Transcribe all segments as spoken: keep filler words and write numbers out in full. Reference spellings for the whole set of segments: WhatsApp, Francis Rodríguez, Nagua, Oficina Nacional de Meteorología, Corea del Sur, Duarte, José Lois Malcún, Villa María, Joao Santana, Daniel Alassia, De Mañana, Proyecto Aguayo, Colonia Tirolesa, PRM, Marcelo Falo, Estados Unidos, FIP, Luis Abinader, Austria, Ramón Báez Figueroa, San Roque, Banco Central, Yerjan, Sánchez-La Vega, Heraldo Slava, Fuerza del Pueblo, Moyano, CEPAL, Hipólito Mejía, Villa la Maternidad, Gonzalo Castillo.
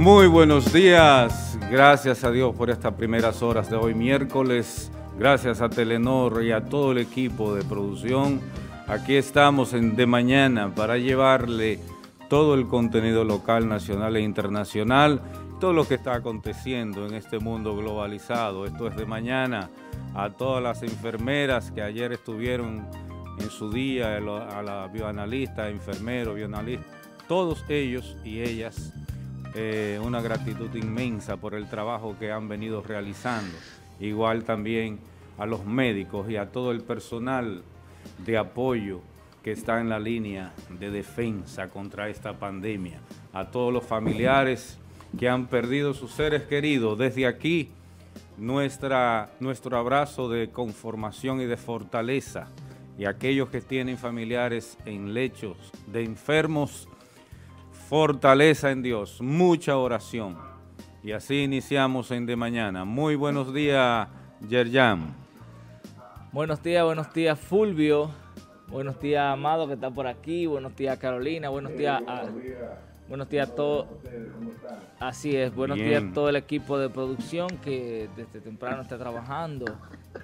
Muy buenos días, gracias a Dios por estas primeras horas de hoy miércoles, gracias a Telenor y a todo el equipo de producción. Aquí estamos en De Mañana para llevarle todo el contenido local, nacional e internacional, todo lo que está aconteciendo en este mundo globalizado. Esto es De Mañana. A todas las enfermeras que ayer estuvieron en su día, a la bioanalista, enfermero, bioanalista, todos ellos y ellas, eh, una gratitud inmensa por el trabajo que han venido realizando. Igual también a los médicos y a todo el personal de apoyo que está en la línea de defensa contra esta pandemia. A todos los familiares que han perdido sus seres queridos. Desde aquí, nuestra, nuestro abrazo de conformación y de fortaleza. Y aquellos que tienen familiares en lechos de enfermos, fortaleza en Dios, mucha oración. Y así iniciamos en De Mañana. Muy buenos días, Yerjan. Buenos días, buenos días, Fulvio. Buenos días, Amado, que está por aquí. Buenos días, Carolina. Buenos días a... Buenos días a todos. Así es, buenos Bien. días a todo el equipo de producción que desde temprano está trabajando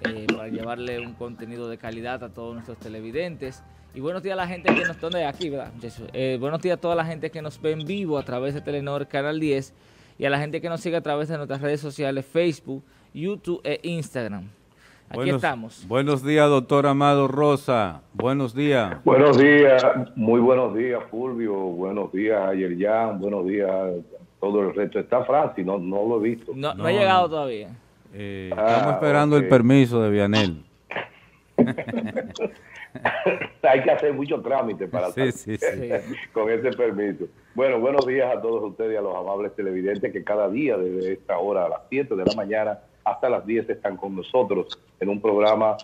eh, para llevarle un contenido de calidad a todos nuestros televidentes. Y buenos días a la gente que nos tome aquí, ¿verdad? Eh, buenos días a toda la gente que nos ve en vivo a través de Telenor Canal diez y a la gente que nos sigue a través de nuestras redes sociales, Facebook, YouTube e Instagram. Aquí buenos, estamos. Buenos días, doctor Amado Rosa. Buenos días. Buenos días, muy buenos días, Fulvio. Buenos días, Yerjan. Buenos días a todo el resto. Está Francis, no, no lo he visto. No, no, no ha llegado todavía. Eh, ah, estamos esperando okay. el permiso de Vianel. Hay que hacer muchos trámites para sí, sí, sí. con ese permiso. Bueno, buenos días a todos ustedes y a los amables televidentes que cada día desde esta hora a las siete de la mañana hasta las diez están con nosotros en un programa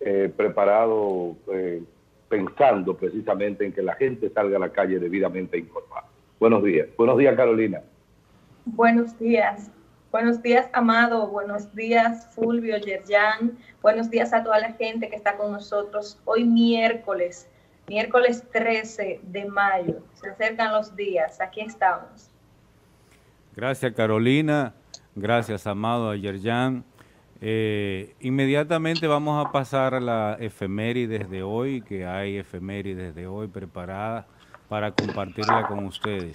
eh, preparado, eh, pensando precisamente en que la gente salga a la calle debidamente informada. Buenos días. Buenos días, Carolina. Buenos días. Buenos días, Amado. Buenos días, Fulvio, Yerjan. Buenos días a toda la gente que está con nosotros hoy miércoles, miércoles trece de mayo. Se acercan los días. Aquí estamos. Gracias, Carolina. Gracias, Amado, a Yerjan. Eh, inmediatamente vamos a pasar a la efemérides de hoy, que hay efemérides de hoy preparada para compartirla con ustedes.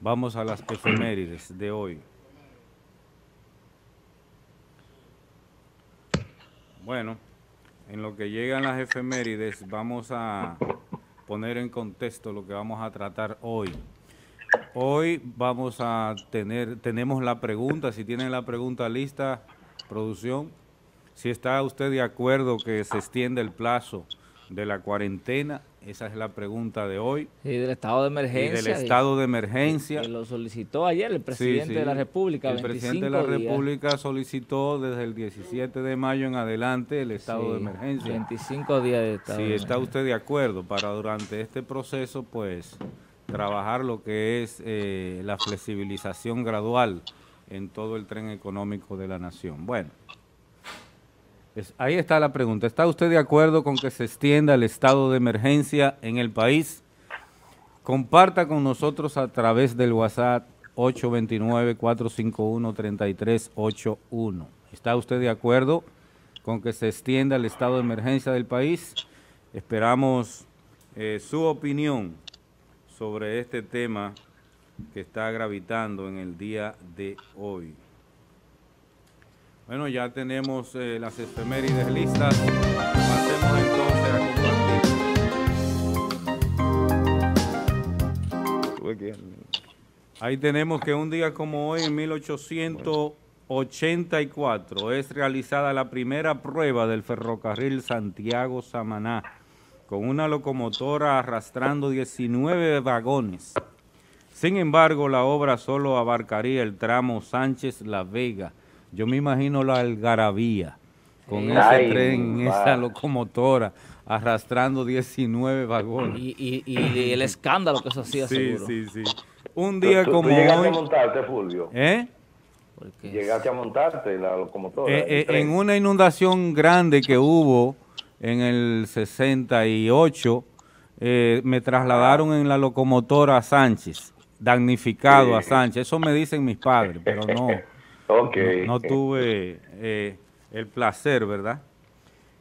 Vamos a las efemérides de hoy. Bueno, en lo que llegan las efemérides, vamos a poner en contexto lo que vamos a tratar hoy. Hoy vamos a tener, tenemos la pregunta, si tienen la pregunta lista, producción, si está usted de acuerdo que se extienda el plazo de la cuarentena, esa es la pregunta de hoy. Y sí, del estado de emergencia. Y del estado de emergencia. Que lo solicitó ayer el presidente sí, sí, de la República. El presidente de la días. República solicitó desde el diecisiete de mayo en adelante el estado sí, de emergencia. veinticinco días de estado sí, de emergencia. Si está usted de acuerdo para durante este proceso, pues trabajar lo que es eh, la flexibilización gradual en todo el tren económico de la nación. Bueno, es, ahí está la pregunta. ¿Está usted de acuerdo con que se extienda el estado de emergencia en el país? Comparta con nosotros a través del WhatsApp ocho dos nueve, cuatro cinco uno, tres tres ocho uno. ¿Está usted de acuerdo con que se extienda el estado de emergencia del país? Esperamos eh, su opinión sobre este tema que está gravitando en el día de hoy. Bueno, ya tenemos eh, las efemérides listas. Pasemos entonces a compartir. Ahí tenemos que un día como hoy, en mil ochocientos ochenta y cuatro, es realizada la primera prueba del ferrocarril Santiago-Samaná, con una locomotora arrastrando diecinueve vagones. Sin embargo, la obra solo abarcaría el tramo Sánchez-La Vega. Yo me imagino la algarabía, con eh, ese ay, tren, wow. esa locomotora, arrastrando diecinueve vagones. Y, y, y, y el escándalo que eso hacía, sí, seguro. Sí, sí, sí. Un día ¿Tú, como tú llegaste hoy... llegaste a montarte, Fulvio? ¿Eh? Llegaste a montarte la locomotora. Eh, eh, en una inundación grande que hubo en el sesenta y ocho, eh, me trasladaron en la locomotora a Sánchez. damnificado sí. a Sánchez. Eso me dicen mis padres, pero no, okay. no, no tuve eh, el placer, ¿verdad?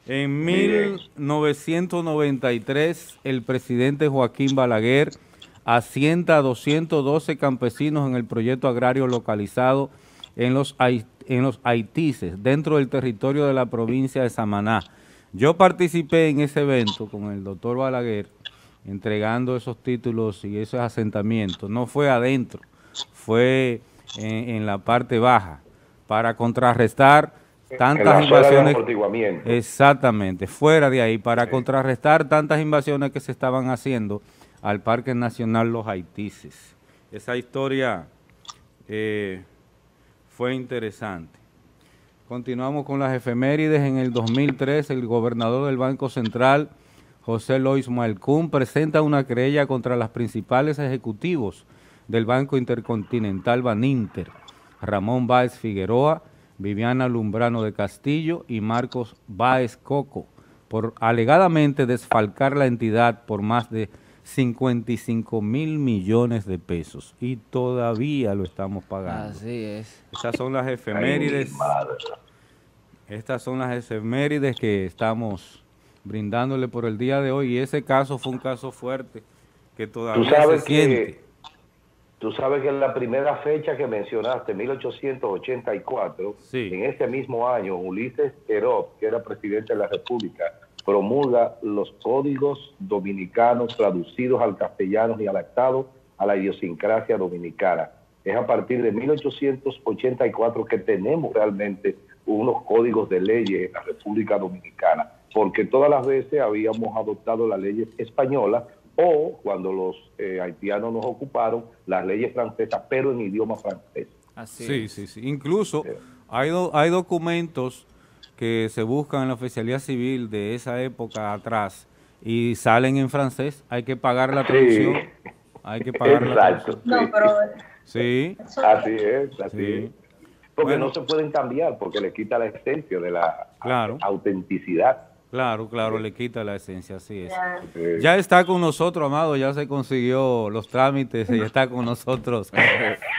En mil novecientos noventa y tres, el presidente Joaquín Balaguer asienta a doscientos doce campesinos en el proyecto agrario localizado en los, en los Haitises, dentro del territorio de la provincia de Samaná. Yo participé en ese evento con el doctor Balaguer, entregando esos títulos y esos asentamientos. No fue adentro, fue en, en la parte baja, para contrarrestar tantas invasiones, exactamente, fuera de ahí, para sí. contrarrestar tantas invasiones que se estaban haciendo al Parque Nacional Los Haitises. Esa historia eh, fue interesante. Continuamos con las efemérides. En el dos mil tres, el gobernador del Banco Central, José Lois Malcún, presenta una querella contra los principales ejecutivos del Banco Intercontinental, Baninter, Ramón Báez Figueroa, Viviana Lumbrano de Castillo y Marcos Báez Coco, por alegadamente desfalcar la entidad por más de cincuenta y cinco mil millones de pesos, y todavía lo estamos pagando. Así es. Estas son las efemérides. Estas son las efemérides que estamos brindándole por el día de hoy, y ese caso fue un caso fuerte que todavía ¿Tú sabes se que... siente. Tú sabes que en la primera fecha que mencionaste, mil ochocientos ochenta y cuatro, sí. en este mismo año, Ulises Herop, que era presidente de la República, promulga los códigos dominicanos traducidos al castellano y al adaptados a la idiosincrasia dominicana. Es a partir de mil ochocientos ochenta y cuatro que tenemos realmente unos códigos de leyes en la República Dominicana, porque todas las veces habíamos adoptado las leyes españolas, o cuando los eh, haitianos nos ocuparon, las leyes francesas, pero en idioma francés. Así sí, sí, sí. Incluso sí. Hay, do, hay documentos que se buscan en la oficialía civil de esa época atrás y salen en francés. Hay que pagar la traducción. Sí. Hay que pagar Exacto, la traducción. No, pero... Sí. Así es, así sí. es. Porque bueno, no se pueden cambiar, porque le quita la esencia de la claro. autenticidad. Claro, claro, le quita la esencia, así es. Sí. Ya está con nosotros, Amado, ya se consiguió los trámites y está con nosotros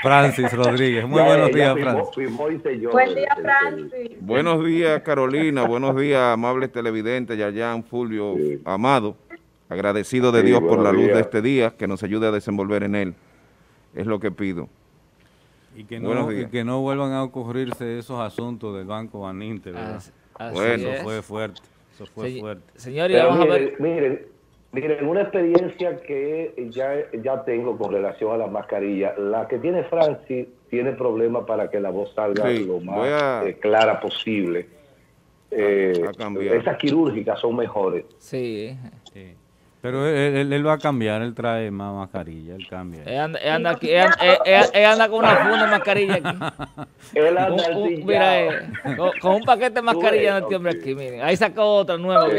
Francis Rodríguez. Muy ya, buenos días, Francis. Firmó, firmó Buen día, Francis. Buenos días, Carolina. Buenos días, amables televidentes, Yerjan, Fulvio, sí. Amado. Agradecido de sí, Dios por la luz días. de este día, que nos ayude a desenvolver en él. Es lo que pido. Y que no, y que no vuelvan a ocurrirse esos asuntos del Banco Baninter, ¿verdad? Así, así bueno, es. fue fuerte. Eso fue sí, fuerte. Señor, ya vamos miren, a ver. Miren, miren, una experiencia que ya, ya tengo con relación a la mascarilla. La que tiene Francis tiene problemas para que la voz salga sí, lo más a, eh, clara posible. Eh, esas quirúrgicas son mejores. Sí. sí. Pero él, él, él va a cambiar, él trae más mascarilla, él cambia. Él anda, él anda, aquí, él, él, él, él anda con una funda de mascarilla aquí. Él anda un, un, mira, él, con, con un paquete de mascarilla en el hombre aquí, miren. Ahí sacó otra nueva. O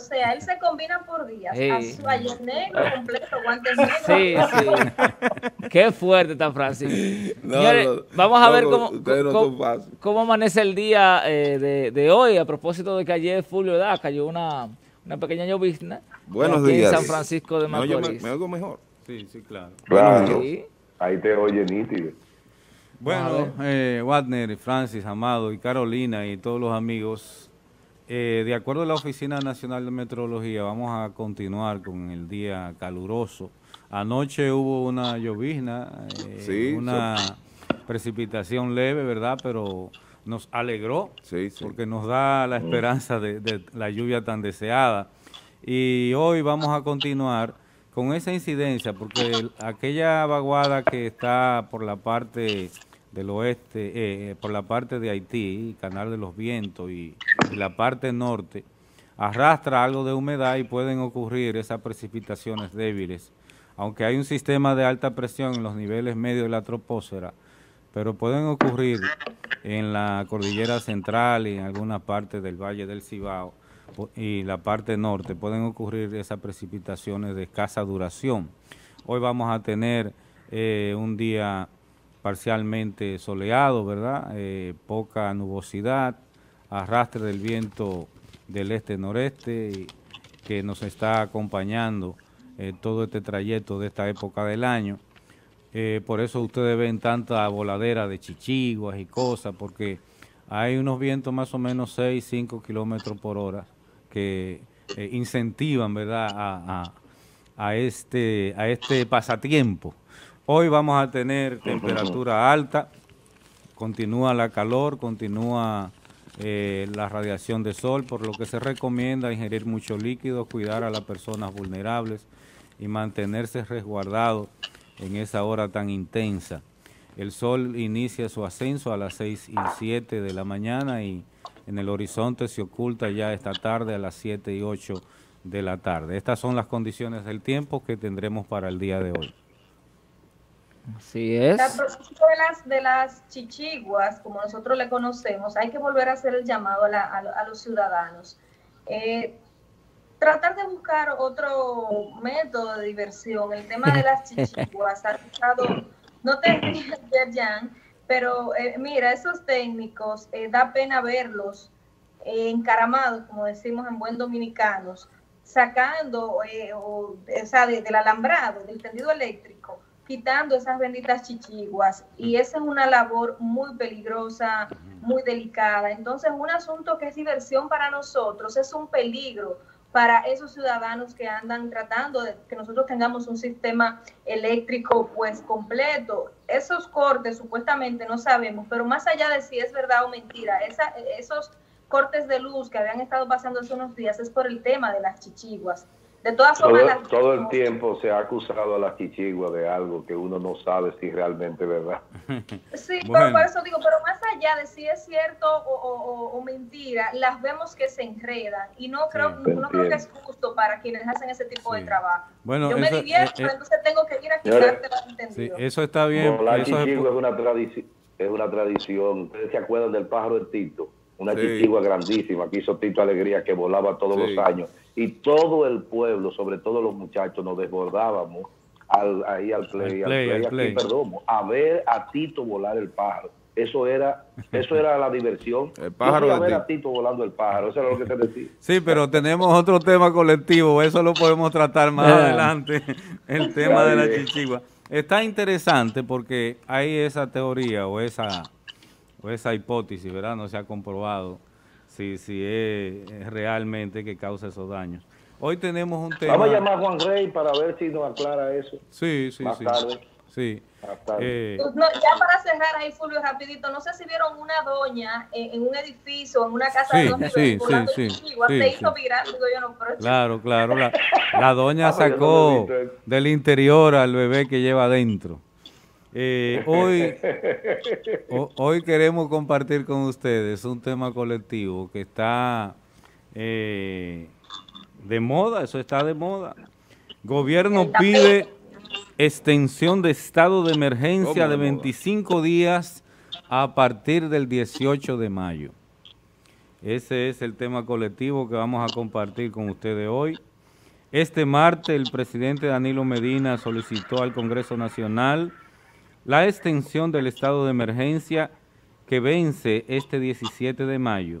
sea, él se combina por días. Sí. Azules negro completo, guantes negros. Sí, sí. Qué fuerte está Francis. No, Señores, no, vamos a no, ver cómo, no cómo, cómo amanece el día eh, de, de hoy, a propósito de que ayer Fulvio da, cayó una... una pequeña llovizna. Buenos días. En San Francisco de Macorís. No, yo me, me oigo mejor. Sí, sí, claro. Claro. Sí. Ahí te oye nítido. Bueno, eh, Wagner, Francis, Amado y Carolina y todos los amigos, eh, de acuerdo a la Oficina Nacional de Meteorología, vamos a continuar con el día caluroso. Anoche hubo una llovizna, eh, sí, una so... precipitación leve, ¿verdad? Pero... nos alegró, sí, sí. porque nos da la esperanza de, de la lluvia tan deseada. Y hoy vamos a continuar con esa incidencia, porque el, aquella vaguada que está por la parte del oeste, eh, por la parte de Haití, Canal de los Vientos y, y la parte norte, arrastra algo de humedad y pueden ocurrir esas precipitaciones débiles. Aunque hay un sistema de alta presión en los niveles medios de la troposfera, pero pueden ocurrir en la cordillera central y en alguna parte del Valle del Cibao y la parte norte, pueden ocurrir esas precipitaciones de escasa duración. Hoy vamos a tener eh, un día parcialmente soleado, ¿verdad? Eh, poca nubosidad, arrastre del viento del este-noreste que nos está acompañando eh, todo este trayecto de esta época del año. eh, por eso ustedes ven tanta voladera de chichiguas y cosas, porque hay unos vientos más o menos seis, cinco kilómetros por hora que eh, incentivan, ¿verdad?, a, a, a, este, a este pasatiempo. Hoy vamos a tener temperatura alta, continúa la calor, continúa eh, la radiación de sol, por lo que se recomienda ingerir mucho líquido, cuidar a las personas vulnerables y mantenerse resguardado en esa hora tan intensa. El sol inicia su ascenso a las seis y siete de la mañana y en el horizonte se oculta ya esta tarde a las siete y ocho de la tarde. Estas son las condiciones del tiempo que tendremos para el día de hoy. Así es. A propósito de las, de las chichiguas, como nosotros le conocemos, hay que volver a hacer el llamado a, la, a, a los ciudadanos. Eh, Tratar de buscar otro método de diversión. El tema de las chichiguas ha estado, no te rías, Yerjan, pero eh, mira, esos técnicos, eh, da pena verlos eh, encaramados, como decimos en buen dominicanos, sacando, eh, o, o sea, de, del alambrado, del tendido eléctrico, quitando esas benditas chichiguas. Y esa es una labor muy peligrosa, muy delicada. Entonces, un asunto que es diversión para nosotros es un peligro para esos ciudadanos que andan tratando de que nosotros tengamos un sistema eléctrico pues completo. Esos cortes supuestamente no sabemos, pero más allá de si es verdad o mentira, esa, esos cortes de luz que habían estado pasando hace unos días es por el tema de las chichiguas. De todas formas, todo, todo el tiempo se ha acusado a las chichiguas de algo que uno no sabe si realmente es verdad. Sí, bueno, pero por eso digo, pero más allá de si es cierto o, o, o mentira, las vemos que se enredan y no creo, sí, no creo que es justo para quienes hacen ese tipo sí. de trabajo. Bueno, yo eso, me divierto, eh, pero entonces tengo que ir a quitarte los entendidos. Sí, eso está bien. No, la chichigua es, es, una tradici es una tradición. ¿Ustedes se acuerdan del pájaro de Tito? Una sí. chichigua grandísima que hizo Tito Alegría, que volaba todos sí. los años. Y todo el pueblo, sobre todo los muchachos, nos desbordábamos al, ahí al play, al play, al play, al play. Aquí, perdón, a ver a Tito volar el pájaro. Eso era, eso era la diversión. El pájaro. Yo a ver a Tito volando el pájaro, eso era lo que se decía. Sí, pero tenemos otro tema colectivo, eso lo podemos tratar más yeah. adelante, el tema de la chichigua. Está interesante porque hay esa teoría o esa, o esa hipótesis, ¿verdad? No se ha comprobado. Sí, sí, es realmente que causa esos daños. Hoy tenemos un tema... Vamos a llamar a Juan Rey para ver si nos aclara eso. Sí, sí, más sí. Tarde. Sí. Más tarde. Eh... No, ya para cerrar ahí, Fulvio, rapidito, no sé si vieron una doña en, en un edificio, en una casa sí, de dos niveles, sí, volando sí, sí, igual sí, se sí. hizo viral, digo yo, no, pero... Claro, claro, la, la doña sacó del interior al bebé que lleva adentro. Eh, hoy, hoy queremos compartir con ustedes un tema colectivo que está eh, de moda, eso está de moda. Gobierno pide extensión de estado de emergencia de veinticinco días a partir del dieciocho de mayo. Ese es el tema colectivo que vamos a compartir con ustedes hoy. Este martes el presidente Danilo Medina solicitó al Congreso Nacional la extensión del estado de emergencia que vence este diecisiete de mayo,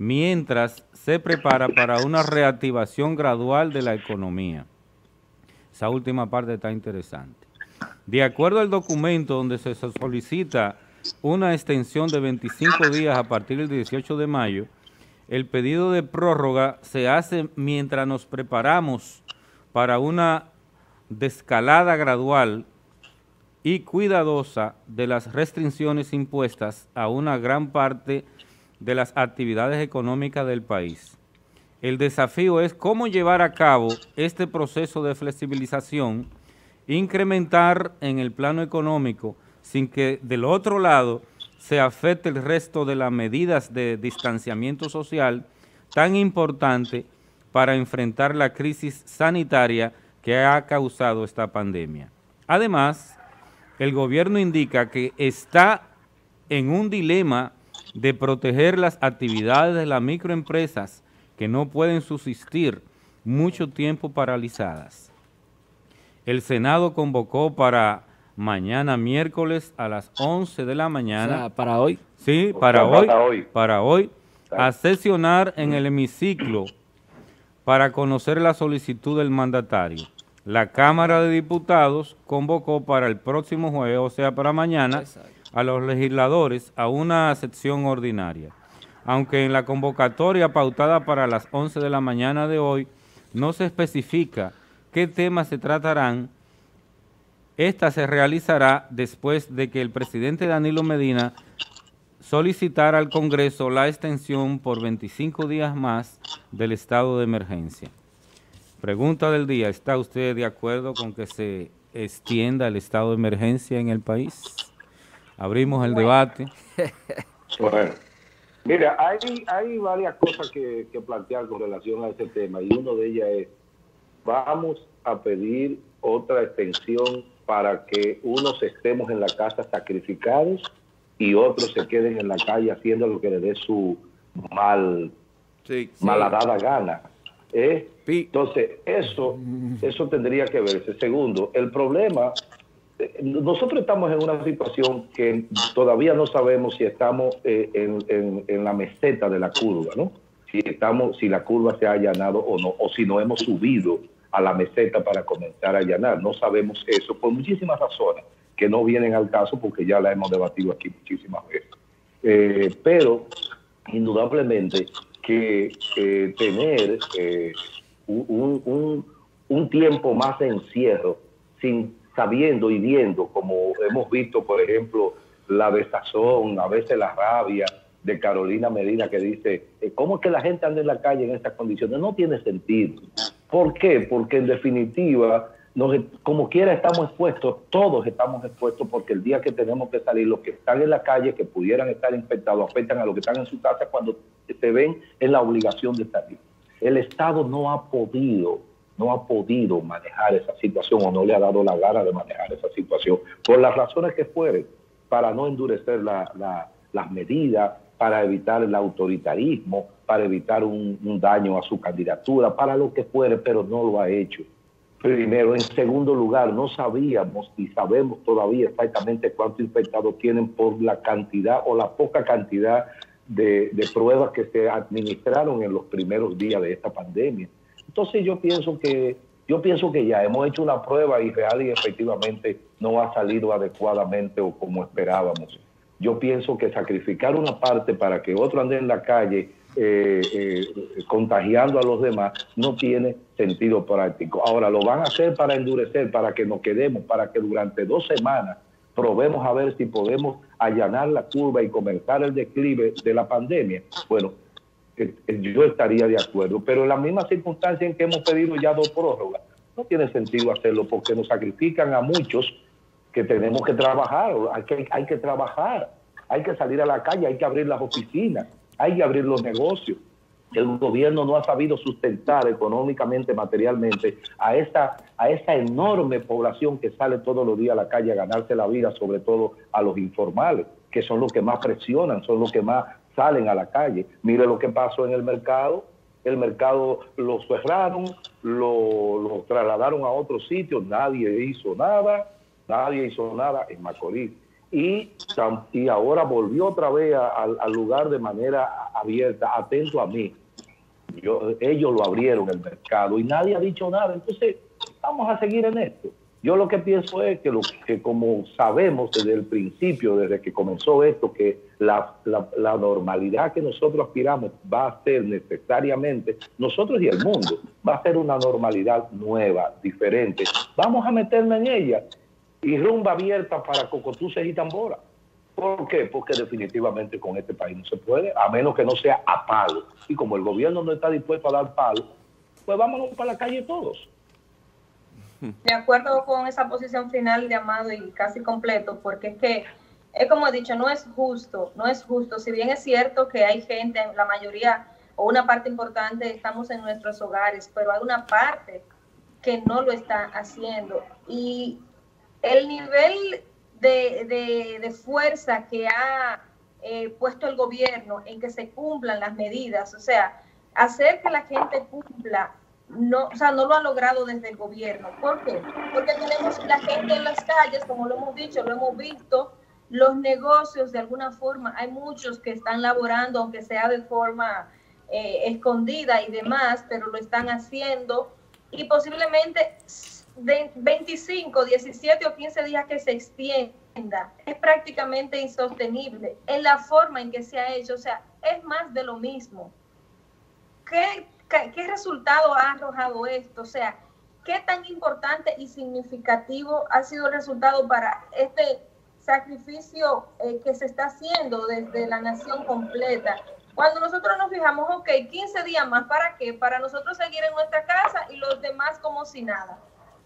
mientras se prepara para una reactivación gradual de la economía. Esa última parte está interesante. De acuerdo al documento donde se solicita una extensión de veinticinco días a partir del dieciocho de mayo, el pedido de prórroga se hace mientras nos preparamos para una descalada gradual y cuidadosa de las restricciones impuestas a una gran parte de las actividades económicas del país. El desafío es cómo llevar a cabo este proceso de flexibilización, incrementar en el plano económico sin que del otro lado se afecte el resto de las medidas de distanciamiento social tan importante para enfrentar la crisis sanitaria que ha causado esta pandemia. Además, el gobierno indica que está en un dilema de proteger las actividades de las microempresas que no pueden subsistir mucho tiempo paralizadas. El Senado convocó para mañana miércoles a las once de la mañana. O sea, ¿para hoy? Sí, para hoy, para hoy, a sesionar en el hemiciclo para conocer la solicitud del mandatario. la Cámara de Diputados convocó para el próximo jueves, o sea, para mañana, a los legisladores a una sesión ordinaria. Aunque en la convocatoria pautada para las once de la mañana de hoy no se especifica qué temas se tratarán, esta se realizará después de que el presidente Danilo Medina solicitara al Congreso la extensión por veinticinco días más del estado de emergencia. Pregunta del día, ¿está usted de acuerdo con que se extienda el estado de emergencia en el país? Abrimos el debate. Bueno, mira, hay, hay varias cosas que, que plantear con relación a este tema, y uno de ellas es, vamos a pedir otra extensión para que unos estemos en la casa sacrificados y otros se queden en la calle haciendo lo que les dé su mal, sí, sí. malhadada gana. ¿Eh? Entonces, eso, eso tendría que verse. Segundo, el problema, nosotros estamos en una situación que todavía no sabemos si estamos eh, en, en, en la meseta de la curva, ¿no? Si estamos, si la curva se ha allanado o no, o si no hemos subido a la meseta para comenzar a allanar. No sabemos eso, por muchísimas razones que no vienen al caso porque ya la hemos debatido aquí muchísimas veces. Eh, pero, indudablemente, que eh, tener eh, un, un, un tiempo más de encierro, sin sabiendo y viendo, como hemos visto, por ejemplo, la desazón, a veces la rabia de Carolina Medina, que dice, ¿cómo es que la gente anda en la calle en estas condiciones? No tiene sentido. ¿Por qué? Porque en definitiva, nos, como quiera estamos expuestos, todos estamos expuestos, porque el día que tenemos que salir, los que están en la calle, que pudieran estar infectados, afectan a los que están en su casa cuando se ven en la obligación de salir. El Estado no ha podido, no ha podido manejar esa situación, o no le ha dado la gana de manejar esa situación, por las razones que fueren, para no endurecer la, la, las medidas, para evitar el autoritarismo, para evitar un, un daño a su candidatura, para lo que fuere, pero no lo ha hecho. Primero. En segundo lugar, no sabíamos y sabemos todavía exactamente cuántos infectados tienen por la cantidad o la poca cantidad de, de pruebas que se administraron en los primeros días de esta pandemia. Entonces yo pienso que, yo pienso que ya hemos hecho una prueba y real y efectivamente no ha salido adecuadamente o como esperábamos. Yo pienso que sacrificar una parte para que otro ande en la calle eh, eh, contagiando a los demás no tiene sentido práctico. Ahora, lo van a hacer para endurecer, para que nos quedemos, para que durante dos semanas probemos a ver si podemos allanar la curva y comenzar el declive de la pandemia. Bueno, eh, yo estaría de acuerdo, pero en las mismas circunstancias en que hemos pedido ya dos prórrogas, no tiene sentido hacerlo porque nos sacrifican a muchos que tenemos que trabajar, hay que, hay que trabajar, hay que salir a la calle, hay que abrir las oficinas, hay que abrir los negocios. El gobierno no ha sabido sustentar económicamente, materialmente, a esa, a esa enorme población que sale todos los días a la calle a ganarse la vida, sobre todo a los informales, que son los que más presionan, son los que más salen a la calle. Mire lo que pasó en el mercado. El mercado lo cerraron, lo, lo trasladaron a otro sitio, nadie hizo nada. Nadie hizo nada en Macorís. Y, y ahora volvió otra vez a, a, al lugar de manera abierta, atento a mí. Yo, ellos lo abrieron el mercado y nadie ha dicho nada. Entonces, vamos a seguir en esto. Yo lo que pienso es que, lo que como sabemos desde el principio, desde que comenzó esto, que la, la, la normalidad que nosotros aspiramos va a ser necesariamente, nosotros y el mundo, va a ser una normalidad nueva, diferente. Vamos a meternos en ella. Y rumba abierta para cocotuces y tambora. ¿Por qué? Porque definitivamente con este país no se puede, a menos que no sea a palo. Y como el gobierno no está dispuesto a dar palo, pues vámonos para la calle todos. De acuerdo con esa posición final de Amado y casi completo, porque es que, es como he dicho, no es justo, no es justo. Si bien es cierto que hay gente, la mayoría o una parte importante estamos en nuestros hogares, pero hay una parte que no lo está haciendo. Y el nivel de, de, de fuerza que ha eh, puesto el gobierno en que se cumplan las medidas, o sea, hacer que la gente cumpla, no, o sea, no lo ha logrado desde el gobierno. ¿Por qué? Porque tenemos la gente en las calles, como lo hemos dicho, lo hemos visto, los negocios de alguna forma, hay muchos que están laborando, aunque sea de forma eh, escondida y demás, pero lo están haciendo y posiblemente de veinticinco, diecisiete o quince días que se extienda, es prácticamente insostenible en la forma en que se ha hecho. O sea, es más de lo mismo. ¿Qué, qué, qué resultado ha arrojado esto? O sea, ¿qué tan importante y significativo ha sido el resultado para este sacrificio eh, que se está haciendo desde la nación completa? Cuando nosotros nos fijamos, ok, quince días más, ¿para qué? Para nosotros seguir en nuestra casa y los demás como si nada.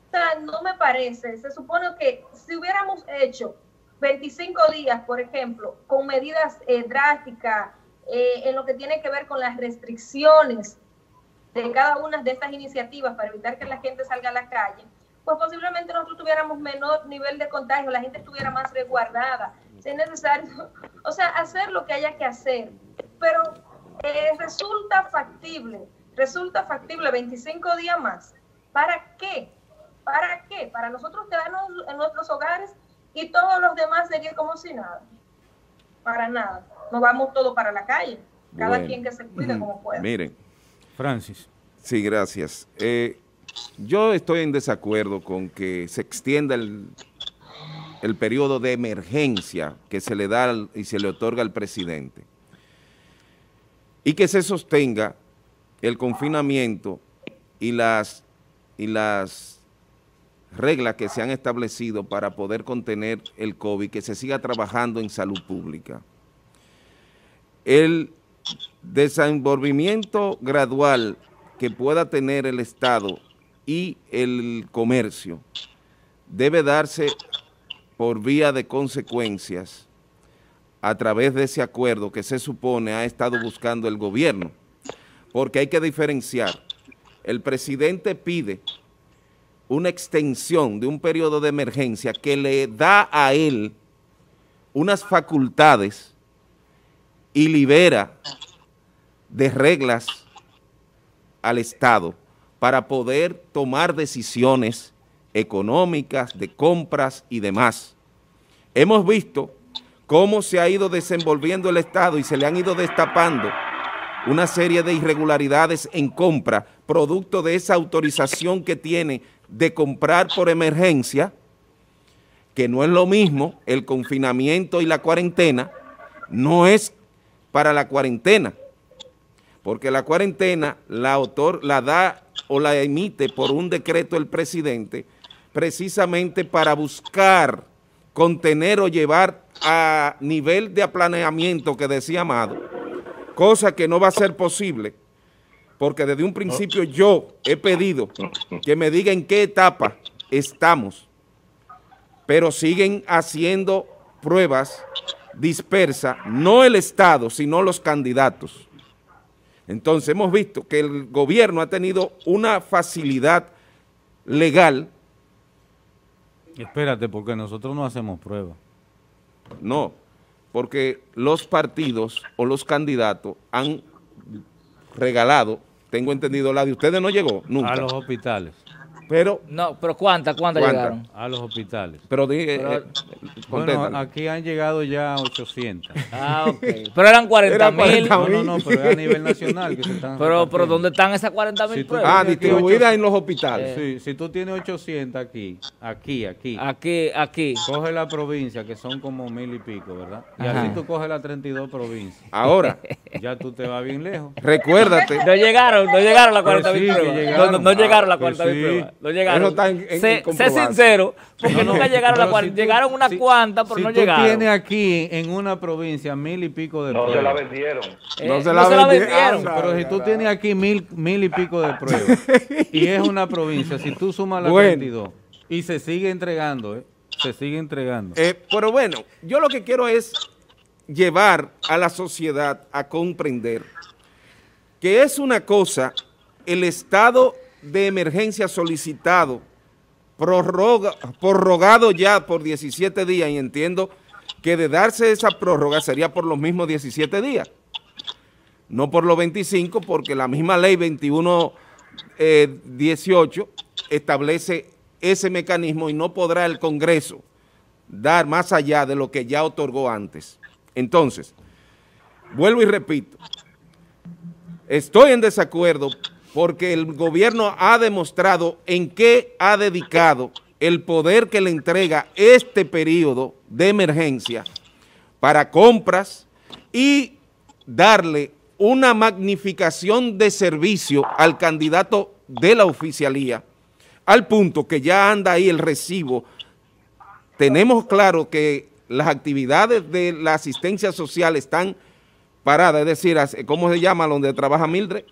O sea, no me parece. Se supone que si hubiéramos hecho veinticinco días, por ejemplo, con medidas eh, drásticas eh, en lo que tiene que ver con las restricciones de cada una de estas iniciativas para evitar que la gente salga a la calle, pues posiblemente nosotros tuviéramos menor nivel de contagio, la gente estuviera más resguardada, si es necesario, o sea, hacer lo que haya que hacer, pero eh, resulta factible, resulta factible veinticinco días más. ¿Para qué? ¿Para qué? Para nosotros quedarnos en nuestros hogares y todos los demás seguir como si nada. Para nada. Nos vamos todos para la calle, cada bueno. quien que se cuide como pueda. Miren, Francis. Sí, gracias. Eh, Yo estoy en desacuerdo con que se extienda el, el periodo de emergencia que se le da al, y se le otorga al presidente, y que se sostenga el confinamiento y las, y las reglas que se han establecido para poder contener el COVID, que se siga trabajando en salud pública. El desenvolvimiento gradual que pueda tener el Estado y el comercio debe darse por vía de consecuencias a través de ese acuerdo que se supone ha estado buscando el gobierno, porque hay que diferenciar. El presidente pide una extensión de un periodo de emergencia que le da a él unas facultades y libera de reglas al Estado para poder tomar decisiones económicas, de compras y demás. Hemos visto cómo se ha ido desenvolviendo el Estado y se le han ido destapando una serie de irregularidades en compra, producto de esa autorización que tiene de comprar por emergencia, que no es lo mismo el confinamiento y la cuarentena, no es para la cuarentena, porque la cuarentena la, autor, la da... o la emite por un decreto el presidente, precisamente para buscar contener o llevar a nivel de aplaneamiento que decía Amado, cosa que no va a ser posible, porque desde un principio yo he pedido que me digan en qué etapa estamos, pero siguen haciendo pruebas dispersas, no el Estado, sino los candidatos. Entonces hemos visto que el gobierno ha tenido una facilidad legal. Espérate, porque nosotros no hacemos pruebas. No, porque los partidos o los candidatos han regalado, tengo entendido, la de ustedes no llegó nunca. A los hospitales. Pero, no, pero ¿cuántas? ¿Cuántas ¿cuánta? llegaron? A los hospitales. Pero, dije, pero eh, bueno, aquí han llegado ya ochocientos. Ah, ok. Pero eran cuarenta mil. No, no, no, pero es a nivel nacional. Que se están pero, pero ¿dónde están esas cuarenta mil si pruebas? Ah, distribuidas en los hospitales. Eh. Sí, si tú tienes ochocientos aquí, aquí, aquí. Aquí, aquí. Coge la provincia, que son como mil y pico, ¿verdad? Y Ajá. así tú coges las treinta y dos provincias. Ahora. Ya tú te vas bien lejos. Recuérdate. No llegaron, no llegaron las cuarenta mil sí, pruebas. Llegaron. No, no ah, llegaron las cuarenta mil sí. pruebas. No llegaron. En, en sé, sé sincero, porque no, nunca no, llegaron a cuarenta. Si llegaron unas si, cuantas, pero si no llegaron. Si tú tienes aquí en una provincia mil y pico de no pruebas. No se la vendieron. Eh, no se la, no se la vendieron. vendieron. Pero si tú tienes aquí mil, mil y pico de pruebas y es una provincia, si tú sumas la bueno. veintidós y se sigue entregando, eh, se sigue entregando. Eh, pero bueno, yo lo que quiero es llevar a la sociedad a comprender que es una cosa el Estado de emergencia solicitado, prorroga, prorrogado ya por diecisiete días, y entiendo que de darse esa prórroga sería por los mismos diecisiete días, no por los veinticinco, porque la misma ley veintiuno dieciocho establece ese mecanismo y no podrá el Congreso dar más allá de lo que ya otorgó antes. Entonces, vuelvo y repito, estoy en desacuerdo porque el gobierno ha demostrado en qué ha dedicado el poder que le entrega este periodo de emergencia para compras y darle una magnificación de servicio al candidato de la oficialía, al punto que ya anda ahí el recibo. Tenemos claro que las actividades de la asistencia social están paradas, es decir, ¿cómo se llama donde trabaja Mildred?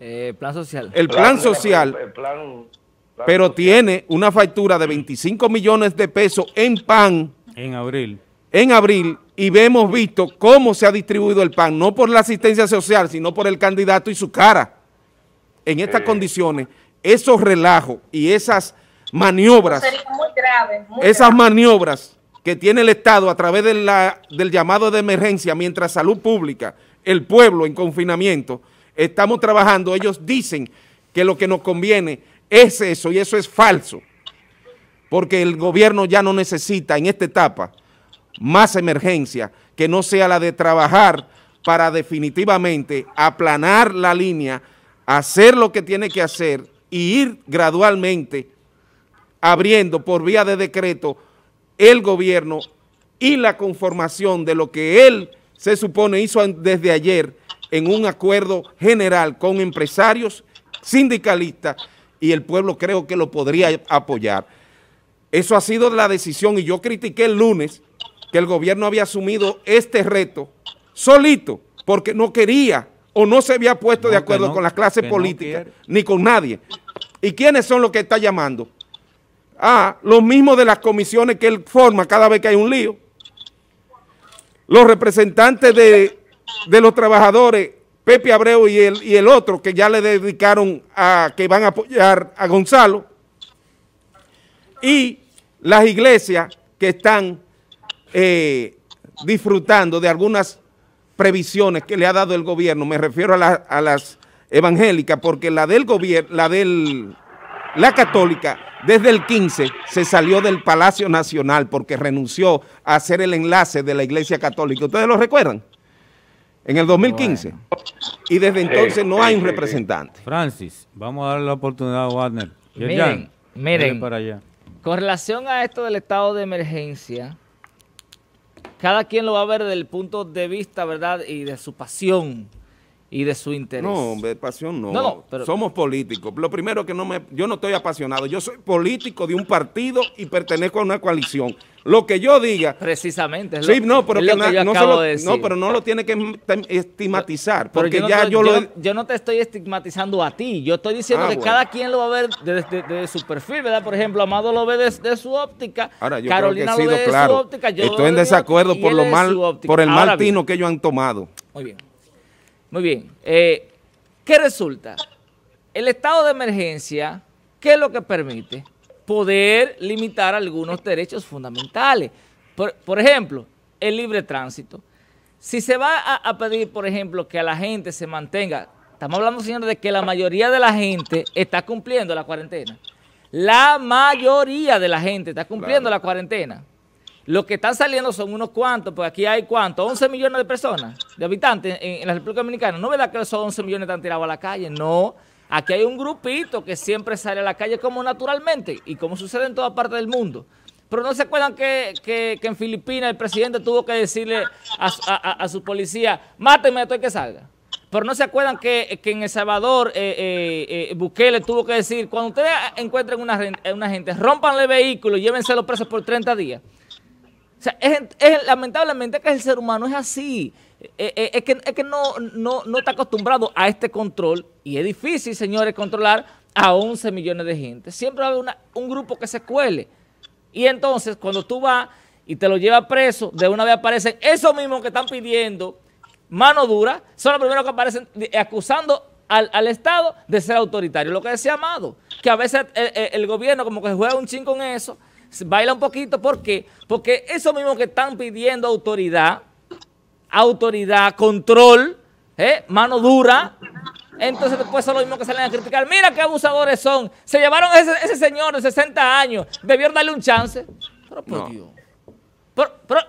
Eh, plan social. El plan, plan social, el plan, el plan pero social. Tiene una factura de veinticinco millones de pesos en pan. En abril. En abril, y hemos visto cómo se ha distribuido el pan, no por la asistencia social, sino por el candidato y su cara. En estas eh. condiciones, esos relajos y esas maniobras, muy grave, muy esas grave. maniobras que tiene el Estado a través de la, del llamado de emergencia, mientras salud pública, el pueblo en confinamiento, estamos trabajando, ellos dicen que lo que nos conviene es eso, y eso es falso, porque el gobierno ya no necesita en esta etapa más emergencia que no sea la de trabajar para definitivamente aplanar la línea, hacer lo que tiene que hacer y ir gradualmente abriendo por vía de decreto el gobierno y la conformación de lo que él se supone hizo desde ayer en un acuerdo general con empresarios, sindicalistas, y el pueblo creo que lo podría apoyar. Eso ha sido la decisión, y yo critiqué el lunes que el gobierno había asumido este reto solito, porque no quería o no se había puesto no, de acuerdo no, con las clases políticas, no ni con nadie. ¿Y quiénes son los que está llamando? Ah, los mismos de las comisiones que él forma cada vez que hay un lío. Los representantes de, de los trabajadores, Pepe Abreu y el, y el otro, que ya le dedicaron a que van a apoyar a Gonzalo. Y las iglesias que están eh, disfrutando de algunas previsiones que le ha dado el gobierno. Me refiero a, la, a las evangélicas, porque la del gobierno, la del... La católica, desde el quince, se salió del Palacio Nacional porque renunció a hacer el enlace de la Iglesia Católica. ¿Ustedes lo recuerdan? En el dos mil quince. Bueno. Y desde entonces no hay un representante. Francis, vamos a darle la oportunidad a Wagner. Miren, miren, para allá. Con relación a esto del estado de emergencia, cada quien lo va a ver desde el punto de vista, ¿verdad?, y de su pasión. Y de su interés. No, hombre, pasión no. no, no pero, Somos políticos. Lo primero que no me... Yo no estoy apasionado. Yo soy político de un partido y pertenezco a una coalición. Lo que yo diga... Precisamente. Es lo, sí, no, pero es que, lo que yo no, acabo lo, de decir. No, pero no lo tiene que estigmatizar. Pero, porque pero yo ya no, yo, yo, lo... yo Yo no te estoy estigmatizando a ti. Yo estoy diciendo ah, que bueno. cada quien lo va a ver desde de, de, de su perfil, ¿verdad? Por ejemplo, Amado lo ve desde de su óptica. Ahora, yo Carolina creo que he sido claro. Su óptica, yo estoy en desacuerdo por, lo mal, por el mal tino que ellos han tomado. Muy bien. Muy bien, eh, ¿qué resulta? El estado de emergencia, ¿qué es lo que permite? Poder limitar algunos derechos fundamentales. Por, por ejemplo, el libre tránsito. Si se va a, a pedir, por ejemplo, que a la gente se mantenga, estamos hablando, señores, de que la mayoría de la gente está cumpliendo la cuarentena. La mayoría de la gente está cumpliendo claro. la cuarentena. Los que están saliendo son unos cuantos, porque aquí hay ¿cuántos? once millones de personas, de habitantes en, en la República Dominicana. No es verdad que esos once millones están tirados a la calle, no. Aquí hay un grupito que siempre sale a la calle como naturalmente y como sucede en toda parte del mundo. Pero ¿no se acuerdan que, que, que en Filipinas el presidente tuvo que decirle a, a, a su policía, máteme, estoy que salga? Pero ¿no se acuerdan que, que en El Salvador eh, eh, eh, Bukele tuvo que decir, cuando ustedes encuentren una, una gente, rompanle vehículos y llévense los presos por treinta días? O sea, es, es, lamentablemente que el ser humano es así, es, es que, es que no, no, no está acostumbrado a este control y es difícil, señores, controlar a once millones de gente. Siempre va a haber una, un grupo que se cuele y entonces cuando tú vas y te lo llevas preso, de una vez aparecen esos mismos que están pidiendo mano dura, son los primeros que aparecen acusando al, al Estado de ser autoritario. Lo que decía Amado, que a veces el, el gobierno como que juega un chin con eso, baila un poquito, ¿por qué? Porque eso mismo que están pidiendo autoridad, autoridad, control, ¿eh? mano dura, entonces después son los mismos que salen a criticar. Mira qué abusadores son, se llevaron a ese, ese señor de sesenta años, debieron darle un chance. Pero por no. Dios, pero, pero,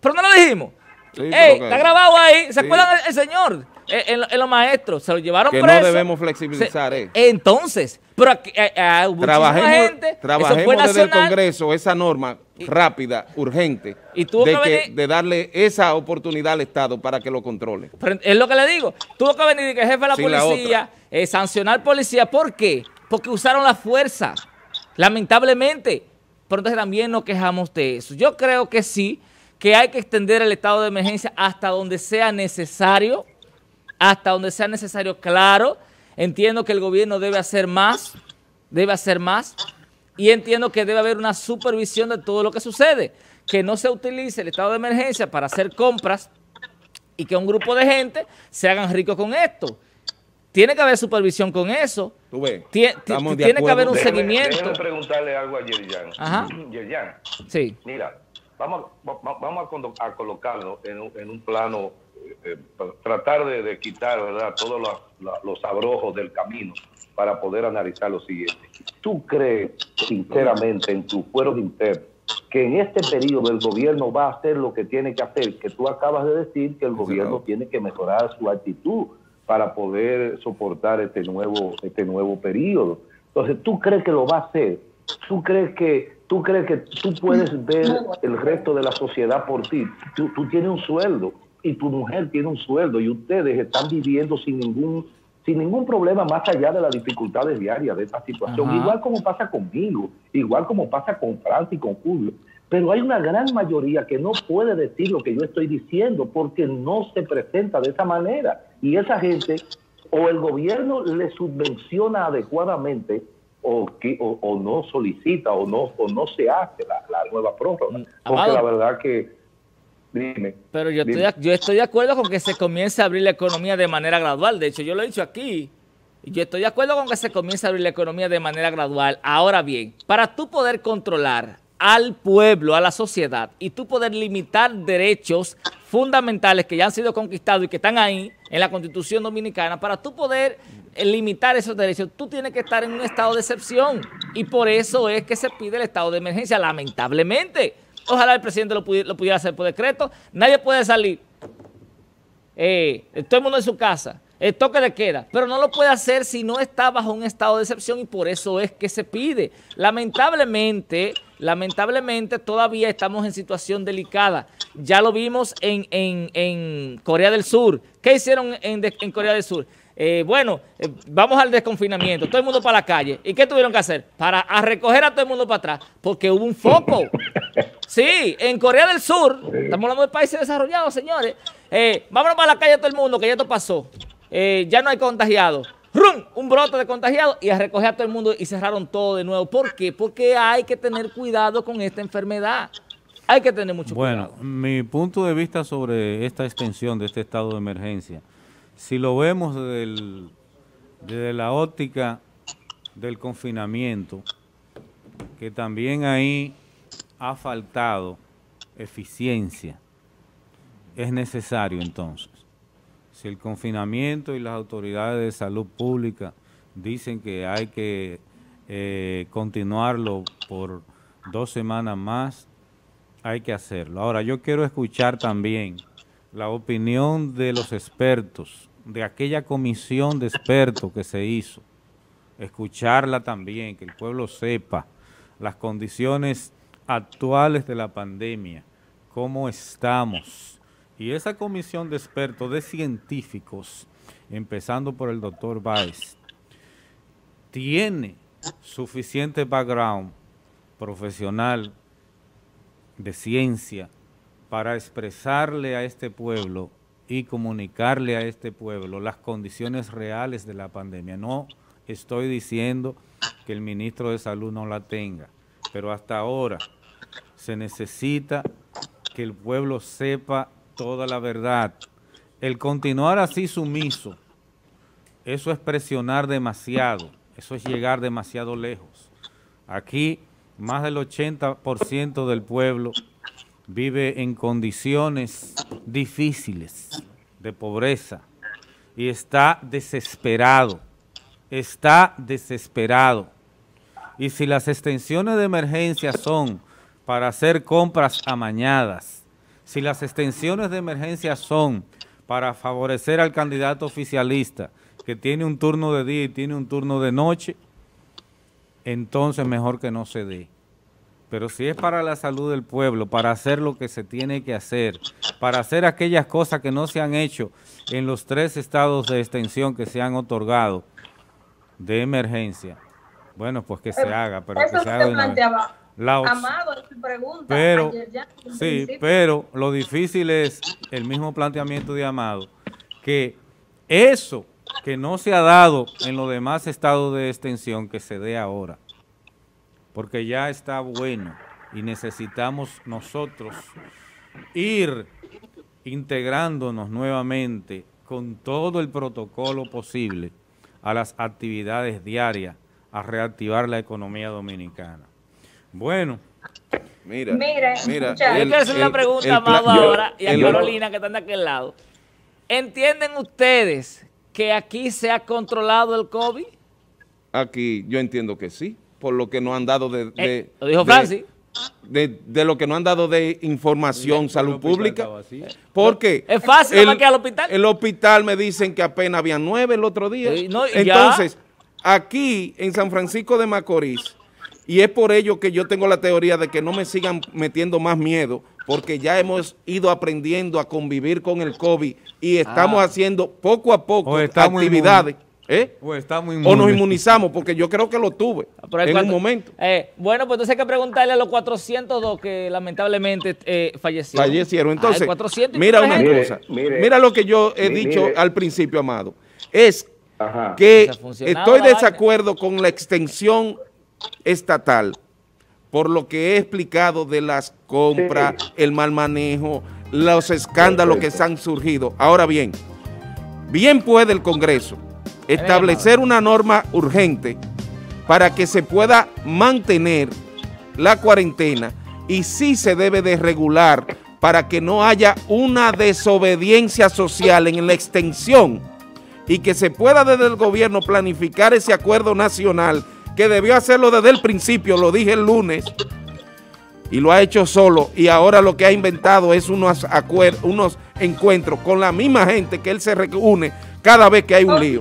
pero no lo dijimos. Sí, ¡ey! Está grabado ahí. ¿Se sí. acuerdan del señor? En, en, en los maestros. Se lo llevaron que preso. Que no debemos flexibilizar. Se, eh. Entonces, pero aquí, a, a trabajemos, gente, trabajemos desde el Congreso esa norma y, rápida, urgente, y tuvo de, que que, de darle esa oportunidad al Estado para que lo controle. Pero es lo que le digo. Tuvo que venir el jefe de la Sin policía, la eh, sancionar policía. ¿Por qué? Porque usaron la fuerza. Lamentablemente. Pero entonces también nos quejamos de eso. Yo creo que sí, que hay que extender el estado de emergencia hasta donde sea necesario, hasta donde sea necesario, claro. Entiendo que el gobierno debe hacer más, debe hacer más, y entiendo que debe haber una supervisión de todo lo que sucede, que no se utilice el estado de emergencia para hacer compras y que un grupo de gente se hagan ricos con esto. Tiene que haber supervisión con eso. Tú ves, Tien, tiene que haber un déjeme, seguimiento. Déjame preguntarle algo a Yerjan. Ajá. Yerjan, sí. Mira, vamos, vamos a, a colocarlo en un, en un plano, eh, tratar de, de quitar, ¿verdad?, todos los, los abrojos del camino para poder analizar lo siguiente. ¿Tú crees, sinceramente, en tu fuero interno, que en este periodo el gobierno va a hacer lo que tiene que hacer? Que tú acabas de decir que el gobierno sí, tiene que mejorar su actitud para poder soportar este nuevo este nuevo periodo. Entonces, ¿tú crees que lo va a hacer? ¿Tú crees que tú crees que tú puedes ver el resto de la sociedad por ti? Tú, tú tienes un sueldo y tu mujer tiene un sueldo y ustedes están viviendo sin ningún sin ningún problema más allá de las dificultades diarias de esta situación. Ajá. Igual como pasa conmigo, igual como pasa con Francis y con Fulvio. Pero hay una gran mayoría que no puede decir lo que yo estoy diciendo porque no se presenta de esa manera. Y esa gente, o el gobierno le subvenciona adecuadamente o, que, o, o no solicita o no, o no se hace la, la nueva prórroga. Porque Amado, la verdad que... Dime, pero yo, dime. Estoy, yo estoy de acuerdo con que se comience a abrir la economía de manera gradual. De hecho, yo lo he dicho aquí. Yo estoy de acuerdo con que se comience a abrir la economía de manera gradual. Ahora bien, para tú poder controlar al pueblo, a la sociedad, y tú poder limitar derechos fundamentales que ya han sido conquistados y que están ahí en la Constitución Dominicana, para tú poder limitar esos derechos, tú tienes que estar en un estado de excepción. Y por eso es que se pide el estado de emergencia, lamentablemente. Ojalá el presidente lo pudiera, lo pudiera hacer por decreto. Nadie puede salir. Eh, todo el mundo en su casa. El toque de queda, pero no lo puede hacer si no está bajo un estado de excepción y por eso es que se pide. Lamentablemente, lamentablemente todavía estamos en situación delicada. Ya lo vimos en, en, en Corea del Sur. ¿Qué hicieron en, en Corea del Sur? Eh, bueno, eh, vamos al desconfinamiento, todo el mundo para la calle. ¿Y qué tuvieron que hacer? Para a recoger a todo el mundo para atrás, porque hubo un foco. Sí, en Corea del Sur, estamos hablando de países desarrollados, señores. Eh, vámonos para la calle a todo el mundo, que ya esto pasó. Eh, ya no hay contagiados. ¡Rum! Un brote de contagiados y a recoger a todo el mundo y cerraron todo de nuevo. ¿Por qué? Porque hay que tener cuidado con esta enfermedad. Hay que tener mucho bueno, cuidado. Bueno, mi punto de vista sobre esta extensión de este estado de emergencia, si lo vemos desde, el, desde la óptica del confinamiento, que también ahí ha faltado eficiencia, es necesario entonces. Si el confinamiento y las autoridades de salud pública dicen que hay que eh, continuarlo por dos semanas más, hay que hacerlo. Ahora, yo quiero escuchar también la opinión de los expertos, de aquella comisión de expertos que se hizo, escucharla también, que el pueblo sepa las condiciones actuales de la pandemia, cómo estamos. Y esa comisión de expertos, de científicos, empezando por el doctor Báez, tiene suficiente background profesional de ciencia para expresarle a este pueblo y comunicarle a este pueblo las condiciones reales de la pandemia. No estoy diciendo que el ministro de Salud no la tenga, pero hasta ahora se necesita que el pueblo sepa toda la verdad. El continuar así sumiso, eso es presionar demasiado, eso es llegar demasiado lejos. Aquí más del ochenta por ciento del pueblo vive en condiciones difíciles de pobreza y está desesperado, está desesperado. Y si las extensiones de emergencia son para hacer compras amañadas, si las extensiones de emergencia son para favorecer al candidato oficialista que tiene un turno de día y tiene un turno de noche, entonces mejor que no se dé. Pero si es para la salud del pueblo, para hacer lo que se tiene que hacer, para hacer aquellas cosas que no se han hecho en los tres estados de extensión que se han otorgado de emergencia, bueno, pues que pero, se haga. Pero eso que se haga planteaba, la Amado, pregunta. Pero, Yerjan, sí, principio. Pero lo difícil es el mismo planteamiento de Amado, que eso que no se ha dado en los demás estados de extensión, que se dé ahora, porque ya está bueno y necesitamos nosotros ir integrándonos nuevamente con todo el protocolo posible a las actividades diarias, a reactivar la economía dominicana. Bueno, mira, mira, mira el, yo quiero hacer una pregunta el, a Amado ahora y a el, Carolina que están de aquel lado. ¿Entienden ustedes que aquí se ha controlado el COVID? Aquí yo entiendo que sí, por lo que nos han dado de... de eh, lo dijo Francis. De, de, de lo que nos han dado de información, salud pública. Porque... Es fácil, el, que al hospital. El hospital me dicen que apenas había nueve el otro día. Eh, no, Entonces, ya. Aquí en San Francisco de Macorís, y es por ello que yo tengo la teoría de que no me sigan metiendo más miedo, porque ya hemos ido aprendiendo a convivir con el COVID y estamos ah. haciendo poco a poco actividades. ¿Eh? O, o nos inmunizamos, porque yo creo que lo tuve pero en cuatro, un momento. Eh, bueno, pues entonces hay que preguntarle a los cuatrocientos dos que lamentablemente eh, fallecieron. Fallecieron. Entonces, ah, cuatrocientos mira una mire, cosa. Mire, mira lo que yo he mire, dicho mire. al principio, Amado. Es Ajá. que estoy de desacuerdo con la extensión estatal, por lo que he explicado de las compras, sí. el mal manejo, los escándalos Perfecto. que han surgido. Ahora bien, bien puede el Congreso establecer una norma urgente para que se pueda mantener la cuarentena y sí se debe de regular para que no haya una desobediencia social en la extensión y que se pueda desde el gobierno planificar ese acuerdo nacional que debió hacerlo desde el principio, lo dije el lunes, y lo ha hecho solo, y ahora lo que ha inventado es unos, acuer unos encuentros con la misma gente que él se reúne cada vez que hay un lío.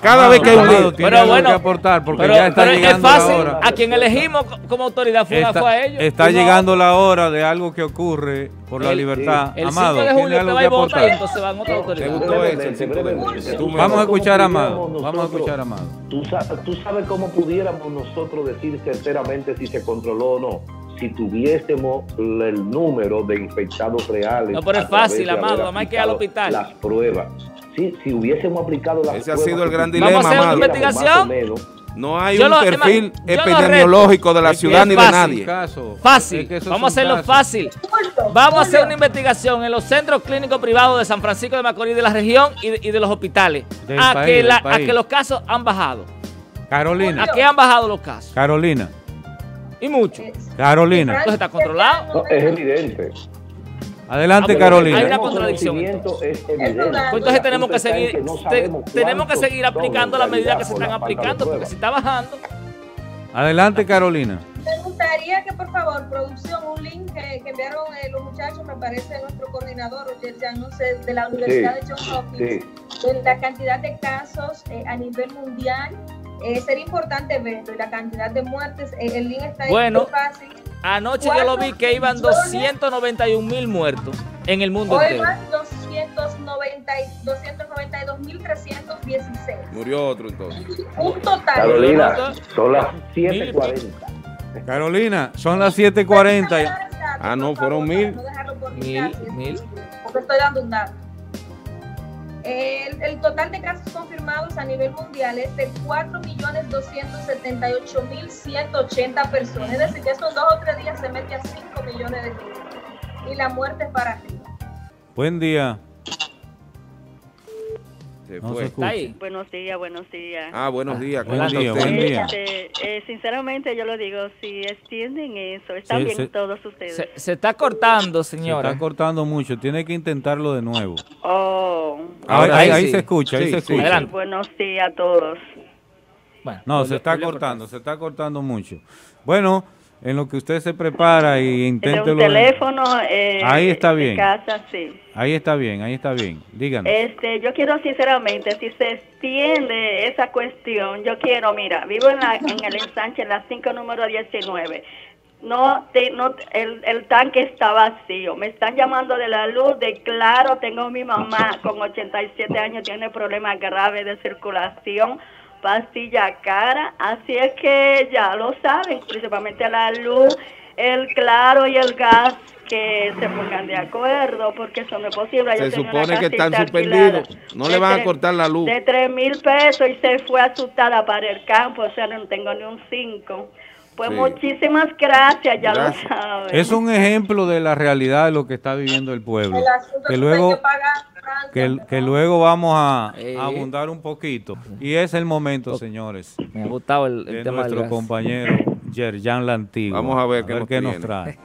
Cada Amado, vez que hay un lío. Pero bueno, que aportar porque pero, ya está pero llegando es fácil, la hora. A quien elegimos como autoridad fue, está, fue a ellos. Está no. llegando la hora de algo que ocurre por el, la libertad. El, el Amado, ¿tiene algo que aportar? Entonces van otras autoridades. Vamos a escuchar a Amado. Vamos a escuchar a Amado. Tú, tú sabes cómo pudiéramos nosotros decir sinceramente si se controló o no, si tuviésemos el número de infectados reales. No, pero es fácil, Amado, además hay que ir al hospital. Las pruebas. Sí, si hubiésemos aplicado las Ese pruebas. Ese ha sido el gran dilema, Amado. Vamos a hacer una investigación. Menos, no hay yo un lo, perfil epidemiológico de la es ciudad ni de nadie. Caso. Fácil. Es que vamos a hacerlo caso. fácil. Vamos a hacer una investigación en los centros clínicos privados de San Francisco de Macorís, de la región y de, y de los hospitales. Del a, país, que la, a que los casos han bajado. Carolina. ¿A qué han bajado los casos? Carolina. Y mucho. Carolina. Entonces está controlado. No, es evidente. Adelante, ah, Carolina. Hay una contradicción. Entonces, entonces tenemos que seguir, que no te, tenemos que seguir aplicando las medidas que se están aplicando, porque si está bajando. Adelante, Carolina. Me gustaría que por favor, producción, un link que, que enviaron eh, los muchachos, me parece nuestro coordinador, Yerjan, no sé, de la Universidad sí, de Johns Hopkins, sí. de la cantidad de casos eh, a nivel mundial. Eh, sería importante verlo, y la cantidad de muertes, eh, el link está bueno, muy fácil. Anoche yo lo vi que iban doscientos noventa y un mil muertos en el mundo entero. Hoy van doscientos noventa y dos mil trescientos dieciséis. Murió otro entonces. Un total. Carolina, son las siete cuarenta. Carolina, son las siete cuarenta. Ah, no, fueron mil. Mil, mil. Porque estoy dando un dato. El, el total de casos confirmados a nivel mundial es de cuatro millones doscientos setenta y ocho mil ciento ochenta personas. Es decir, que esos dos o tres días se mete a cinco millones de personas. Y la muerte es para arriba. Buen día. Se no fue. Se ahí. Buenos días, buenos días. Ah, buenos días. Ah, buen día, buen día. Eh, eh, sinceramente, yo lo digo, si extienden eso, están sí, bien se, todos ustedes. Se, se está cortando, señora. Se está cortando mucho. Tiene que intentarlo de nuevo. Oh. Ahora, ahí, ahí sí. se escucha, ahí sí, se escucha. Sí, adelante. Buenos días a todos. Bueno, no, se está cortando, se está cortando mucho. Bueno, en lo que usted se prepara y intente un teléfono eh, ahí está bien. En casa, sí. Ahí está bien, ahí está bien. Díganos. Este, yo quiero sinceramente, si se extiende esa cuestión, yo quiero, mira, vivo en, la, en el ensanche, en la cinco, número diecinueve. No, te, no el, el tanque está vacío. Me están llamando de la luz, de claro, tengo a mi mamá con ochenta y siete años, tiene problemas graves de circulación, pastilla cara, así es que ya lo saben, principalmente la luz, el claro y el gas, que se pongan de acuerdo, porque eso no es posible. Se supone que están suspendidos, no le van a cortar la luz. De tres mil pesos y se fue asustada para el campo, o sea, no tengo ni un cinco. Pues sí. Muchísimas gracias, ya gracias. Lo saben. Es un ejemplo de la realidad de lo que está viviendo el pueblo. El que luego, que, tanto, que, que luego vamos a, eh. a abundar un poquito. Y es el momento, okay. Señores. Me ha gustado el, el de tema nuestro del compañero Yerjan la Antigua. Vamos a ver, a qué, ver nos qué nos trae.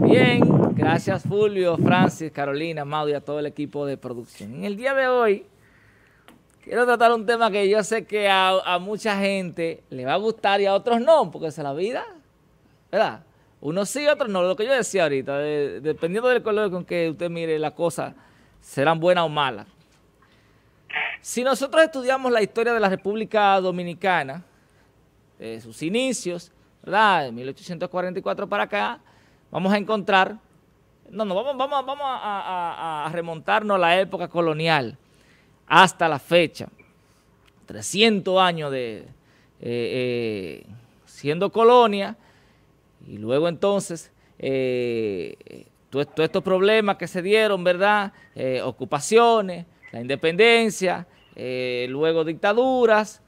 Bien. Gracias Fulvio, Francis, Carolina, Amado y a todo el equipo de producción. En el día de hoy quiero tratar un tema que yo sé que a, a mucha gente le va a gustar y a otros no, porque esa es la vida, ¿verdad? Unos sí, otros no. Lo que yo decía ahorita, de, dependiendo del color con que usted mire las cosas, serán buenas o malas. Si nosotros estudiamos la historia de la República Dominicana, de sus inicios, ¿verdad? De mil ochocientos cuarenta y cuatro para acá, vamos a encontrar... No, no, vamos, vamos, vamos a, a, a remontarnos a la época colonial hasta la fecha. trescientos años de eh, eh, siendo colonia y luego entonces eh, todos todo estos problemas que se dieron, ¿verdad? Eh, ocupaciones, la independencia, eh, luego dictaduras.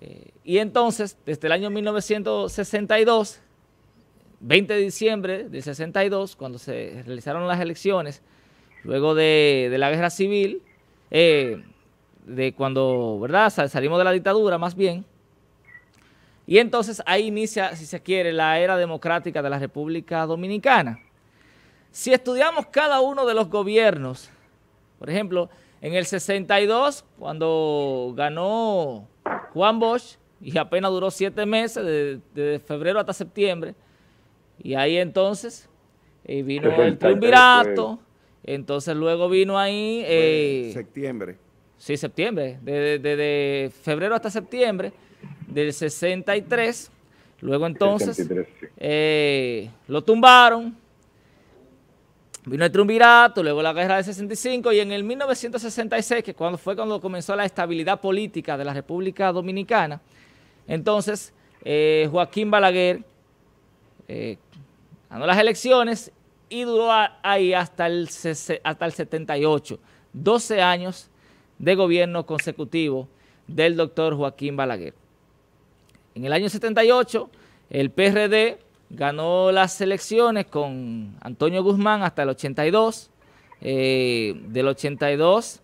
Eh, y entonces, desde el año mil novecientos sesenta y dos... veinte de diciembre del sesenta y dos, cuando se realizaron las elecciones, luego de, de la guerra civil, eh, de cuando, ¿verdad?, salimos de la dictadura más bien, y entonces ahí inicia, si se quiere, la era democrática de la República Dominicana. Si estudiamos cada uno de los gobiernos, por ejemplo, en el sesenta y dos, cuando ganó Juan Bosch, y apenas duró siete meses, desde de febrero hasta septiembre, y ahí entonces eh, vino el triunvirato, entonces luego vino ahí... Eh, septiembre. Sí, septiembre, desde de, de, de febrero hasta septiembre del sesenta y tres, luego entonces sesenta y tres, sí. eh, lo tumbaron, vino el triunvirato, luego la guerra del sesenta y cinco y en el mil novecientos sesenta y seis, que cuando fue cuando comenzó la estabilidad política de la República Dominicana, entonces eh, Joaquín Balaguer... Eh, ganó las elecciones y duró a, ahí hasta el, hasta el setenta y ocho, doce años de gobierno consecutivo del doctor Joaquín Balaguer. En el año setenta y ocho, el P R D ganó las elecciones con Antonio Guzmán hasta el ochenta y dos, eh, del ochenta y dos,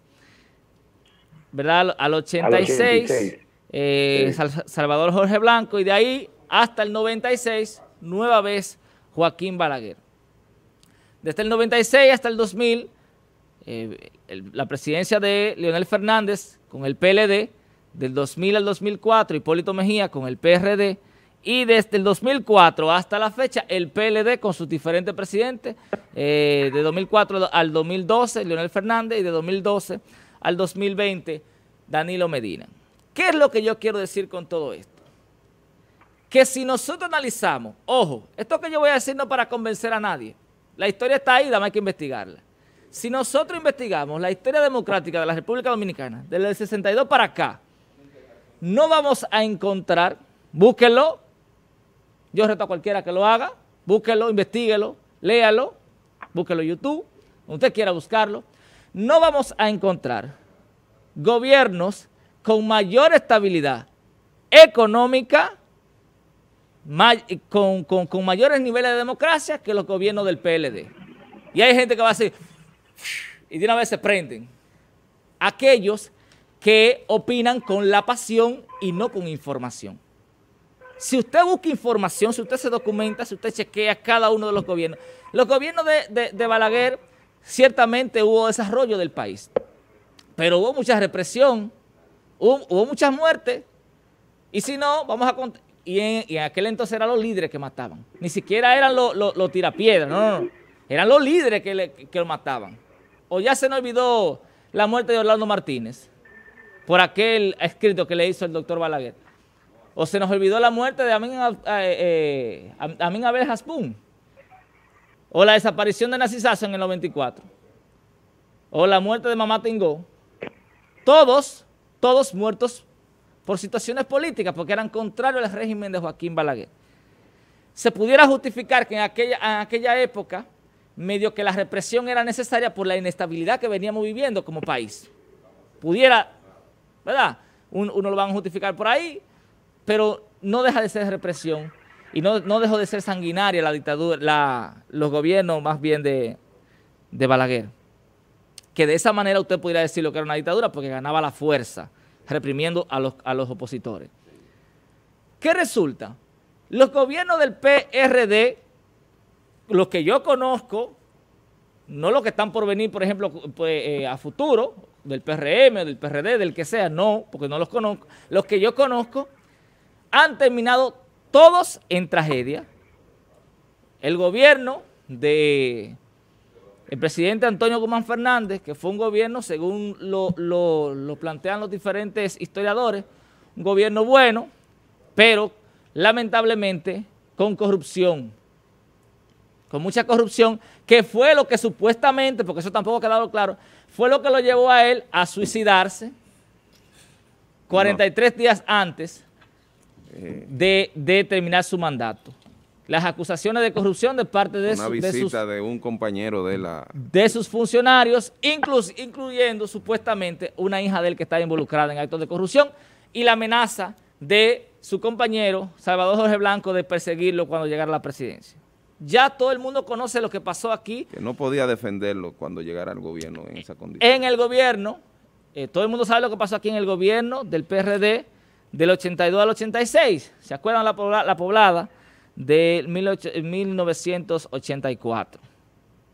¿verdad?, al ochenta y seis, eh, sí. Salvador Jorge Blanco, y de ahí hasta el noventa y seis, nueva vez Joaquín Balaguer. Desde el noventa y seis hasta el dos mil, eh, el, la presidencia de Leonel Fernández con el P L D, del dos mil al dos mil cuatro, Hipólito Mejía con el P R D, y desde el dos mil cuatro hasta la fecha, el P L D con sus diferentes presidentes, eh, de dos mil cuatro al dos mil doce, Leonel Fernández, y de dos mil doce al dos mil veinte, Danilo Medina. ¿Qué es lo que yo quiero decir con todo esto? Que si nosotros analizamos, ojo, esto que yo voy a decir no para convencer a nadie, la historia está ahí, nada más hay que investigarla. Si nosotros investigamos la historia democrática de la República Dominicana, desde el sesenta y dos para acá, no vamos a encontrar, búsquenlo, yo reto a cualquiera que lo haga, búsquenlo, investiguenlo, léalo, búsquenlo en YouTube, donde usted quiera buscarlo, no vamos a encontrar gobiernos con mayor estabilidad económica, Con, con, con mayores niveles de democracia que los gobiernos del P L D. Y hay gente que va a decir, y de una vez se prenden. Aquellos que opinan con la pasión y no con información. Si usted busca información, si usted se documenta, si usted chequea cada uno de los gobiernos, los gobiernos de, de, de Balaguer, ciertamente hubo desarrollo del país. pero hubo mucha represión, hubo, hubo muchas muertes, y si no, vamos a... Y en, y en aquel entonces eran los líderes que mataban, ni siquiera eran los, los, los tirapiedras, no, no, eran los líderes que, le, que lo mataban. O ya se nos olvidó la muerte de Orlando Martínez, por aquel escrito que le hizo el doctor Balaguer. O se nos olvidó la muerte de Amín, eh, Amín Abel Hasbún. O la desaparición de Narcisazo en el noventa y cuatro. O la muerte de Mamá Tingó. Todos, todos muertos por situaciones políticas, porque eran contrarios al régimen de Joaquín Balaguer. Se pudiera justificar que en aquella, en aquella época, medio que la represión era necesaria por la inestabilidad que veníamos viviendo como país. Pudiera... ¿Verdad? Uno, uno lo van a justificar por ahí, pero no deja de ser represión y no, no dejó de ser sanguinaria la dictadura, la, los gobiernos más bien de, de Balaguer. Que de esa manera usted pudiera decir lo que era una dictadura porque ganaba la fuerza, reprimiendo a los, a los opositores. ¿Qué resulta? Los gobiernos del P R D, los que yo conozco, no los que están por venir, por ejemplo, pues, eh, a futuro, del P R M, del P R D, del que sea, no, porque no los conozco. Los que yo conozco han terminado todos en tragedia. El gobierno del presidente Antonio Guzmán Fernández, que fue un gobierno, según lo, lo, lo plantean los diferentes historiadores, un gobierno bueno, pero lamentablemente con corrupción, con mucha corrupción, que fue lo que supuestamente, porque eso tampoco ha quedado claro, fue lo que lo llevó a él a suicidarse cuarenta y tres días antes de, de terminar su mandato. Las acusaciones de corrupción de parte de, Una su, visita de, sus, de un compañero de la... de sus funcionarios, inclu, incluyendo supuestamente una hija de él que está involucrada en actos de corrupción y la amenaza de su compañero Salvador Jorge Blanco de perseguirlo cuando llegara a la presidencia. Ya todo el mundo conoce lo que pasó aquí. Que no podía defenderlo cuando llegara al gobierno en esa condición. En el gobierno, eh, todo el mundo sabe lo que pasó aquí en el gobierno del P R D del ochenta y dos al ochenta y seis. ¿Se acuerdan la, pobla, la poblada de mil novecientos ochenta y cuatro?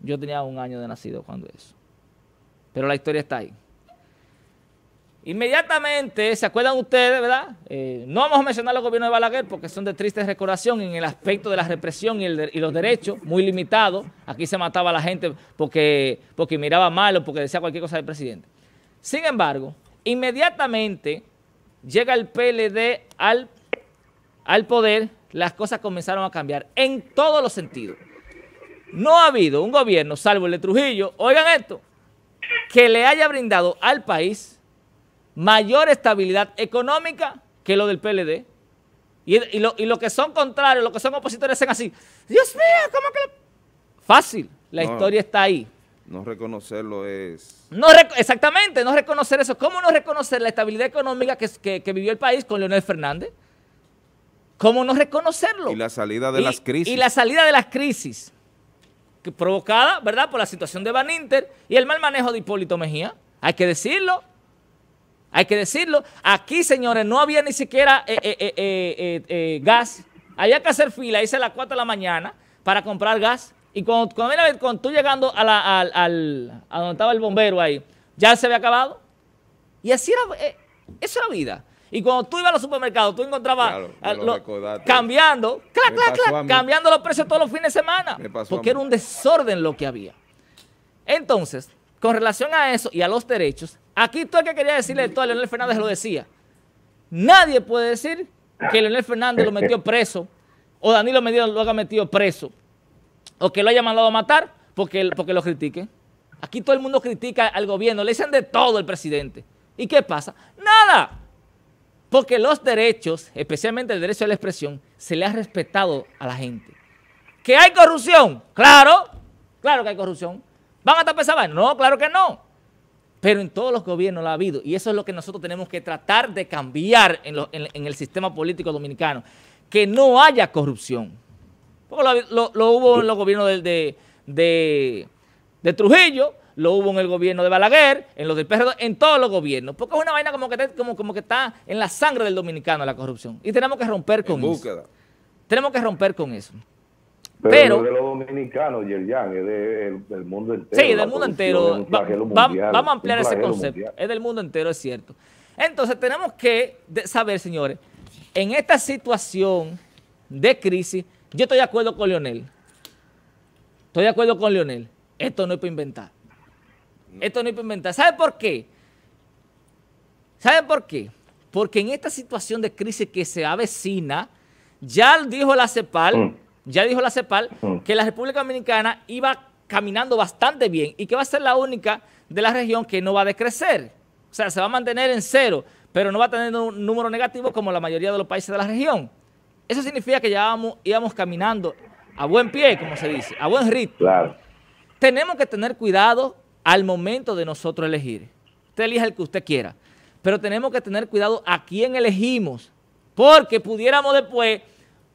Yo tenía un año de nacido cuando eso. Pero la historia está ahí. Inmediatamente, ¿se acuerdan ustedes, verdad? Eh, no vamos a mencionar los gobiernos de Balaguer porque son de triste recordación en el aspecto de la represión y, el de, y los derechos, muy limitados. Aquí se mataba a la gente porque, porque miraba mal o porque decía cualquier cosa del presidente. Sin embargo, inmediatamente llega el P L D al, al poder, las cosas comenzaron a cambiar en todos los sentidos. No ha habido un gobierno, salvo el de Trujillo, oigan esto, que le haya brindado al país mayor estabilidad económica que lo del P L D. Y, y, lo, y lo que son contrarios, lo que son opositores, hacen así. Dios mío, ¿cómo que...? Lo... Fácil, la no, historia está ahí. No reconocerlo es... No rec exactamente, no reconocer eso. ¿Cómo no reconocer la estabilidad económica que, que, que vivió el país con Leonel Fernández? ¿Cómo no reconocerlo? Y la salida de y, las crisis. Y la salida de las crisis, que provocada, ¿verdad?, por la situación de Baninter y el mal manejo de Hipólito Mejía. Hay que decirlo. Hay que decirlo, aquí señores no había ni siquiera eh, eh, eh, eh, eh, gas, había que hacer fila, hice a las cuatro de la mañana para comprar gas y cuando, cuando, cuando tú llegando a, la, a, a, a donde estaba el bombero ahí, ya se había acabado y así era, eh, eso era vida. Y cuando tú ibas a los supermercados, tú encontrabas claro, a, lo, cambiando, clac, clac, clac, cambiando los precios todos los fines de semana porque era un desorden lo que había. Entonces, con relación a eso y a los derechos, aquí todo el que quería decirle todo a Leonel Fernández lo decía. Nadie puede decir que Leonel Fernández lo metió preso o Danilo Medina lo haya metido preso o que lo haya mandado a matar porque, porque lo critiquen. Aquí todo el mundo critica al gobierno, le dicen de todo al presidente. ¿Y qué pasa? ¡Nada! Porque los derechos, especialmente el derecho a la expresión, se le ha respetado a la gente. ¿Que hay corrupción? ¡Claro! ¡Claro que hay corrupción! ¿Van a tapar esa vaina? No, claro que no. Pero en todos los gobiernos la ha habido y eso es lo que nosotros tenemos que tratar de cambiar en, lo, en, en el sistema político dominicano, que no haya corrupción. Porque lo, lo, lo hubo en los gobiernos de, de, de, de Trujillo, lo hubo en el gobierno de Balaguer, en los del P R D, en todos los gobiernos, porque es una vaina como que, como, como que está en la sangre del dominicano la corrupción y tenemos que romper con eso. Tenemos que romper con eso. Pero, pero no de los dominicanos, Yerjan, es del de, mundo entero. Sí, del mundo entero. Va, va, mundial, vamos a ampliar ese concepto. Mundial. Es del mundo entero, es cierto. Entonces tenemos que saber, señores, en esta situación de crisis, yo estoy de acuerdo con Leonel. Estoy de acuerdo con Leonel. Esto no es para inventar. Esto no es para inventar. ¿Sabe por qué? ¿Sabe por qué? Porque en esta situación de crisis que se avecina, ya dijo la CEPAL... Mm. Ya dijo la CEPAL que la República Dominicana iba caminando bastante bien y que va a ser la única de la región que no va a decrecer. O sea, se va a mantener en cero, pero no va a tener un número negativo como la mayoría de los países de la región. Eso significa que ya vamos, íbamos caminando a buen pie, como se dice, a buen ritmo. Claro. Tenemos que tener cuidado al momento de nosotros elegir. Usted elija el que usted quiera, pero tenemos que tener cuidado a quién elegimos, porque pudiéramos después...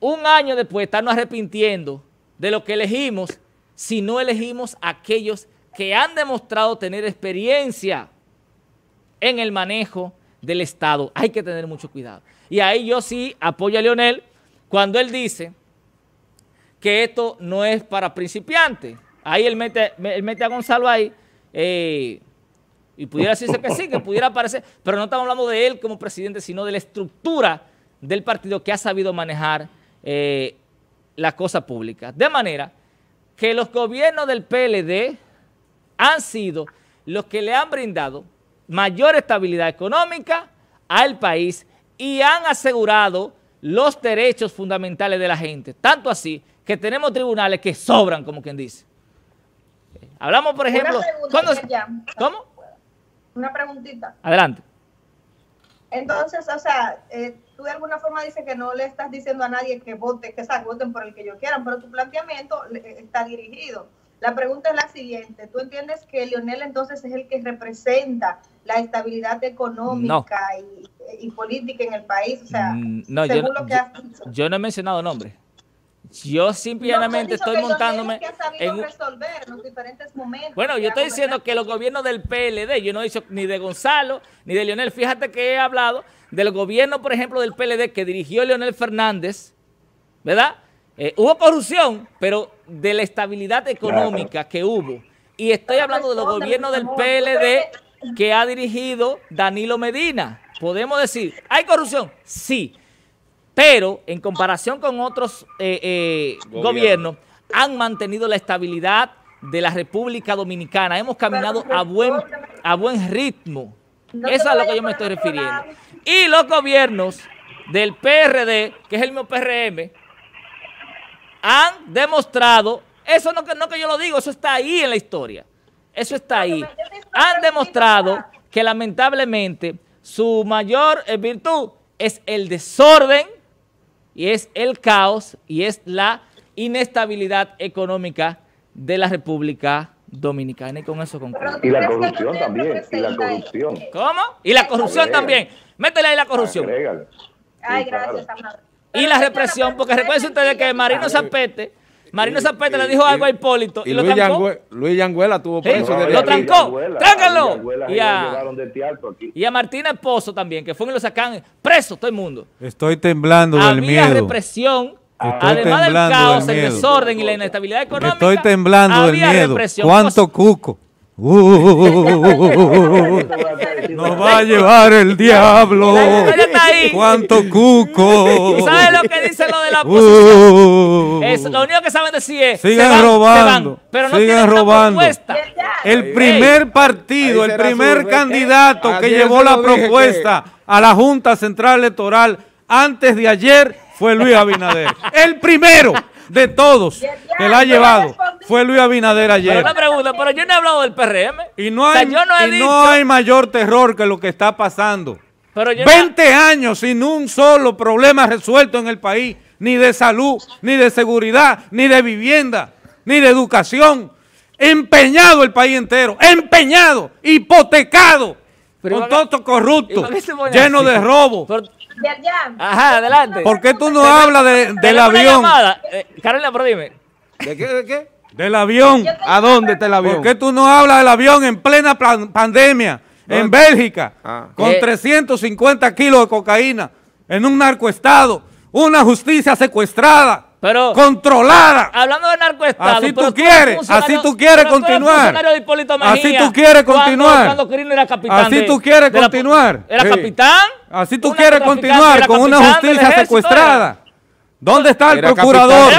un año después estarnos arrepintiendo de lo que elegimos si no elegimos a aquellos que han demostrado tener experiencia en el manejo del Estado. Hay que tener mucho cuidado. Y ahí yo sí apoyo a Leonel cuando él dice que esto no es para principiantes. Ahí él mete, él mete a Gonzalo ahí eh, y pudiera decirse que sí, que pudiera parecer, pero no estamos hablando de él como presidente, sino de la estructura del partido que ha sabido manejar Eh, la cosa pública. De manera que los gobiernos del P L D han sido los que le han brindado mayor estabilidad económica al país y han asegurado los derechos fundamentales de la gente. Tanto así que tenemos tribunales que sobran, como quien dice. Hablamos, por ejemplo... Una preguntita, ¿cómo? Una preguntita. Adelante. Entonces, o sea... Eh, tú de alguna forma dices que no le estás diciendo a nadie que vote, que se voten por el que ellos quieran, pero tu planteamiento está dirigido. La pregunta es la siguiente. ¿Tú entiendes que Leonel entonces es el que representa la estabilidad económica no. y, y política en el país? O sea, no, según yo, lo que has dicho. Yo no he mencionado nombres. Yo simplemente no, estoy montándome... Que ha sabido en... resolver los diferentes momentos. Bueno, yo estoy diciendo que los gobiernos del P L D, yo no he dicho ni de Gonzalo, ni de Leonel. Fíjate que he hablado del gobierno, por ejemplo, del P L D que dirigió Leonel Fernández, ¿verdad? Eh, hubo corrupción, pero de la estabilidad económica que hubo. Y estoy hablando de los gobiernos del P L D que ha dirigido Danilo Medina. Podemos decir, ¿hay corrupción? Sí. Pero en comparación con otros eh, eh, gobiernos, gobierno, han mantenido la estabilidad de la República Dominicana. Hemos caminado a buen, a buen ritmo. No Eso es a lo que yo me estoy refiriendo. Lado. Y los gobiernos del P R D, que es el mismo P R M, han demostrado, eso no que, no que yo lo digo, eso está ahí en la historia. Eso está ahí. Han demostrado que lamentablemente su mayor virtud es el desorden, y es el caos, y es la inestabilidad económica de la República Dominicana. Y con eso concluyo. Y la corrupción también. Y la corrupción. ¿Cómo? Y la corrupción también. Métele ahí la corrupción. Agrégale. Ay, gracias, Amado. Y la represión, porque recuerden ustedes que Marino Zapete, Marino Zapete le dijo algo a Hipólito y, y lo trancó. Luis Yanguela tuvo preso. Sí, lo trancó. ¡Tránganlo! Y a, y a Martín Esposo también, que fue y lo sacan preso todo el mundo. Estoy temblando del miedo. Había represión. Estoy además del caos, del el desorden y la inestabilidad económica. Estoy temblando había del miedo. Represión. ¿Cuánto cuco? Uh, nos va a llevar el diablo. ¿Cuánto cuco? ¿Sabes lo que dice lo de la oposición? Es, lo único que saben decir es sigan se van, robando, se van, pero no sigan robando. El primer partido, el primer candidato que llevó la propuesta a la Junta Central Electoral antes de ayer fue Luis Abinader. El primero de todos que la ha llevado fue Luis Abinader ayer. Pero una pregunta, pero yo no he hablado del P R M. Y no hay, o sea, yo no he y dicho... no hay mayor terror que lo que está pasando. Pero yo veinte no... años sin un solo problema resuelto en el país, ni de salud, ni de seguridad, ni de vivienda, ni de educación. Empeñado el país entero, empeñado, hipotecado, pero con todo que... corrupto, lleno de robo. Pero... Ajá, adelante. ¿Por qué tú no hablas de, del avión? Eh, Carolina, pero dime. ¿De qué? ¿De qué? Del avión. ¿A dónde está el avión? ¿Por qué tú no hablas del avión en plena pandemia, ¿dónde? En Bélgica, ah. con eh. trescientos cincuenta kilos de cocaína, en un narcoestado, una justicia secuestrada? pero controlada. Hablando de narcoestado. Así tú quieres, así tú quieres continuar. Así tú quieres continuar. Así tú quieres continuar. Era capitán. Así tú quieres continuar con una justicia secuestrada. ¿Dónde está el procurador?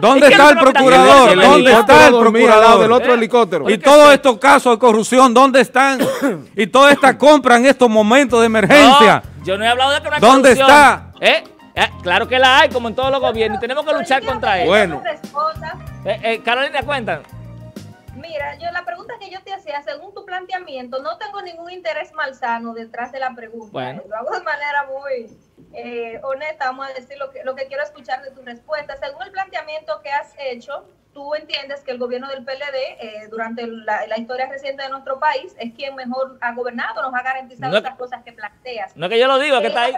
¿Dónde está el procurador? ¿Dónde está el procurador del otro helicóptero? Y todos estos casos de corrupción, ¿dónde están? Y toda esta compra en estos momentos de emergencia. No, yo no he hablado de que no hay corrupción. ¿Dónde está? ¿Eh? Eh, claro que la hay, como en todos los gobiernos. Tenemos que luchar contra ella. Bueno. Eh, eh, Carolina, cuéntanos. Mira, yo la pregunta que yo te hacía, según tu planteamiento, no tengo ningún interés malsano detrás de la pregunta. Bueno. Lo hago de manera muy eh, honesta, vamos a decir lo que, lo que quiero escuchar de tu respuesta. Según el planteamiento que has hecho, tú entiendes que el gobierno del P L D, eh, durante la, la historia reciente de nuestro país, es quien mejor ha gobernado, nos ha garantizado no, estas cosas que planteas. No que yo lo digo, eh, que está ahí.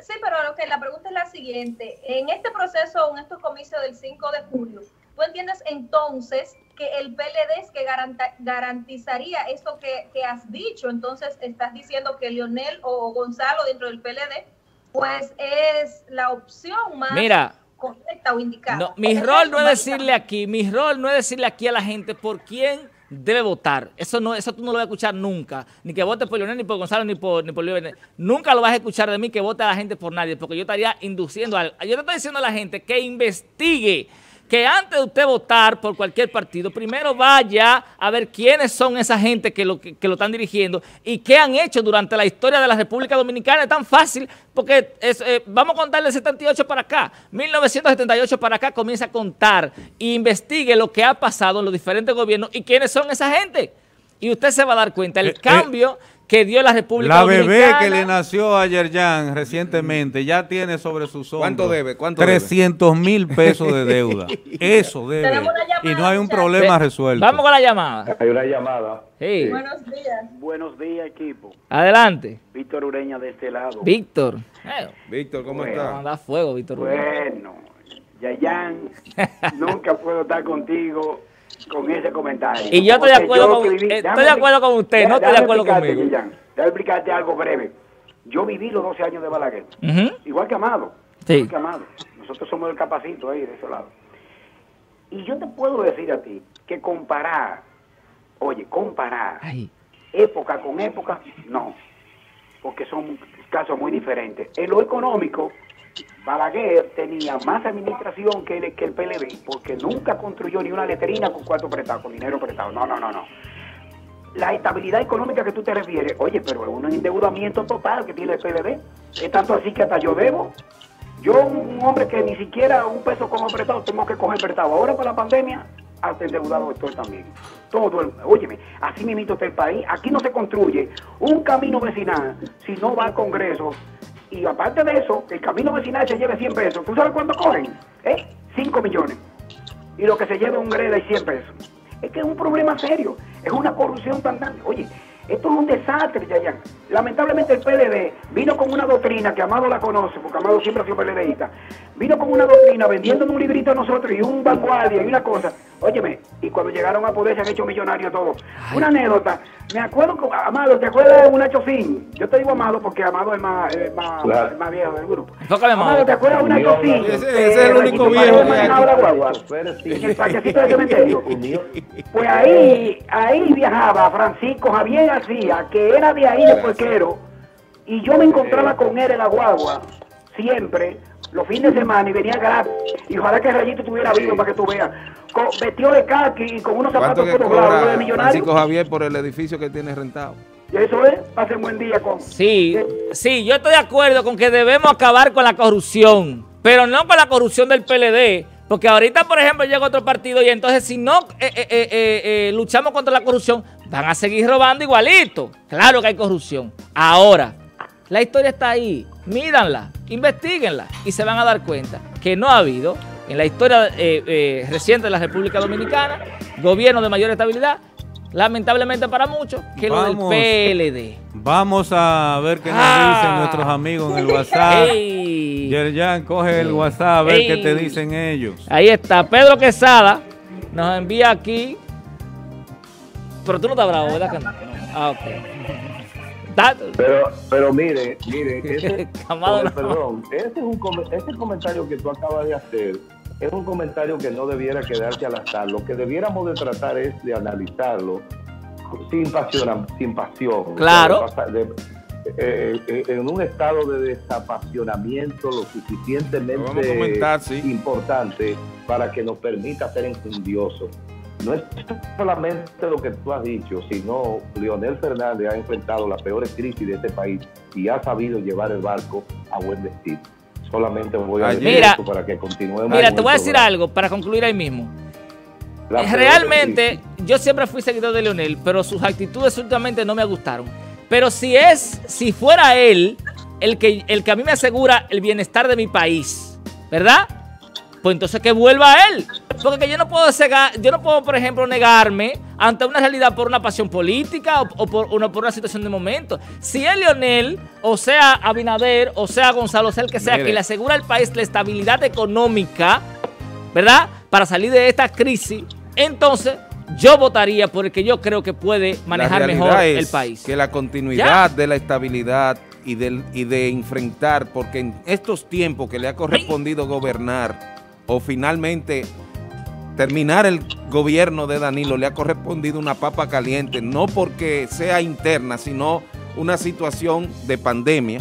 Sí, pero lo que la pregunta es la siguiente. En este proceso, en estos comicios del cinco de julio, ¿tú entiendes entonces que el P L D es que garanta, garantizaría esto que, que has dicho? Entonces, estás diciendo que Leonel o Gonzalo dentro del P L D, pues es la opción más Mira, correcta o indicada. No, mi rol no es decirle aquí, mi rol no es decirle aquí a la gente por quién debe votar. Eso no, eso tú no lo vas a escuchar nunca. Ni que vote por Leonel, ni por Gonzalo, ni por, ni por Leonel. Nunca lo vas a escuchar de mí que vote a la gente por nadie, porque yo estaría induciendo a... Yo te estoy diciendo a la gente que investigue, que antes de usted votar por cualquier partido, primero vaya a ver quiénes son esa gente que lo, que, que lo están dirigiendo y qué han hecho durante la historia de la República Dominicana. Es tan fácil porque es, eh, vamos a contar del setenta y ocho para acá, mil novecientos setenta y ocho para acá, comienza a contar e investigue lo que ha pasado en los diferentes gobiernos y quiénes son esa gente. Y usted se va a dar cuenta, el eh, cambio eh, que dio la República Dominicana. La bebé que le nació a Yerjan recientemente ya tiene sobre sus hombros. ¿Cuánto debe? ¿Cuánto trescientos mil pesos de deuda. Eso debe. Llamada, y no hay un problema ¿sí? resuelto. Vamos con la llamada. Hay una llamada. Sí. Sí. Buenos días. Buenos días, equipo. Adelante. Víctor Ureña de este lado. Víctor. Eh. Víctor, ¿cómo bueno. está? Manda fuego, Víctor Ureña. Bueno, Yerjan, nunca puedo estar contigo con ese comentario. Y yo estoy de acuerdo con usted, estoy de acuerdo con usted, no estoy de acuerdo conmigo. Déjame explicarte algo breve. Yo viví los doce años de Balaguer, uh-huh. igual que Amado, sí. igual que Amado. Nosotros somos el capacito ahí de ese lado. Y yo te puedo decir a ti que comparar, oye, comparar Ay. época con época, no, porque son casos muy diferentes. En lo económico, Balaguer tenía más administración que el, que el P L D, porque nunca construyó ni una letrina con cuarto prestado, con dinero prestado. No, no, no, no. La estabilidad económica que tú te refieres, oye, pero es un endeudamiento total que tiene el P L D. Es tanto así que hasta yo debo. Yo, un hombre que ni siquiera un peso como prestado, tengo que coger prestado. Ahora para la pandemia, hasta endeudado estoy también. Todo el, óyeme, así mismo está el país. Aquí no se construye un camino vecinal si no va al Congreso. Y aparte de eso, el camino vecinal se lleve cien pesos. ¿Tú sabes cuánto cogen? ¿Eh? cinco millones. Y lo que se lleve un greda es cien pesos. Es que es un problema serio. Es una corrupción tan grande. Oye, esto es un desastre, Yerjan. Lamentablemente el P L D vino con una doctrina, que Amado la conoce, porque Amado siempre ha sido PLDista. Vino con una doctrina vendiéndonos un librito a nosotros y un vanguardia y una cosa. Óyeme, y cuando llegaron a poder se han hecho millonarios todos. Una anécdota. Me acuerdo, que, Amado, ¿te acuerdas de un achocín? Yo te digo Amado porque Amado es más, el más, claro. el más viejo del grupo. Tócale, Amado, ¿te acuerdas de un achocín? Ese, ese eh, es el único viejo. En el parquecito del cementerio. Pues ahí, ahí viajaba Francisco Javier García, que era de ahí de Puerquero, y yo me encontraba con él en la guagua, siempre, los fines de semana, y venía gratis. Y ojalá que Rayito estuviera vivo para que tú veas. Con, vestido de caqui y con unos zapatos por los de millonarios. Francisco Javier por el edificio que tiene rentado. Y eso es, pasen buen día con. Sí, sí, yo estoy de acuerdo con que debemos acabar con la corrupción, pero no con la corrupción del P L D. Porque ahorita, por ejemplo, llega otro partido y entonces si no eh, eh, eh, eh, luchamos contra la corrupción, van a seguir robando igualito. Claro que hay corrupción. Ahora, la historia está ahí. Míranla, investiguenla y se van a dar cuenta que no ha habido en la historia eh, eh, reciente de la República Dominicana gobierno de mayor estabilidad, lamentablemente para muchos, que vamos, lo del P L D. Vamos a ver qué nos ah. dicen nuestros amigos en el WhatsApp. Ey. Yerjan, coge el WhatsApp a ver Ey. qué te dicen ellos. Ahí está, Pedro Quesada nos envía aquí. Pero tú no estás bravo, ¿verdad? Ah, ok. Pero, pero mire, mire, ese, Amado, no. Perdón, ese es un ese comentario que tú acabas de hacer es un comentario que no debiera quedarse al azar. Lo que debiéramos de tratar es de analizarlo sin pasión, sin pasión. Claro. De, Eh, eh, en un estado de desapasionamiento lo suficientemente comentar, sí. importante para que nos permita ser enjundiosos. No es solamente lo que tú has dicho, sino Leonel Fernández ha enfrentado las peores crisis de este país y ha sabido llevar el barco a buen destino. Solamente voy a decir mira, esto para que continuemos. Mira, te voy a decir algo para concluir ahí mismo. La Realmente, yo siempre fui seguidor de Leonel, pero sus actitudes últimamente no me gustaron. Pero si es, si fuera él el que, el que a mí me asegura el bienestar de mi país, ¿verdad? Pues entonces que vuelva a él. Porque que yo no puedo, cegar, yo no puedo, por ejemplo, negarme ante una realidad por una pasión política o, o, por, una, por una situación de momento. Si es Leonel, o sea Abinader, o sea Gonzalo, o sea el que sea, Mire. que le asegura al país la estabilidad económica, ¿verdad? Para salir de esta crisis, entonces... yo votaría por el que yo creo que puede manejar mejor el país. Que la continuidad ¿Ya? de la estabilidad y de, y de enfrentar, porque en estos tiempos que le ha correspondido gobernar o finalmente terminar el gobierno de Danilo, le ha correspondido una papa caliente, no porque sea interna, sino una situación de pandemia.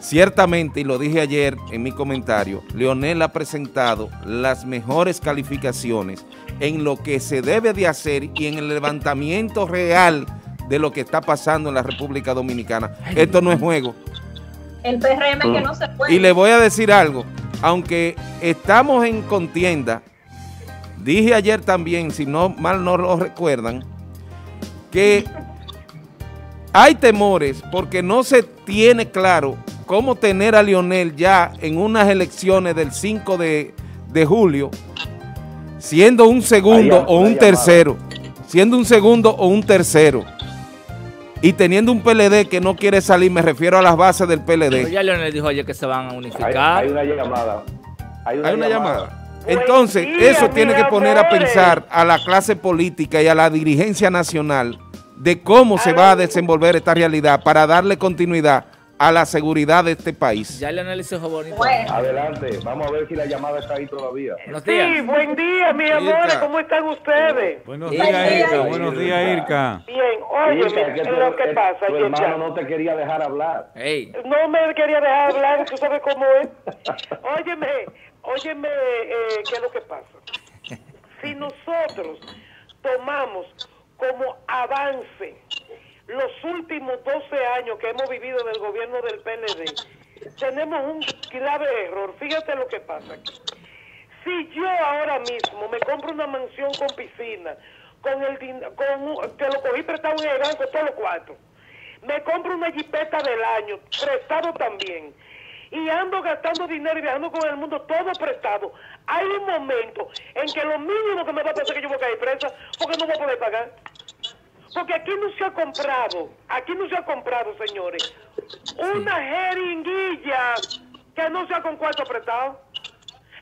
Ciertamente, y lo dije ayer en mi comentario, Leonel ha presentado las mejores calificaciones en lo que se debe de hacer y en el levantamiento real de lo que está pasando en la República Dominicana. Esto no es juego. El P R M que no se puede. Y le voy a decir algo, aunque estamos en contienda, dije ayer también, si no mal no lo recuerdan, que hay temores porque no se tiene claro cómo tener a Leonel ya en unas elecciones del cinco de julio, siendo un segundo o un tercero, siendo un segundo o un tercero, y teniendo un P L D que no quiere salir, me refiero a las bases del P L D. Pero ya Leonel dijo ayer que se van a unificar. Hay, hay una llamada. Hay una, hay una llamada. llamada. Entonces, día, eso tiene que poner a pensar a la clase política y a la dirigencia nacional de cómo se va a desenvolver esta realidad para darle continuidad a la seguridad de este país. Ya el análisis fue bonito. Bueno. Adelante, vamos a ver si la llamada está ahí todavía. Buenos días. Sí, buen día, mis amores, ¿cómo están ustedes? Buenos días, Irka, buenos días, Irka. Bien, oye, mira, es lo que pasa. Tu hermano no te quería dejar hablar. Hey. No me quería dejar hablar, tú sabes cómo es. Óyeme, óyeme, eh, ¿qué es lo que pasa? Si nosotros tomamos como avance los últimos doce años que hemos vivido en el gobierno del P L D, tenemos un grave error. Fíjate lo que pasa aquí. Si yo ahora mismo me compro una mansión con piscina, con el con, que lo cogí prestado en el banco, todos los cuatro, me compro una jipeta del año, prestado también, y ando gastando dinero y viajando con el mundo, todo prestado, hay un momento en que lo mínimo que me va a pasar es que yo voy a caer presa porque no voy a poder pagar. Porque aquí no se ha comprado, aquí no se ha comprado, señores, una jeringuilla que no sea con cuarto apretado.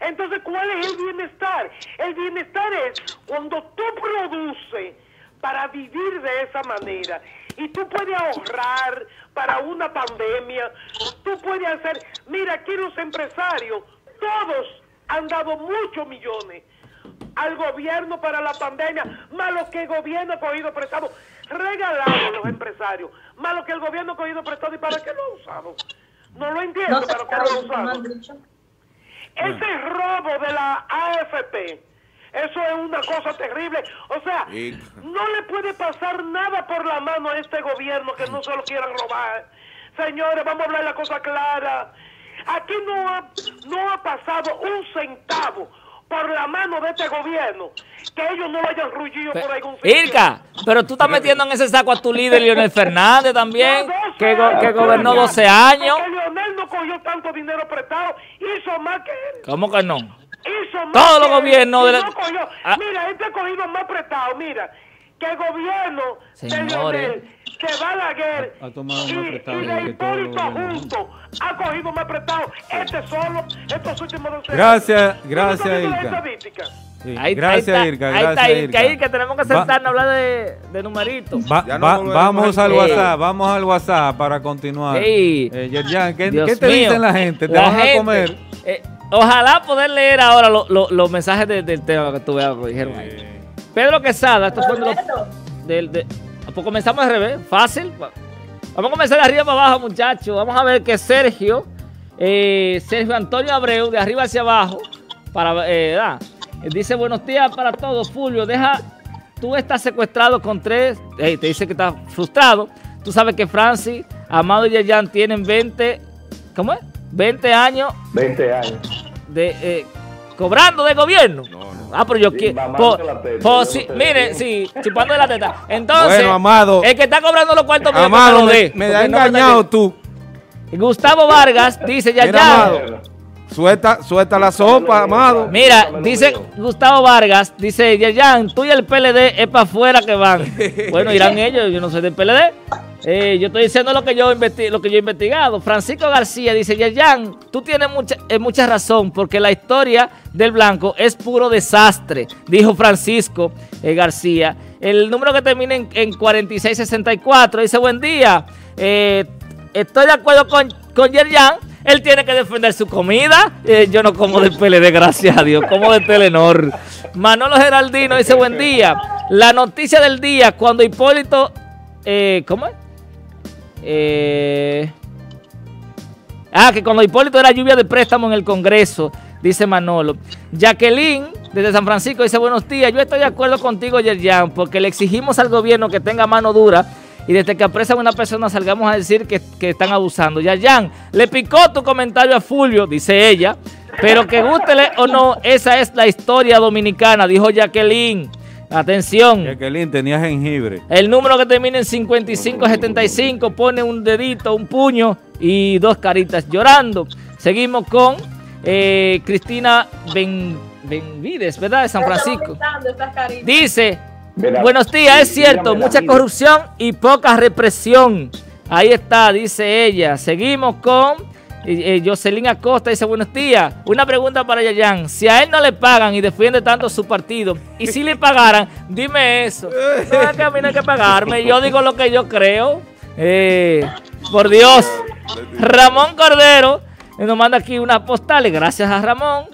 Entonces, ¿cuál es el bienestar? El bienestar es cuando tú produces para vivir de esa manera. Y tú puedes ahorrar para una pandemia, tú puedes hacer... Mira, aquí los empresarios, todos han dado muchos millones al gobierno para la pandemia, más lo que el gobierno ha cogido prestado, regalado a los empresarios, más lo que el gobierno ha cogido prestado, ¿y para qué lo usamos? No lo entiendo, no para qué lo usamos. Ese robo de la A F P, eso es una cosa terrible. O sea, no le puede pasar nada por la mano a este gobierno que no se lo quieran robar. Señores, vamos a hablar la cosa clara. Aquí no ha, no ha pasado un centavo por la mano de este gobierno, que ellos no lo hayan rullido por algún sitio. Irka, pero tú estás metiendo en ese saco a tu líder, Leonel Fernández, también, que, go que gobernó doce años. Porque Leonel no cogió tanto dinero prestado, hizo más que él. ¿Cómo que no? Hizo más Todos los gobiernos... De la... no cogió. Ah. Mira, este ha cogido más prestado, mira, que el gobierno Señores. de Leonel, que Balaguer ha, ha tomado y, y de Hipólito junto ha cogido más prestado, este solo, estos últimos dos. Gracias, gracias, Irka. Sí, ahí, gracias, ahí está, Irka, ahí gracias, está Irka. Irka, tenemos que sentarnos a hablar de, de numeritos. Va, no va, vamos al WhatsApp, vamos al WhatsApp para continuar. Sí. Eh, Yerjan, ¿qué, ¿qué te mío. dicen la gente? ¿Te la vas gente, a comer? Eh, ojalá poder leer ahora lo, lo, los mensajes de, del tema que tú veas, que dijeron ahí. Eh. Pedro Quesada, esto fue de, de, de, pues comenzamos al revés, fácil. Vamos a comenzar de arriba para abajo, muchachos. Vamos a ver que Sergio, eh, Sergio Antonio Abreu, de arriba hacia abajo, para eh, da, dice, buenos días para todos, Fulvio, deja, tú estás secuestrado con tres, hey, te dice que estás frustrado, tú sabes que Francis, Amado y Yerjan tienen veinte, ¿cómo es? veinte años. veinte años. De, eh, cobrando de gobierno. No, no. Ah, pero yo sí, quiero. Po, po, si, miren, sí, chupando de la teta. Entonces, bueno, Amado, el que está cobrando los cuartos millones, Amado, me, me da engañado tú. Gustavo Vargas dice, ya, ya. Suelta, suelta la sopa, Amado. Mira, dice Gustavo Vargas, dice, Yerjan, tú y el P L D es para afuera que van. Bueno, irán ellos, yo no soy del P L D. Eh, yo estoy diciendo lo que yo, lo que yo he investigado. Francisco García dice, Yerjan, tú tienes mucha, eh, mucha razón, porque la historia del blanco es puro desastre, dijo Francisco eh, García. El número que termina en, en cuarenta y seis sesenta y cuatro dice, buen día, eh, estoy de acuerdo con, con Yerjan. Él tiene que defender su comida. Eh, yo no como del P L D, gracias a Dios, como de Telenor. Manolo Geraldino dice, buen día. La noticia del día, cuando Hipólito... Eh, ¿Cómo es? Eh, ah, que cuando Hipólito era lluvia de préstamo en el Congreso, dice Manolo. Jacqueline, desde San Francisco, dice, buenos días. Yo estoy de acuerdo contigo, Yerjan, porque le exigimos al gobierno que tenga mano dura. Y desde que apresan a una persona salgamos a decir que, que están abusando. Yerjan, le picó tu comentario a Fulvio, dice ella, pero que gústele o no, esa es la historia dominicana, dijo Jacqueline. Atención. Jacqueline tenía jengibre. El número que termina en cincuenta y cinco setenta y cinco pone un dedito, un puño y dos caritas llorando. Seguimos con eh, Cristina ben, Benvides, ¿verdad? De San Francisco. Dice... Verá, buenos días, sí, es cierto, mucha vida. corrupción y poca represión. Ahí está, dice ella. Seguimos con eh, Jocelyn Acosta, dice, buenos días. Una pregunta para Yerjan, si a él no le pagan y defiende tanto su partido, y si le pagaran, dime eso. No es que a mí no hay que pagarme, yo digo lo que yo creo. Eh, por Dios. Ramón Cordero nos manda aquí unas postales, gracias a Ramón.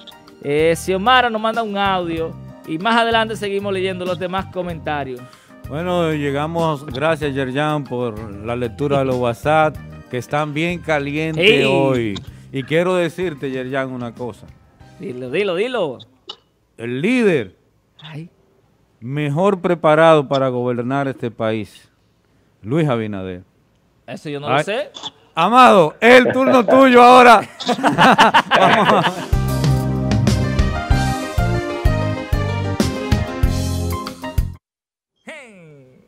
Eh, Xiomara nos manda un audio. Y más adelante seguimos leyendo los demás comentarios. Bueno, llegamos, gracias Yerjan por la lectura de los WhatsApp, que están bien calientes hey. hoy. Y quiero decirte, Yerjan, una cosa. Dilo, dilo, dilo. El líder Ay. mejor preparado para gobernar este país, Luis Abinader. Eso yo no Ay. lo sé. Amado, el turno tuyo ahora. Vamos a ver.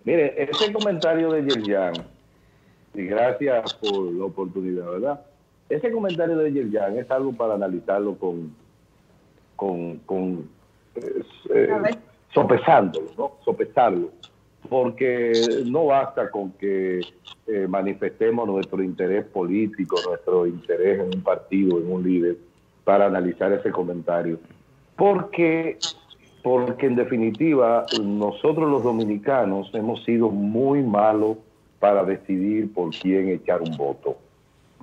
Mire, ese comentario de Yerjan, y gracias por la oportunidad, ¿verdad? Ese comentario de Yerjan es algo para analizarlo con, con, con eh, sopesándolo, ¿no? Sopesarlo, porque no basta con que eh, manifestemos nuestro interés político, nuestro interés en un partido, en un líder, para analizar ese comentario. Porque... Porque en definitiva nosotros los dominicanos hemos sido muy malos para decidir por quién echar un voto.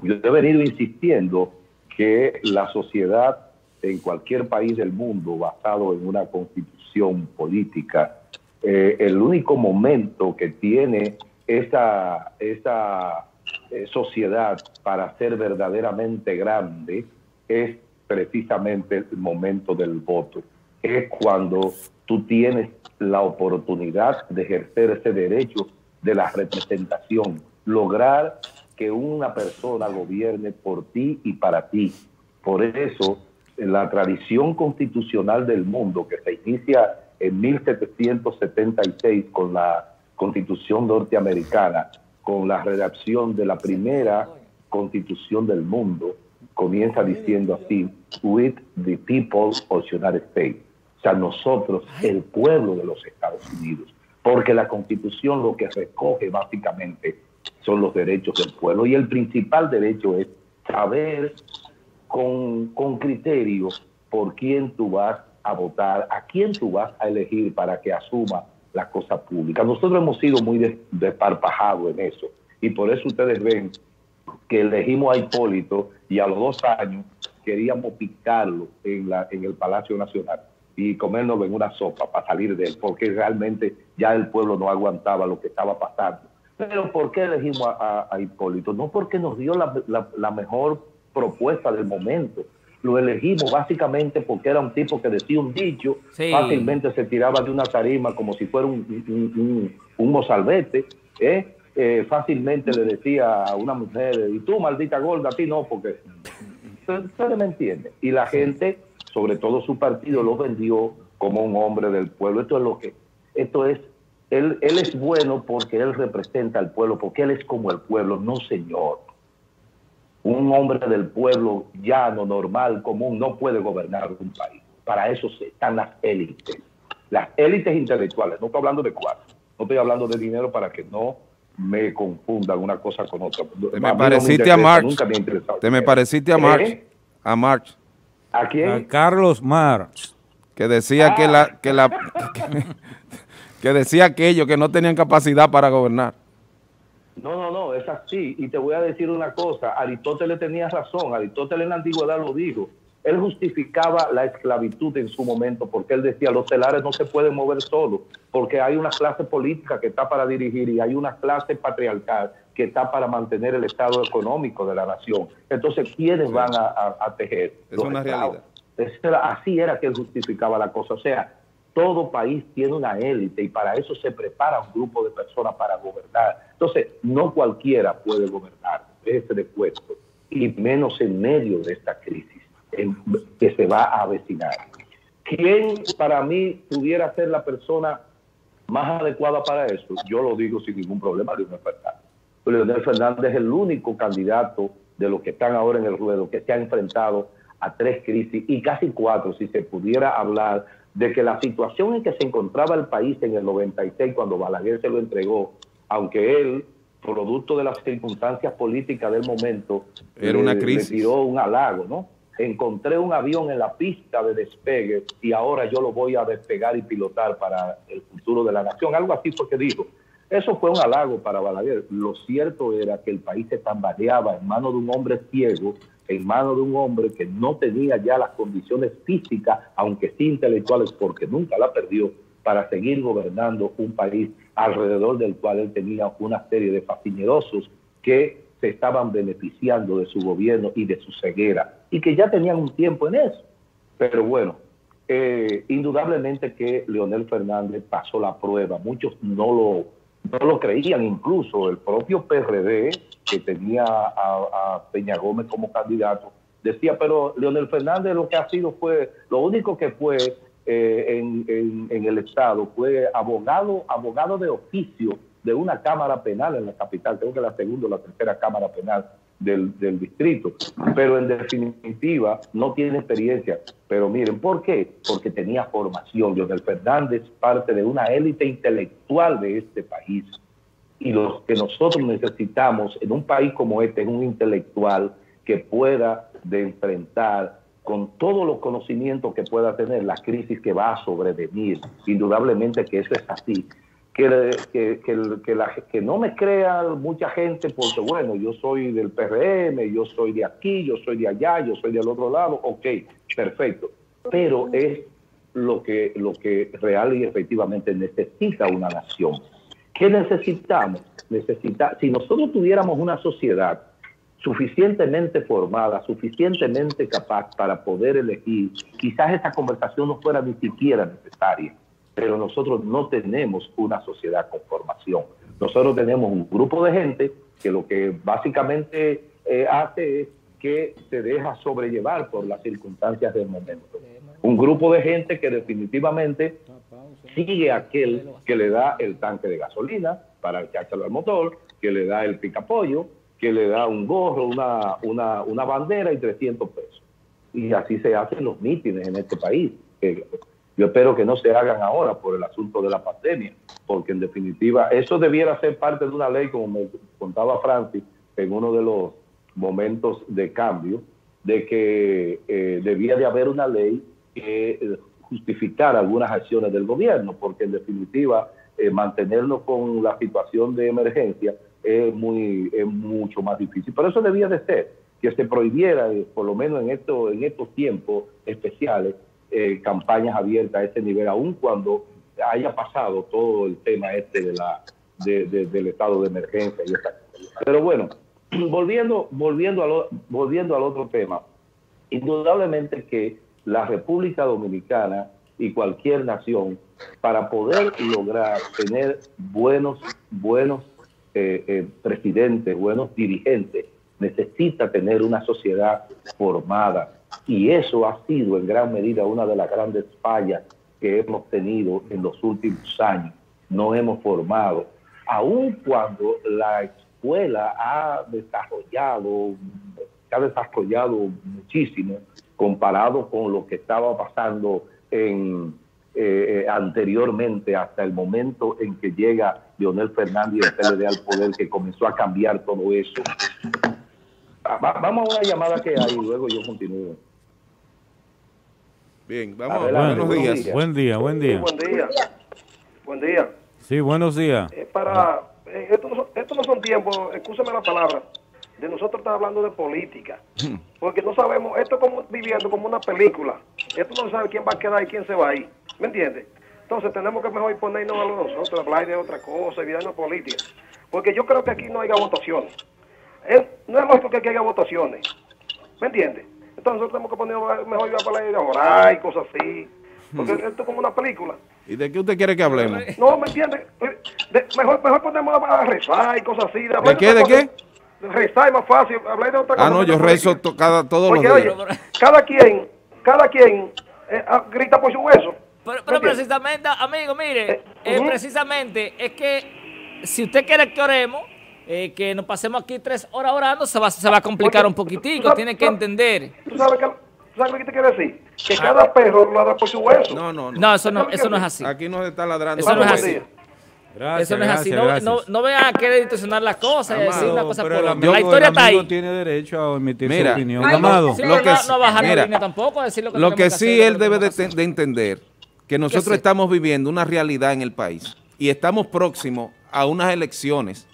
Yo he venido insistiendo que la sociedad en cualquier país del mundo basado en una constitución política, eh, el único momento que tiene esa, esa eh, sociedad para ser verdaderamente grande es precisamente el momento del voto. Es cuando tú tienes la oportunidad de ejercer ese derecho de la representación, lograr que una persona gobierne por ti y para ti. Por eso, la tradición constitucional del mundo, que se inicia en mil setecientos setenta y seis con la Constitución norteamericana, con la redacción de la primera Constitución del mundo, comienza diciendo así, with the people of the United States. O sea, nosotros, el pueblo de los Estados Unidos, porque la Constitución lo que recoge básicamente son los derechos del pueblo, y el principal derecho es saber con, con criterio por quién tú vas a votar, a quién tú vas a elegir para que asuma la cosa pública. Nosotros hemos sido muy desparpajados en eso, y por eso ustedes ven que elegimos a Hipólito y a los dos años queríamos picarlo en, la, en el Palacio Nacional y comernos en una sopa para salir de él, porque realmente ya el pueblo no aguantaba lo que estaba pasando. Pero ¿por qué elegimos a, a, a Hipólito? No porque nos dio la, la, la mejor propuesta del momento. Lo elegimos básicamente porque era un tipo que decía un dicho, sí, fácilmente se tiraba de una tarima como si fuera un, un, un, un mozalbete, ¿eh? Eh, fácilmente le decía a una mujer, y tú maldita gorda, a ti no, porque ustedes me entienden. Y la gente, sobre todo su partido, lo vendió como un hombre del pueblo. Esto es lo que, esto es, él, él es bueno porque él representa al pueblo, porque él es como el pueblo. No, señor. Un hombre del pueblo llano, normal, común, no puede gobernar un país. Para eso están las élites. Las élites intelectuales. No estoy hablando de cuatro. No estoy hablando de dinero para que no me confundan una cosa con otra. Te me pareciste a Marx. Nunca me ha interesado. Te me pareciste a Marx. A Marx. ¿A quién? A Carlos Marx. Que decía ah. que la... Que, la que, que decía aquello, que no tenían capacidad para gobernar. No, no, no, es así. Y te voy a decir una cosa, Aristóteles tenía razón, Aristóteles en la antigüedad lo dijo. Él justificaba la esclavitud en su momento porque él decía, los telares no se pueden mover solos, porque hay una clase política que está para dirigir y hay una clase patriarcal que está para mantener el estado económico de la nación. Entonces, ¿quiénes sí. van a, a, a tejer? Es los una estados. realidad. Así era que él justificaba la cosa. O sea, todo país tiene una élite y para eso se prepara un grupo de personas para gobernar. Entonces, no cualquiera puede gobernar, este de puesto, y menos en medio de esta crisis en, que se va a avecinar. ¿Quién para mí pudiera ser la persona más adecuada para eso? Yo lo digo sin ningún problema, Leonel Fernández. Leonel Fernández es el único candidato de los que están ahora en el ruedo que se ha enfrentado a tres crisis y casi cuatro, si se pudiera hablar de que la situación en que se encontraba el país en el noventa y seis, cuando Balaguer se lo entregó, aunque él, producto de las circunstancias políticas del momento, era una crisis. Le tiró un halago, ¿no? Encontré un avión en la pista de despegue y ahora yo lo voy a despegar y pilotar para el futuro de la nación. Algo así fue que dijo. Eso fue un halago para Balaguer. Lo cierto era que el país se tambaleaba en manos de un hombre ciego, en manos de un hombre que no tenía ya las condiciones físicas, aunque sí intelectuales, porque nunca la perdió, para seguir gobernando un país alrededor del cual él tenía una serie de facinerosos que se estaban beneficiando de su gobierno y de su ceguera, y que ya tenían un tiempo en eso. Pero bueno, eh, indudablemente que Leonel Fernández pasó la prueba. Muchos no lo... no lo creían, incluso el propio P R D, que tenía a, a Peña Gómez como candidato, decía, pero Leonel Fernández lo que ha sido fue, lo único que fue eh, en, en, en el Estado fue abogado, abogado de oficio de una Cámara Penal en la capital, creo que la segunda o la tercera Cámara Penal del, del distrito, pero en definitiva no tiene experiencia. Pero miren, ¿por qué? Porque tenía formación. Leonel Fernández parte de una élite intelectual de este país, y lo que nosotros necesitamos en un país como este es un intelectual que pueda de enfrentar con todos los conocimientos que pueda tener la crisis que va a sobrevenir. Indudablemente que eso es así. Que, que, que, que, la, que no me crea mucha gente porque, bueno, yo soy del P R M, yo soy de aquí, yo soy de allá, yo soy del otro lado, ok, perfecto. Pero es lo que, lo que real y efectivamente necesita una nación. ¿Qué necesitamos? Necesita, si nosotros tuviéramos una sociedad suficientemente formada, suficientemente capaz para poder elegir, quizás esta conversación no fuera ni siquiera necesaria. Pero nosotros no tenemos una sociedad con formación. Nosotros tenemos un grupo de gente que lo que básicamente eh, hace es que se deja sobrellevar por las circunstancias del momento. Un grupo de gente que definitivamente sigue aquel que le da el tanque de gasolina para echárselo al motor, que le da el picapollo, que le da un gorro, una, una, una bandera y trescientos pesos. Y así se hacen los mítines en este país. Eh, Yo espero que no se hagan ahora por el asunto de la pandemia, porque en definitiva eso debiera ser parte de una ley, como me contaba Francis en uno de los momentos de cambio, de que eh, debía de haber una ley que justificar algunas acciones del gobierno, porque en definitiva eh, mantenernos con la situación de emergencia es, muy, es mucho más difícil. Pero eso debía de ser, que se prohibiera, eh, por lo menos en, esto, en estos tiempos especiales, eh, campañas abiertas a este nivel, aun cuando haya pasado todo el tema este de la, de, de, del estado de emergencia. Y esta. Pero bueno, volviendo, volviendo, a lo, volviendo al otro tema, indudablemente que la República Dominicana y cualquier nación, para poder lograr tener buenos, buenos eh, eh, presidentes, buenos dirigentes, necesita tener una sociedad formada. Y eso ha sido en gran medida una de las grandes fallas que hemos tenido en los últimos años. No hemos formado. Aun cuando la escuela ha desarrollado, ha desarrollado muchísimo comparado con lo que estaba pasando en, eh, anteriormente, hasta el momento en que llega Leonel Fernández y el P L D al poder, que comenzó a cambiar todo eso. Vamos a una llamada que hay y luego yo continúo. Bien, vamos. Adelante, buenos días. días. Buen día, buen día. Sí, buen día. Buen día. Sí, buenos días. Eh, para eh, esto, no son, esto no son tiempos, excúseme la palabra, de nosotros estar hablando de política, porque no sabemos, esto como viviendo como una película, esto no sabe quién va a quedar y quién se va a ir, ¿me entiendes? Entonces tenemos que mejor ponernos a lo de nosotros, hablar de otra cosa, evitarnos política, porque yo creo que aquí no haya votaciones, es, no es lógico que aquí haya votaciones, ¿me entiendes? Entonces nosotros tenemos que poner mejor a hablar de orar y cosas así, porque esto es como una película. ¿Y de qué usted quiere que hablemos? No, ¿me entiendes? Mejor, mejor ponemos a rezar y cosas así. ¿De, ¿De qué, de cosas, qué? Rezar es más fácil, hablar de otra cosa. Ah, no, yo rezo to cada, todos Porque, los días. Oye, cada quien, cada quien eh, grita por su hueso. Pero, pero precisamente, amigo, mire, eh, eh, uh -huh. precisamente es que si usted quiere que oremos, eh, que nos pasemos aquí tres horas orando, se va, se va a complicar Porque, un poquitico, sabes, tiene que entender. ¿Tú sabes qué, sabes qué te quiero decir? Que ah. cada perro lo da por su hueso. No, no, no. No, eso no, eso no es así. Aquí no se está ladrando. Eso no es así. Gracias, eso no es gracias, así, gracias. No, no, no vean a querer distorsionar las cosas, Amado, decir una cosa por otra. La historia está ahí. Tiene derecho a emitir mira, su opinión. Ay, Amado, sí, lo que no, no bajar mira, la línea tampoco, decir lo que Lo que, que sí hacer, él que debe de, de entender que nosotros que estamos viviendo una realidad en el país y estamos próximos a unas elecciones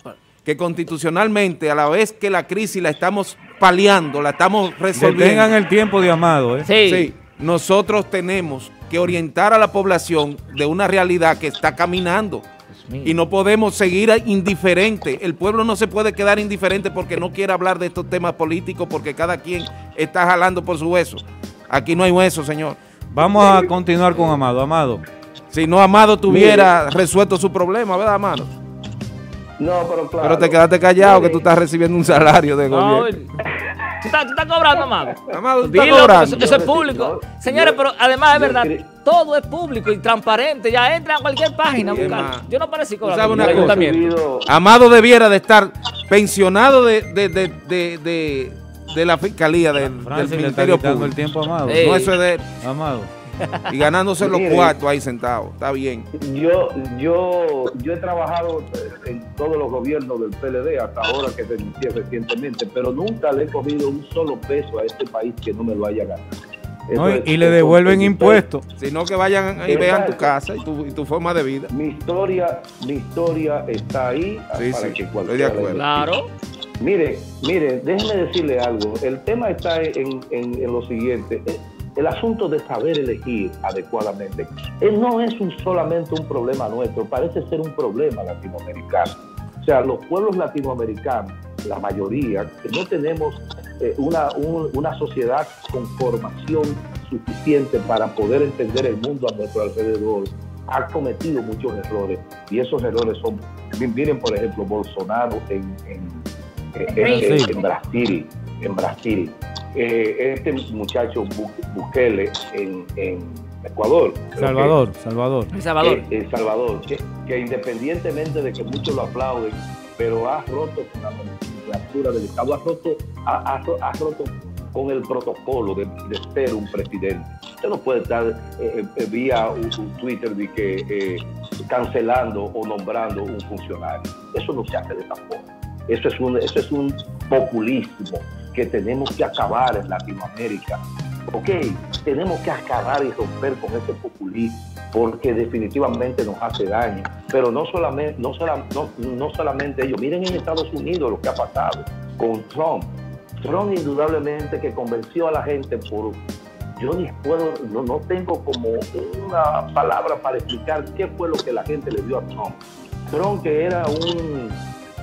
que constitucionalmente, a la vez que la crisis la estamos paliando, la estamos resolviendo. Tengan el tiempo de Amado, ¿eh? Sí. sí. Nosotros tenemos que orientar a la población de una realidad que está caminando. Y no podemos seguir indiferente. El pueblo no se puede quedar indiferente porque no quiere hablar de estos temas políticos, porque cada quien está jalando por su hueso. Aquí no hay hueso, señor. Vamos a continuar con Amado. Amado. Si no, Amado tuviera Mire. resuelto su problema, ¿verdad, Amado? No, pero claro. Pero te quedaste callado Mire. que tú estás recibiendo un salario de gobierno. No, tú estás, tú estás cobrando, Amado. Amado, tú estás Dilo, cobrando. Eso, eso es público. Yo, Señores, yo, pero además es verdad... Todo es público y transparente. Ya entra a cualquier página. Sí, yo no parecí con el ayuntamiento. Amado debiera de estar pensionado de, de, de, de, de, de la fiscalía, de, del Ministerio Público. El tiempo, Amado. Sí. No, eso es de él. Amado. Y ganándose los cuartos ahí sentados. Está bien. Yo, yo, yo he trabajado en todos los gobiernos del P L D hasta ahora que renuncié recientemente, pero nunca le he cogido un solo peso a este país que no me lo haya ganado. No, y, y le devuelven impuestos, sino que vayan y vean tu casa y tu, y tu forma de vida. Mi historia, mi historia está ahí. Sí, para sí, que estoy de acuerdo. Claro. Mire, mire, déjeme decirle algo. El tema está en, en, en lo siguiente. El asunto de saber elegir adecuadamente. Él no es un, solamente un problema nuestro, parece ser un problema latinoamericano. O sea, los pueblos latinoamericanos, la mayoría, que no tenemos eh, una, un, una sociedad con formación suficiente para poder entender el mundo a nuestro alrededor, ha cometido muchos errores. Y esos errores son, miren por ejemplo, Bolsonaro en, en, en, en, en Brasil, en Brasil. Eh, este muchacho Bu Bukele en, en Ecuador. Salvador, que, Salvador. El Salvador. Eh, el Salvador, que, que independientemente de que muchos lo aplauden, pero ha roto con la legislatura del Estado, ha roto, ha, ha, ha roto con el protocolo de, de ser un presidente. Usted no puede estar eh, eh, vía un, un Twitter de que, eh, cancelando o nombrando un funcionario. Eso no se hace de esa forma. Eso es un, eso es un populismo que tenemos que acabar en Latinoamérica. Ok, tenemos que acabar y romper con ese populismo porque definitivamente nos hace daño. Pero no solamente, no, sola, no, no solamente ellos. Miren en Estados Unidos lo que ha pasado con Trump. Trump indudablemente que convenció a la gente por... Yo ni puedo, no, no tengo como una palabra para explicar qué fue lo que la gente le dio a Trump. Trump que era un,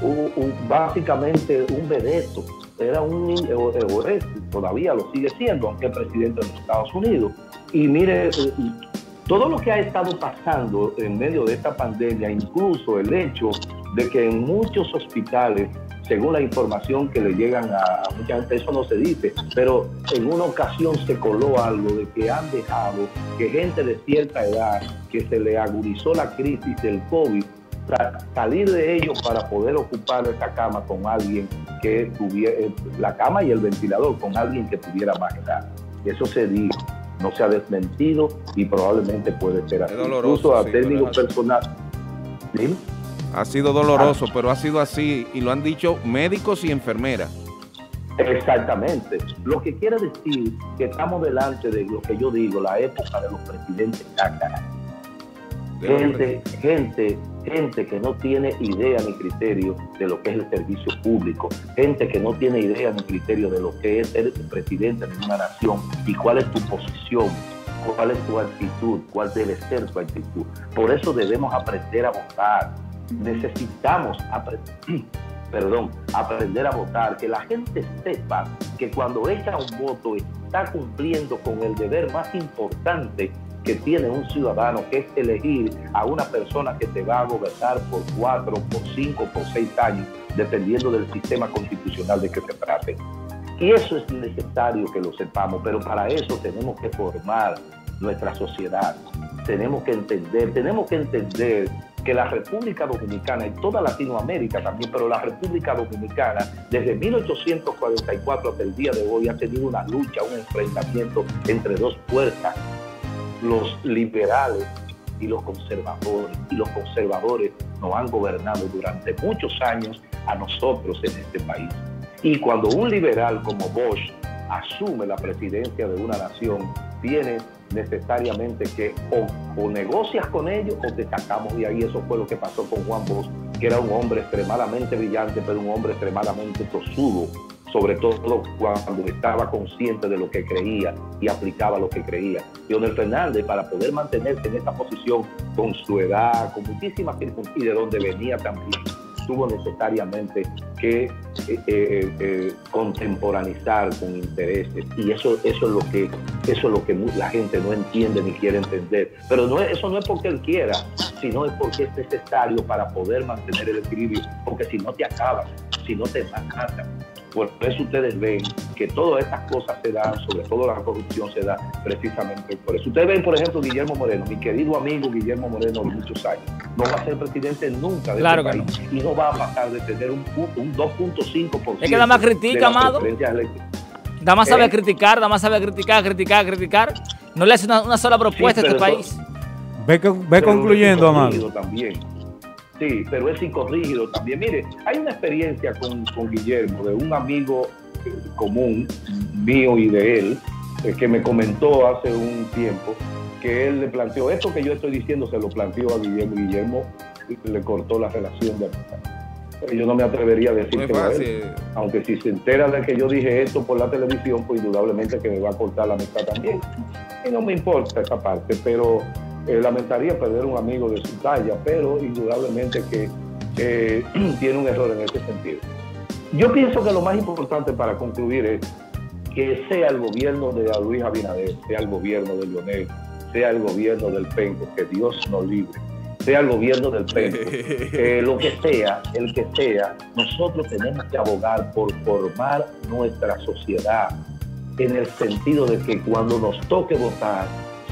un, un básicamente un vedeto, era un egoísta, todavía lo sigue siendo, aunque es presidente de los Estados Unidos. Y mire, todo lo que ha estado pasando en medio de esta pandemia, incluso el hecho de que en muchos hospitales, según la información que le llegan a mucha gente, eso no se dice, pero en una ocasión se coló algo de que han dejado que gente de cierta edad, que se le agudizó la crisis del COVID, salir de ellos para poder ocupar esa cama con alguien que tuviera, la cama y el ventilador con alguien que tuviera más edad. Eso se dijo, no se ha desmentido y probablemente puede ser así. Es doloroso, incluso a sí, términos personales. ¿Sí? Ha sido doloroso, ah, pero ha sido así y lo han dicho médicos y enfermeras. Exactamente. Lo que quiere decir que estamos delante de lo que yo digo, la época de los presidentes cácaras. Gente, gente, gente que no tiene idea ni criterio de lo que es el servicio público, gente que no tiene idea ni criterio de lo que es ser presidente de una nación y cuál es tu posición, cuál es tu actitud, cuál debe ser tu actitud. Por eso debemos aprender a votar. Necesitamos aprender, perdón, aprender a votar, que la gente sepa que cuando echa un voto está cumpliendo con el deber más importante que tiene un ciudadano, que es elegir a una persona que te va a gobernar por cuatro, por cinco, por seis años, dependiendo del sistema constitucional de que se trate. Y eso es necesario que lo sepamos, pero para eso tenemos que formar nuestra sociedad. Tenemos que entender, tenemos que entender que la República Dominicana y toda Latinoamérica también, pero la República Dominicana desde mil ochocientos cuarenta y cuatro hasta el día de hoy ha tenido una lucha, un enfrentamiento entre dos fuerzas, los liberales y los conservadores, y los conservadores nos han gobernado durante muchos años a nosotros en este país. Y cuando un liberal como Bosch asume la presidencia de una nación, tiene necesariamente que o, o negocias con ellos o te sacamos de ahí. Eso fue lo que pasó con Juan Bosch, que era un hombre extremadamente brillante, pero un hombre extremadamente tosudo, sobre todo cuando estaba consciente de lo que creía y aplicaba lo que creía. Leonel Fernández, para poder mantenerse en esta posición con su edad, con muchísimas circunstancias y de donde venía también, tuvo necesariamente que eh, eh, eh, contemporaneizar con intereses. Y eso, eso, es lo que, eso es lo que la gente no entiende ni quiere entender. Pero no es, eso no es porque él quiera, sino es porque es necesario para poder mantener el equilibrio, porque si no te acabas, si no te matan. Por eso ustedes ven que todas estas cosas se dan, sobre todo la corrupción se da precisamente por eso. Ustedes ven, por ejemplo, Guillermo Moreno, mi querido amigo Guillermo Moreno de muchos años, no va a ser presidente nunca de claro este país, no. Y no va a pasar de tener un, un dos punto cinco por ciento. Es que da más critica, Amado. Da más sabe eh. criticar, da más sabe criticar, criticar, criticar. No le hace una, una sola propuesta sí, a este país. Ve, ve concluyendo, Amado. También. Sí, pero es incorrígido también. Mire, hay una experiencia con, con Guillermo, de un amigo eh, común mío y de él, eh, que me comentó hace un tiempo que él le planteó, esto que yo estoy diciendo se lo planteó a Guillermo, Guillermo le cortó la relación de amistad. Yo no me atrevería a decir que a él, aunque si se entera de que yo dije esto por la televisión, pues indudablemente que me va a cortar la amistad también. Y no me importa esa parte, pero... Eh, lamentaría perder un amigo de su talla, pero indudablemente que eh, tiene un error en ese sentido. Yo pienso que lo más importante para concluir es que sea el gobierno de Luis Abinader, sea el gobierno de Leonel, sea el gobierno del Penco, que Dios nos libre, sea el gobierno del Penco, eh, lo que sea, el que sea, nosotros tenemos que abogar por formar nuestra sociedad en el sentido de que cuando nos toque votar,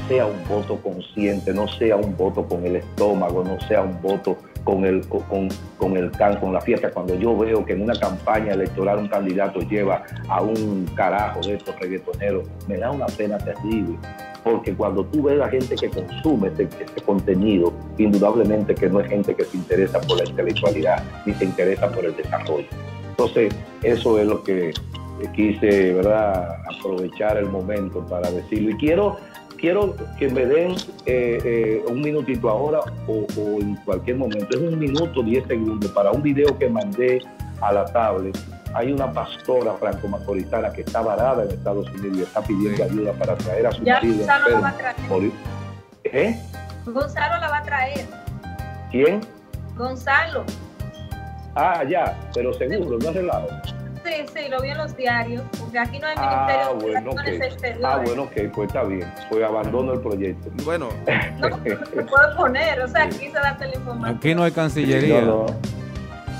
sea un voto consciente, no sea un voto con el estómago, no sea un voto con el con, con el can, con la fiesta. Cuando yo veo que en una campaña electoral un candidato lleva a un carajo de estos reggaetoneros, me da una pena terrible, porque cuando tú ves a la gente que consume este, este contenido, indudablemente que no es gente que se interesa por la intelectualidad, ni se interesa por el desarrollo. Entonces, eso es lo que quise, ¿verdad?, aprovechar el momento para decirlo. Y quiero, quiero que me den eh, eh, un minutito ahora o, o en cualquier momento. Es un minuto, diez segundos para un video que mandé a la tablet. Hay una pastora franco-macoritana que está varada en Estados Unidos y está pidiendo ayuda para traer a su ya marido. Gonzalo enfermo. La va a traer. ¿Eh? Gonzalo la va a traer. ¿Quién? Gonzalo. Ah, ya, pero seguro, sí. No se lado. Sí, sí, lo vi en los diarios, porque aquí no hay ah, ministerio. Bueno, de okay. Ah, bueno, ok, pues está bien, pues abandono el proyecto. Bueno. No, no se puede poner, o sea, aquí se da información. Aquí no hay cancillería. No, no.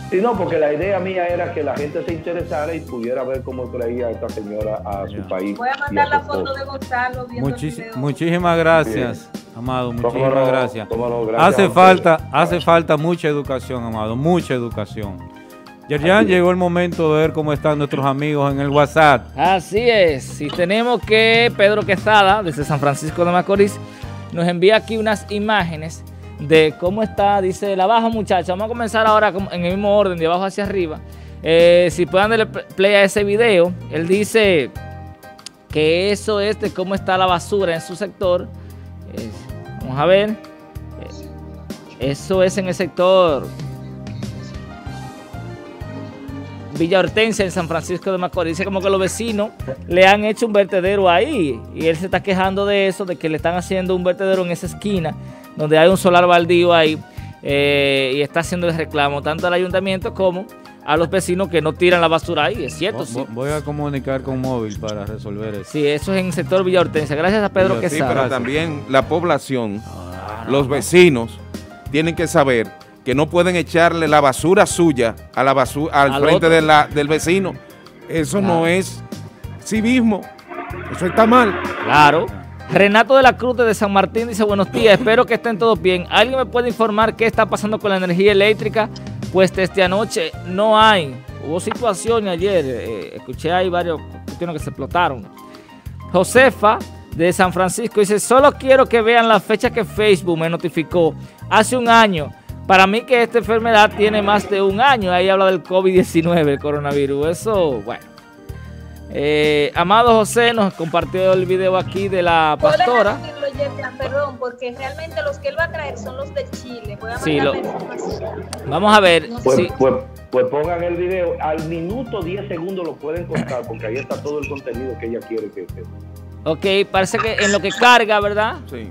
Sí, no, porque la idea mía era que la gente se interesara y pudiera ver cómo traía esta señora a su yeah. país. Voy a mandar a la foto todo. de Gonzalo. Muchis, muchísimas gracias, bien. Amado. Muchísimas tómalo, gracias. Tómalo, gracias. Hace falta, ustedes. hace gracias. falta mucha educación, Amado, mucha educación. Yerjan, llegó el momento de ver cómo están nuestros amigos en el WhatsApp. Así es. Y tenemos que Pedro Quesada, desde San Francisco de Macorís, nos envía aquí unas imágenes de cómo está, dice, la baja, muchacha. Vamos a comenzar ahora en el mismo orden, de abajo hacia arriba. Eh, si pueden darle play a ese video, él dice que eso es de cómo está la basura en su sector. Eh, vamos a ver. Eso es en el sector Villa Hortensia, en San Francisco de Macorís. Dice como que los vecinos le han hecho un vertedero ahí. Y él se está quejando de eso, de que le están haciendo un vertedero en esa esquina, donde hay un solar baldío ahí, eh, y está haciendo el reclamo tanto al ayuntamiento como a los vecinos que no tiran la basura ahí, es cierto. Bo, sí. Voy a comunicar con Móvil para resolver eso. Sí, eso es en el sector Villa Hortensia. Gracias a Pedro Quesada. Sí, pero gracias. También la población, ah, no, los vecinos, no. tienen que saber que no pueden echarle la basura suya a la basura, al, al frente de la, del vecino. Eso claro. no es civismo, eso está mal. Claro. Renato de la Cruz de San Martín dice, buenos días, espero que estén todos bien. ¿Alguien me puede informar qué está pasando con la energía eléctrica? Pues desde anoche no hay. Hubo situaciones ayer, eh, escuché ahí varios cuestiones que se explotaron. Josefa de San Francisco dice, solo quiero que vean la fecha que Facebook me notificó hace un año. Para mí que esta enfermedad tiene más de un año. Ahí habla del COVID diecinueve, el coronavirus. Eso, bueno. Eh, Amado José nos compartió el video aquí de la pastora. Decirlo, Yerjan, perdón, porque realmente los que él va a traer son los de Chile. Voy a sí, lo... Vamos a ver. Pues, sí. pues, pues pongan el video, al minuto diez segundos lo pueden contar, porque ahí está todo el contenido que ella quiere que esté. Ok, parece que en lo que carga, ¿verdad? Sí.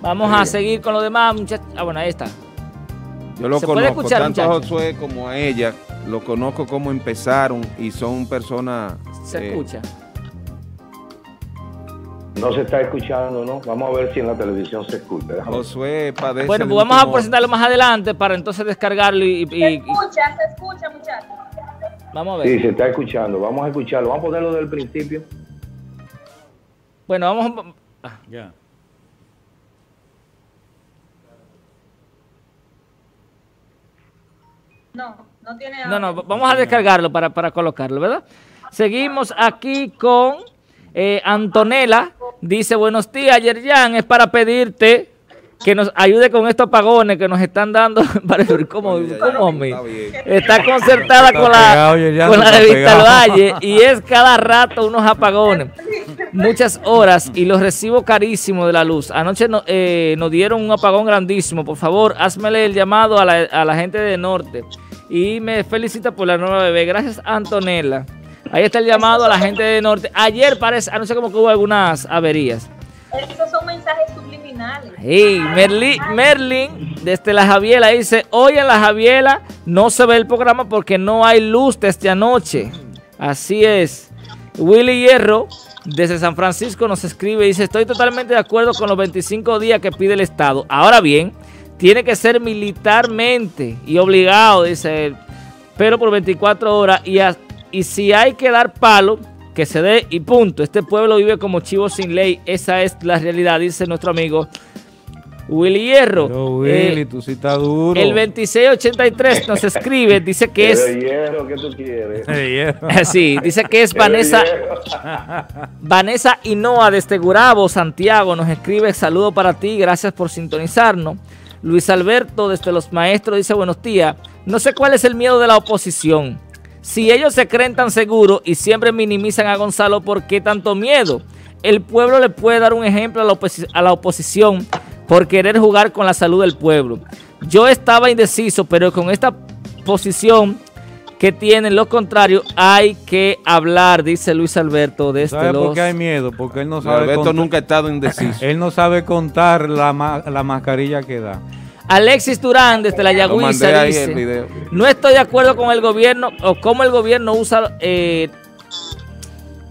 Vamos sí. a seguir con lo demás, muchachos. Ah, bueno, ahí está. Yo lo conozco, escuchar, tanto muchacho? a Josué como a ella. Lo conozco cómo empezaron y son personas... ¿Se eh, escucha? No se está escuchando, ¿no? Vamos a ver si en la televisión se escucha. Déjame. Josué padece... Bueno, pues vamos último... a presentarlo más adelante para entonces descargarlo y... y se escucha, se escucha, muchachos. Vamos a ver. Sí, se está escuchando. Vamos a escucharlo. Vamos a ponerlo del principio. Bueno, vamos a... Ah, ya. Yeah. No. No, tiene no, no, vamos a descargarlo para, para colocarlo, ¿verdad? Seguimos aquí con eh, Antonella. Dice, buenos días, Yerjan, es para pedirte que nos ayude con estos apagones que nos están dando. Para el, ¿cómo, Oye, cómo, está, está concertada está con la, pegado, con la de Vista Valle y es cada rato unos apagones. Muchas horas y los recibo carísimo de la luz. Anoche no, eh, nos dieron un apagón grandísimo. Por favor, házmele el llamado a la, a la gente de Norte. Y me felicita por la nueva bebé. Gracias, Antonella. Ahí está el llamado a la gente de Norte. Ayer parece, no sé cómo que hubo algunas averías. Esos son mensajes subliminales. Hey, Merlin, Merlin, desde La Javiela, dice, hoy en La Javiela no se ve el programa porque no hay luz desde anoche. Así es. Willy Hierro, desde San Francisco, nos escribe, dice, estoy totalmente de acuerdo con los veinticinco días que pide el Estado. Ahora bien, tiene que ser militarmente y obligado, dice él, pero por veinticuatro horas. Y, a, y si hay que dar palo, que se dé y punto. Este pueblo vive como chivo sin ley. Esa es la realidad, dice nuestro amigo Willy Hierro. Pero Willy, eh, tú sí estás duro. El veintiséis ochenta y tres nos escribe, dice que es... Pero hierro, ¿qué tú quieres? Sí, dice que es Vanessa, Vanessa Hinoa desde Gurabo, Santiago. Nos escribe, saludo para ti, gracias por sintonizarnos. Luis Alberto, desde Los Maestros, dice, buenos días. No sé cuál es el miedo de la oposición. Si ellos se creen tan seguros y siempre minimizan a Gonzalo, ¿por qué tanto miedo? El pueblo le puede dar un ejemplo a la, oposi- a la oposición por querer jugar con la salud del pueblo. Yo estaba indeciso, pero con esta posición que tienen los contrarios hay que hablar, dice Luis Alberto. Desde ¿Sabe los... por qué hay miedo? Porque él no sabe Alberto contar... nunca ha estado indeciso. Él no sabe contar la, ma la mascarilla que da. Alexis Durán, desde la Yagüiza, dice: no estoy de acuerdo con el gobierno o cómo el gobierno usa, eh,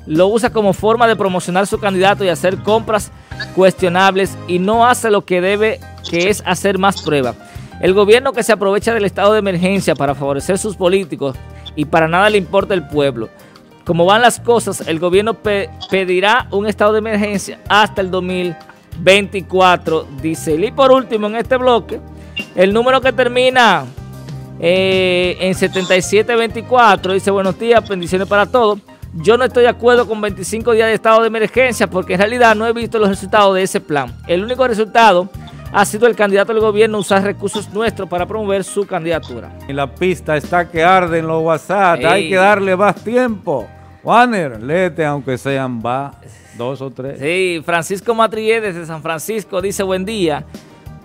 lo usa como forma de promocionar su candidato y hacer compras cuestionables, y no hace lo que debe, que es hacer más pruebas. El gobierno que se aprovecha del estado de emergencia para favorecer sus políticos y para nada le importa el pueblo. Como van las cosas, el gobierno pe pedirá un estado de emergencia hasta el dos mil veinticuatro, dice él. Y por último, en este bloque, el número que termina eh, en setenta y siete veinticuatro dice: buenos días, bendiciones para todos. Yo no estoy de acuerdo con veinticinco días de estado de emergencia porque en realidad no he visto los resultados de ese plan. El único resultado ha sido el candidato del gobierno usar recursos nuestros para promover su candidatura. En la pista está que arden los WhatsApp. Ey. Hay que darle más tiempo. Warner, léete aunque sean va, dos o tres. Sí, Francisco Matrié desde San Francisco dice: buen día.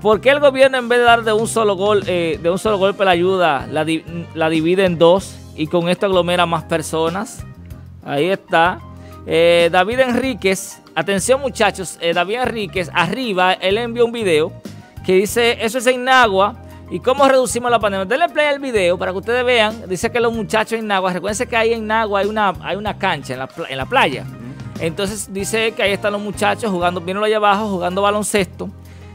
¿Por qué el gobierno, en vez de dar de un solo, gol, eh, de un solo golpe la ayuda, la, di la divide en dos y con esto aglomera más personas? Ahí está. Eh, David Enríquez, atención muchachos, eh, David Enríquez, arriba, él envió un video que dice: eso es en Nagua y cómo reducimos la pandemia. Denle play al video para que ustedes vean. Dice que los muchachos en Nagua, recuerden que ahí en Nagua hay una, hay una cancha en la, en la playa. Entonces dice que ahí están los muchachos jugando, vienen allá abajo jugando baloncesto,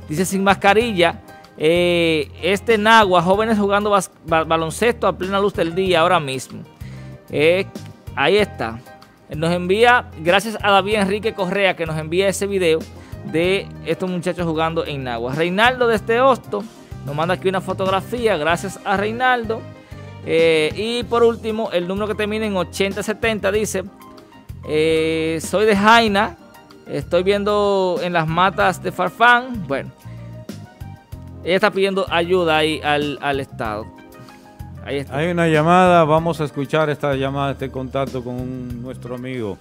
dice sin mascarilla. Eh, este en Nagua, jóvenes jugando bas, bas, baloncesto a plena luz del día ahora mismo. Eh, Ahí está. Nos envía, gracias a David Enrique Correa, que nos envía ese video de estos muchachos jugando en Nagua. Reinaldo desde Hosto nos manda aquí una fotografía. Gracias a Reinaldo. Eh, y por último, el número que termina en ochenta setenta dice: eh, soy de Jaina, estoy viendo en las matas de Farfán. Bueno, ella está pidiendo ayuda ahí al, al Estado. Ahí está. Hay una llamada, vamos a escuchar esta llamada, este contacto con un, nuestro amigo.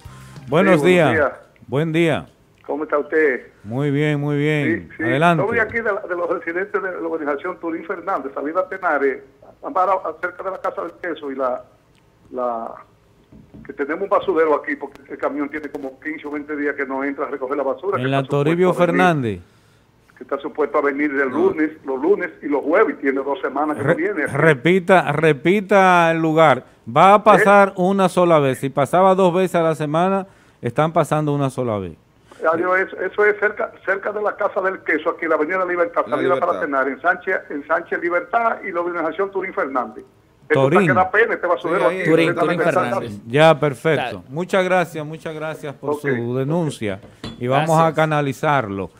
Buenos, sí, buenos días. días. Buen día. ¿Cómo está usted? Muy bien, muy bien. Sí, sí. Adelante. Estoy aquí de, la, de los residentes de la organización Turín Fernández, Salida Tenares, cerca de la Casa del Queso y la, la... que tenemos un basurero aquí, porque el camión tiene como quince o veinte días que no entra a recoger la basura. En la Toribio Fernández. Que está supuesto a venir el lunes, los lunes y los jueves, tiene dos semanas que Re, viene. Repita, repita el lugar. Va a pasar ¿Eh? una sola vez. Si pasaba dos veces a la semana, están pasando una sola vez. Adiós, eso es cerca, cerca de la Casa del Queso, aquí en la Avenida Libertad, la salida Libertad. Para cenar, en Sánchez, en Sánchez Libertad y la organización Turín Fernández. Turín. Ya, perfecto. Claro. Muchas gracias, muchas gracias por okay. su denuncia okay. y vamos gracias. a canalizarlo.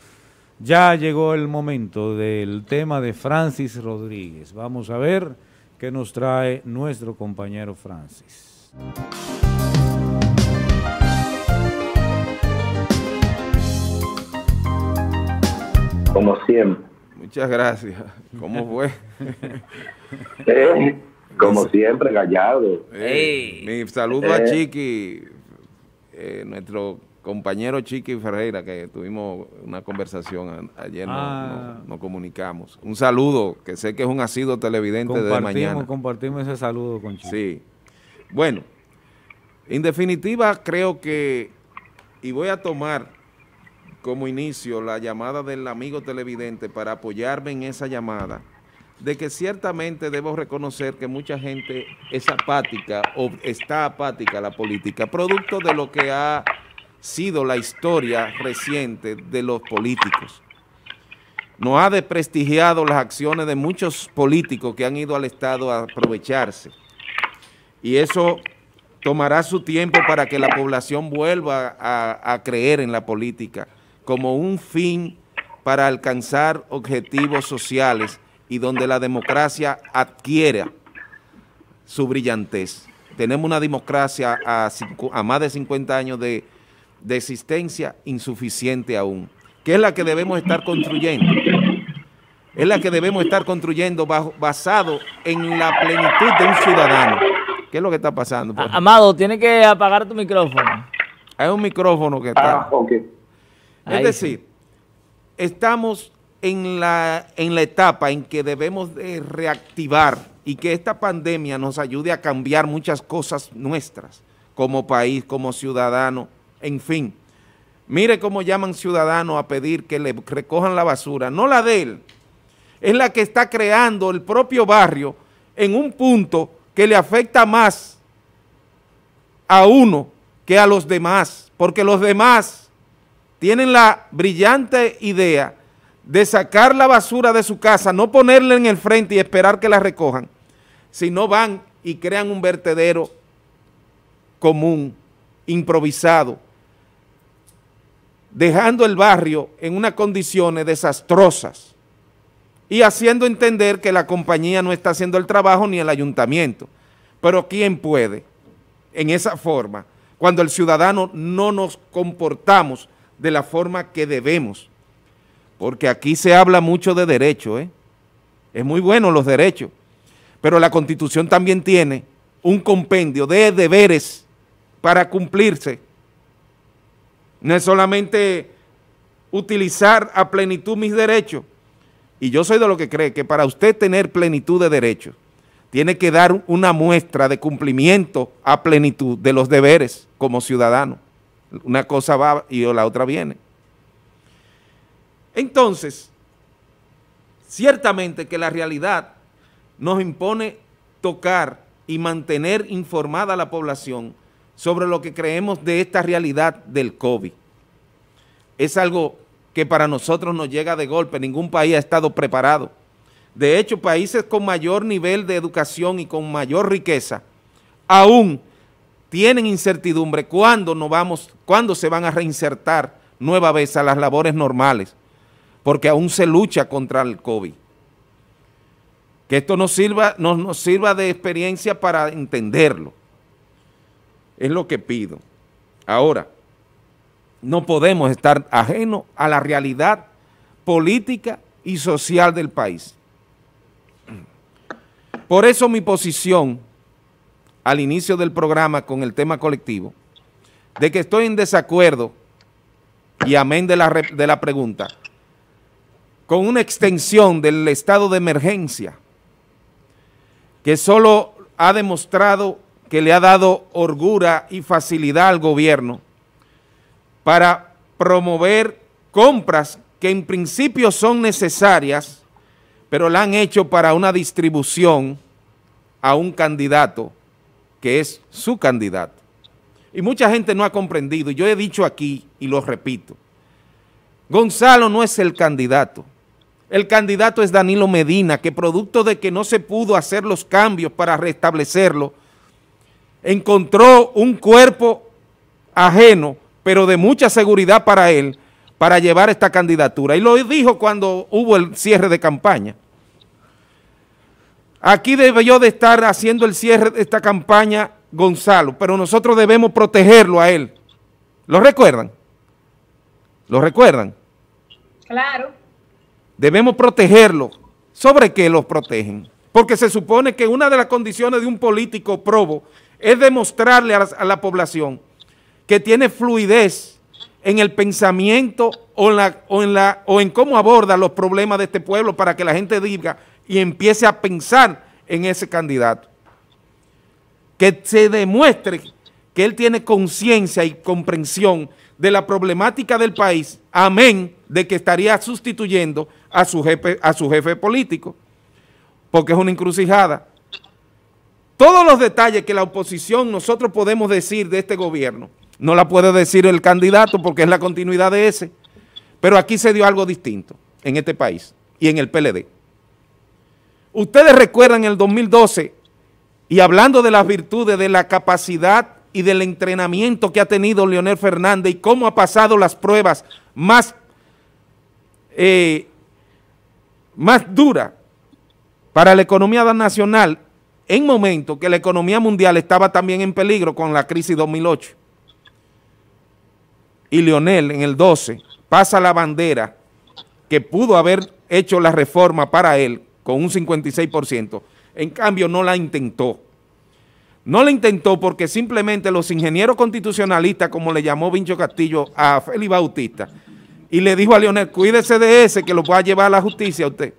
Ya llegó el momento del tema de Francis Rodríguez. Vamos a ver qué nos trae nuestro compañero Francis. Como siempre. Muchas gracias. ¿Cómo fue? eh, como siempre, Gallardo. Eh, mi saludo eh. a Chiqui, eh, nuestro compañero Chiqui Ferreira, que tuvimos una conversación a, ayer, ah. nos no, no comunicamos. Un saludo, que sé que es un asiduo televidente de mañana. Compartimos ese saludo con Chiqui. Sí. Bueno, en definitiva creo que, y voy a tomar como inicio la llamada del amigo televidente para apoyarme en esa llamada, de que ciertamente debo reconocer que mucha gente es apática o está apática a la política, producto de lo que ha sido la historia reciente de los políticos. Nos ha desprestigiado las acciones de muchos políticos que han ido al Estado a aprovecharse. Y eso tomará su tiempo para que la población vuelva a, a creer en la política como un fin para alcanzar objetivos sociales y donde la democracia adquiera su brillantez. Tenemos una democracia a, a más de cincuenta años de de existencia insuficiente aún, que es la que debemos estar construyendo, es la que debemos estar construyendo bajo, basado en la plenitud de un ciudadano, ¿Qué es lo que está pasando? Pues? Amado, tienes que apagar tu micrófono. Hay un micrófono que está. Ah, ok. Es ahí decir, sí. estamos en la, en la etapa en que debemos de reactivar y que esta pandemia nos ayude a cambiar muchas cosas nuestras, como país, como ciudadano, en fin. Mire cómo llaman ciudadanos a pedir que le recojan la basura. No la de él, es la que está creando el propio barrio en un punto que le afecta más a uno que a los demás, porque los demás tienen la brillante idea de sacar la basura de su casa, no ponerla en el frente y esperar que la recojan, sino van y crean un vertedero común, improvisado, dejando el barrio en unas condiciones desastrosas y haciendo entender que la compañía no está haciendo el trabajo ni el ayuntamiento. Pero ¿quién puede en esa forma? Cuando el ciudadano no nos comportamos de la forma que debemos, porque aquí se habla mucho de derechos, ¿eh? Es muy bueno los derechos, pero la Constitución también tiene un compendio de deberes para cumplirse. No es solamente utilizar a plenitud mis derechos, y yo soy de lo que cree que para usted tener plenitud de derechos, tiene que dar una muestra de cumplimiento a plenitud de los deberes como ciudadano. Una cosa va y la otra viene. Entonces, ciertamente que la realidad nos impone tocar y mantener informada a la población sobre lo que creemos de esta realidad del COVID. Es algo que para nosotros nos llega de golpe, ningún país ha estado preparado. De hecho, países con mayor nivel de educación y con mayor riqueza aún tienen incertidumbre cuándo nos vamos, cuándo se van a reinsertar nueva vez a las labores normales, porque aún se lucha contra el COVID. Que esto nos sirva, nos, nos sirva de experiencia para entenderlo. Es lo que pido. Ahora, no podemos estar ajenos a la realidad política y social del país. Por eso mi posición al inicio del programa con el tema colectivo, de que estoy en desacuerdo, y amén de la, de la pregunta, con una extensión del estado de emergencia, que solo ha demostrado que le ha dado holgura y facilidad al gobierno para promover compras que en principio son necesarias, pero la han hecho para una distribución a un candidato que es su candidato. Y mucha gente no ha comprendido, y yo he dicho aquí y lo repito, Gonzalo no es el candidato, el candidato es Danilo Medina, que producto de que no se pudo hacer los cambios para restablecerlo, encontró un cuerpo ajeno, pero de mucha seguridad para él, para llevar esta candidatura. Y lo dijo cuando hubo el cierre de campaña. Aquí debió de estar haciendo el cierre de esta campaña Gonzalo, pero nosotros debemos protegerlo a él. ¿Lo recuerdan? ¿Lo recuerdan? Claro. Debemos protegerlo. ¿Sobre qué los protegen? Porque se supone que una de las condiciones de un político probo es demostrarle a la, a la población que tiene fluidez en el pensamiento o en, la, o, en la, o en cómo aborda los problemas de este pueblo, para que la gente diga y empiece a pensar en ese candidato. Que se demuestre que él tiene conciencia y comprensión de la problemática del país, amén de que estaría sustituyendo a su jefe, a su jefe político, porque es una encrucijada. Todos los detalles que la oposición nosotros podemos decir de este gobierno, no la puede decir el candidato porque es la continuidad de ese. Pero aquí se dio algo distinto en este país y en el P L D. Ustedes recuerdan el dos mil doce, y hablando de las virtudes, de la capacidad y del entrenamiento que ha tenido Leonel Fernández y cómo ha pasado las pruebas más, eh, más duras para la economía nacional en momentos que la economía mundial estaba también en peligro con la crisis dos mil ocho. Y Leonel en el doce pasa la bandera que pudo haber hecho la reforma para él con un cincuenta y seis por ciento, en cambio no la intentó. No le intentó porque simplemente los ingenieros constitucionalistas, como le llamó Vincho Castillo a Félix Bautista, y le dijo a Leonel, cuídese de ese que lo va a llevar a la justicia a usted.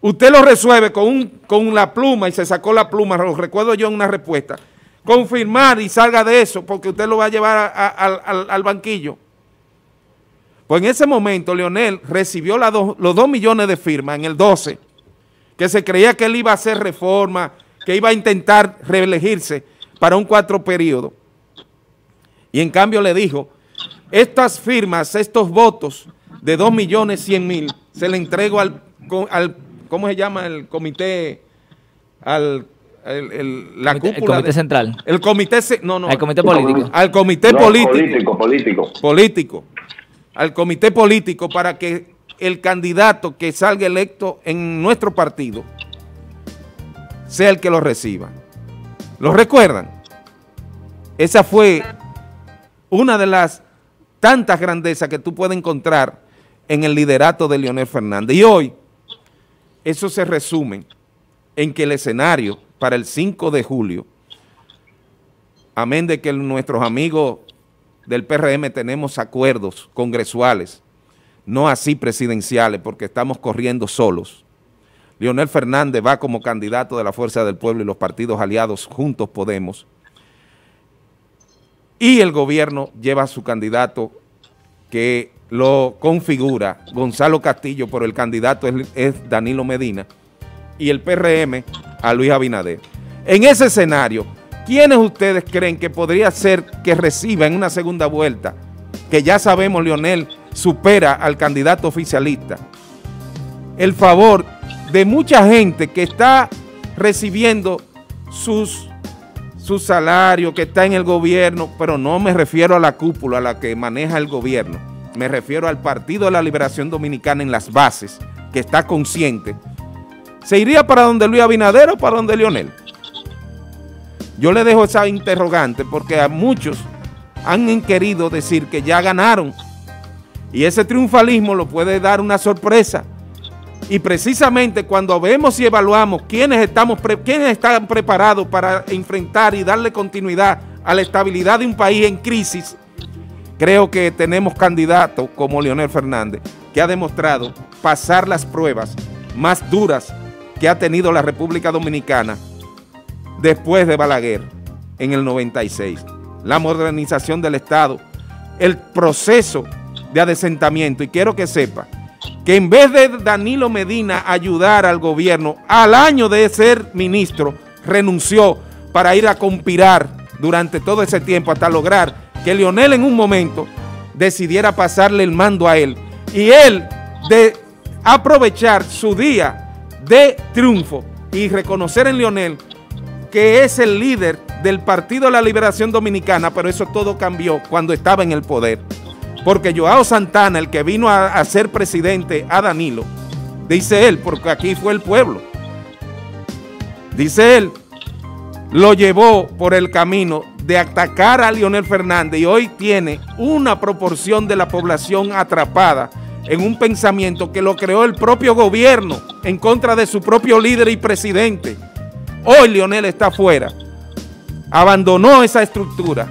Usted lo resuelve con, un, con la pluma, y se sacó la pluma, lo recuerdo yo en una respuesta, confirmar y salga de eso porque usted lo va a llevar a, a, a, al, al banquillo. Pues en ese momento Leonel recibió la do, los dos millones de firmas en el doce, que se creía que él iba a hacer reforma, que iba a intentar reelegirse para un cuatro periodo. Y en cambio le dijo, estas firmas, estos votos de dos millones cien mil se le entrego al, al, ¿cómo se llama? El comité, al, el, el, la comité, cúpula. El comité de, central. El comité, no, no. Al comité político. Al comité no, político. Político, político. Político. Al comité político para que el candidato que salga electo en nuestro partido sea el que lo reciba. ¿Lo recuerdan? Esa fue una de las tantas grandezas que tú puedes encontrar en el liderato de Leonel Fernández. Y hoy, eso se resume en que el escenario para el cinco de julio, amén de que nuestros amigos del P R M tenemos acuerdos congresuales, no así presidenciales, porque estamos corriendo solos. Leonel Fernández va como candidato de la Fuerza del Pueblo y los partidos aliados Juntos Podemos, y el gobierno lleva a su candidato que lo configura Gonzalo Castillo, pero el candidato es, es Danilo Medina, y el P R M a Luis Abinader. En ese escenario, ¿quiénes ustedes creen que podría ser que reciba en una segunda vuelta? Que ya sabemos, Leonel supera al candidato oficialista. El favor de mucha gente que está recibiendo sus... su salario, que está en el gobierno, pero no me refiero a la cúpula, a la que maneja el gobierno, me refiero al Partido de la Liberación Dominicana en las bases, que está consciente. ¿Se iría para donde Luis Abinader o para donde Leonel? Yo le dejo esa interrogante porque a muchos han querido decir que ya ganaron, y ese triunfalismo lo puede dar una sorpresa. Y precisamente cuando vemos y evaluamos quiénes, estamos pre quiénes están preparados para enfrentar y darle continuidad a la estabilidad de un país en crisis, creo que tenemos candidatos como Leonel Fernández, que ha demostrado pasar las pruebas más duras que ha tenido la República Dominicana después de Balaguer en el noventa y seis. La modernización del Estado, el proceso de adesentamiento, y quiero que sepa que en vez de Danilo Medina ayudar al gobierno, al año de ser ministro, renunció para ir a conspirar durante todo ese tiempo hasta lograr que Leonel en un momento decidiera pasarle el mando a él. Y él de aprovechar su día de triunfo y reconocer en Leonel que es el líder del Partido de la Liberación Dominicana, pero eso todo cambió cuando estaba en el poder. Porque Joao Santana, el que vino a, a ser presidente a Danilo, dice él, porque aquí fue el pueblo, dice él, lo llevó por el camino de atacar a Leonel Fernández, y hoy tiene una proporción de la población atrapada en un pensamiento que lo creó el propio gobierno en contra de su propio líder y presidente. Hoy Leonel está afuera, abandonó esa estructura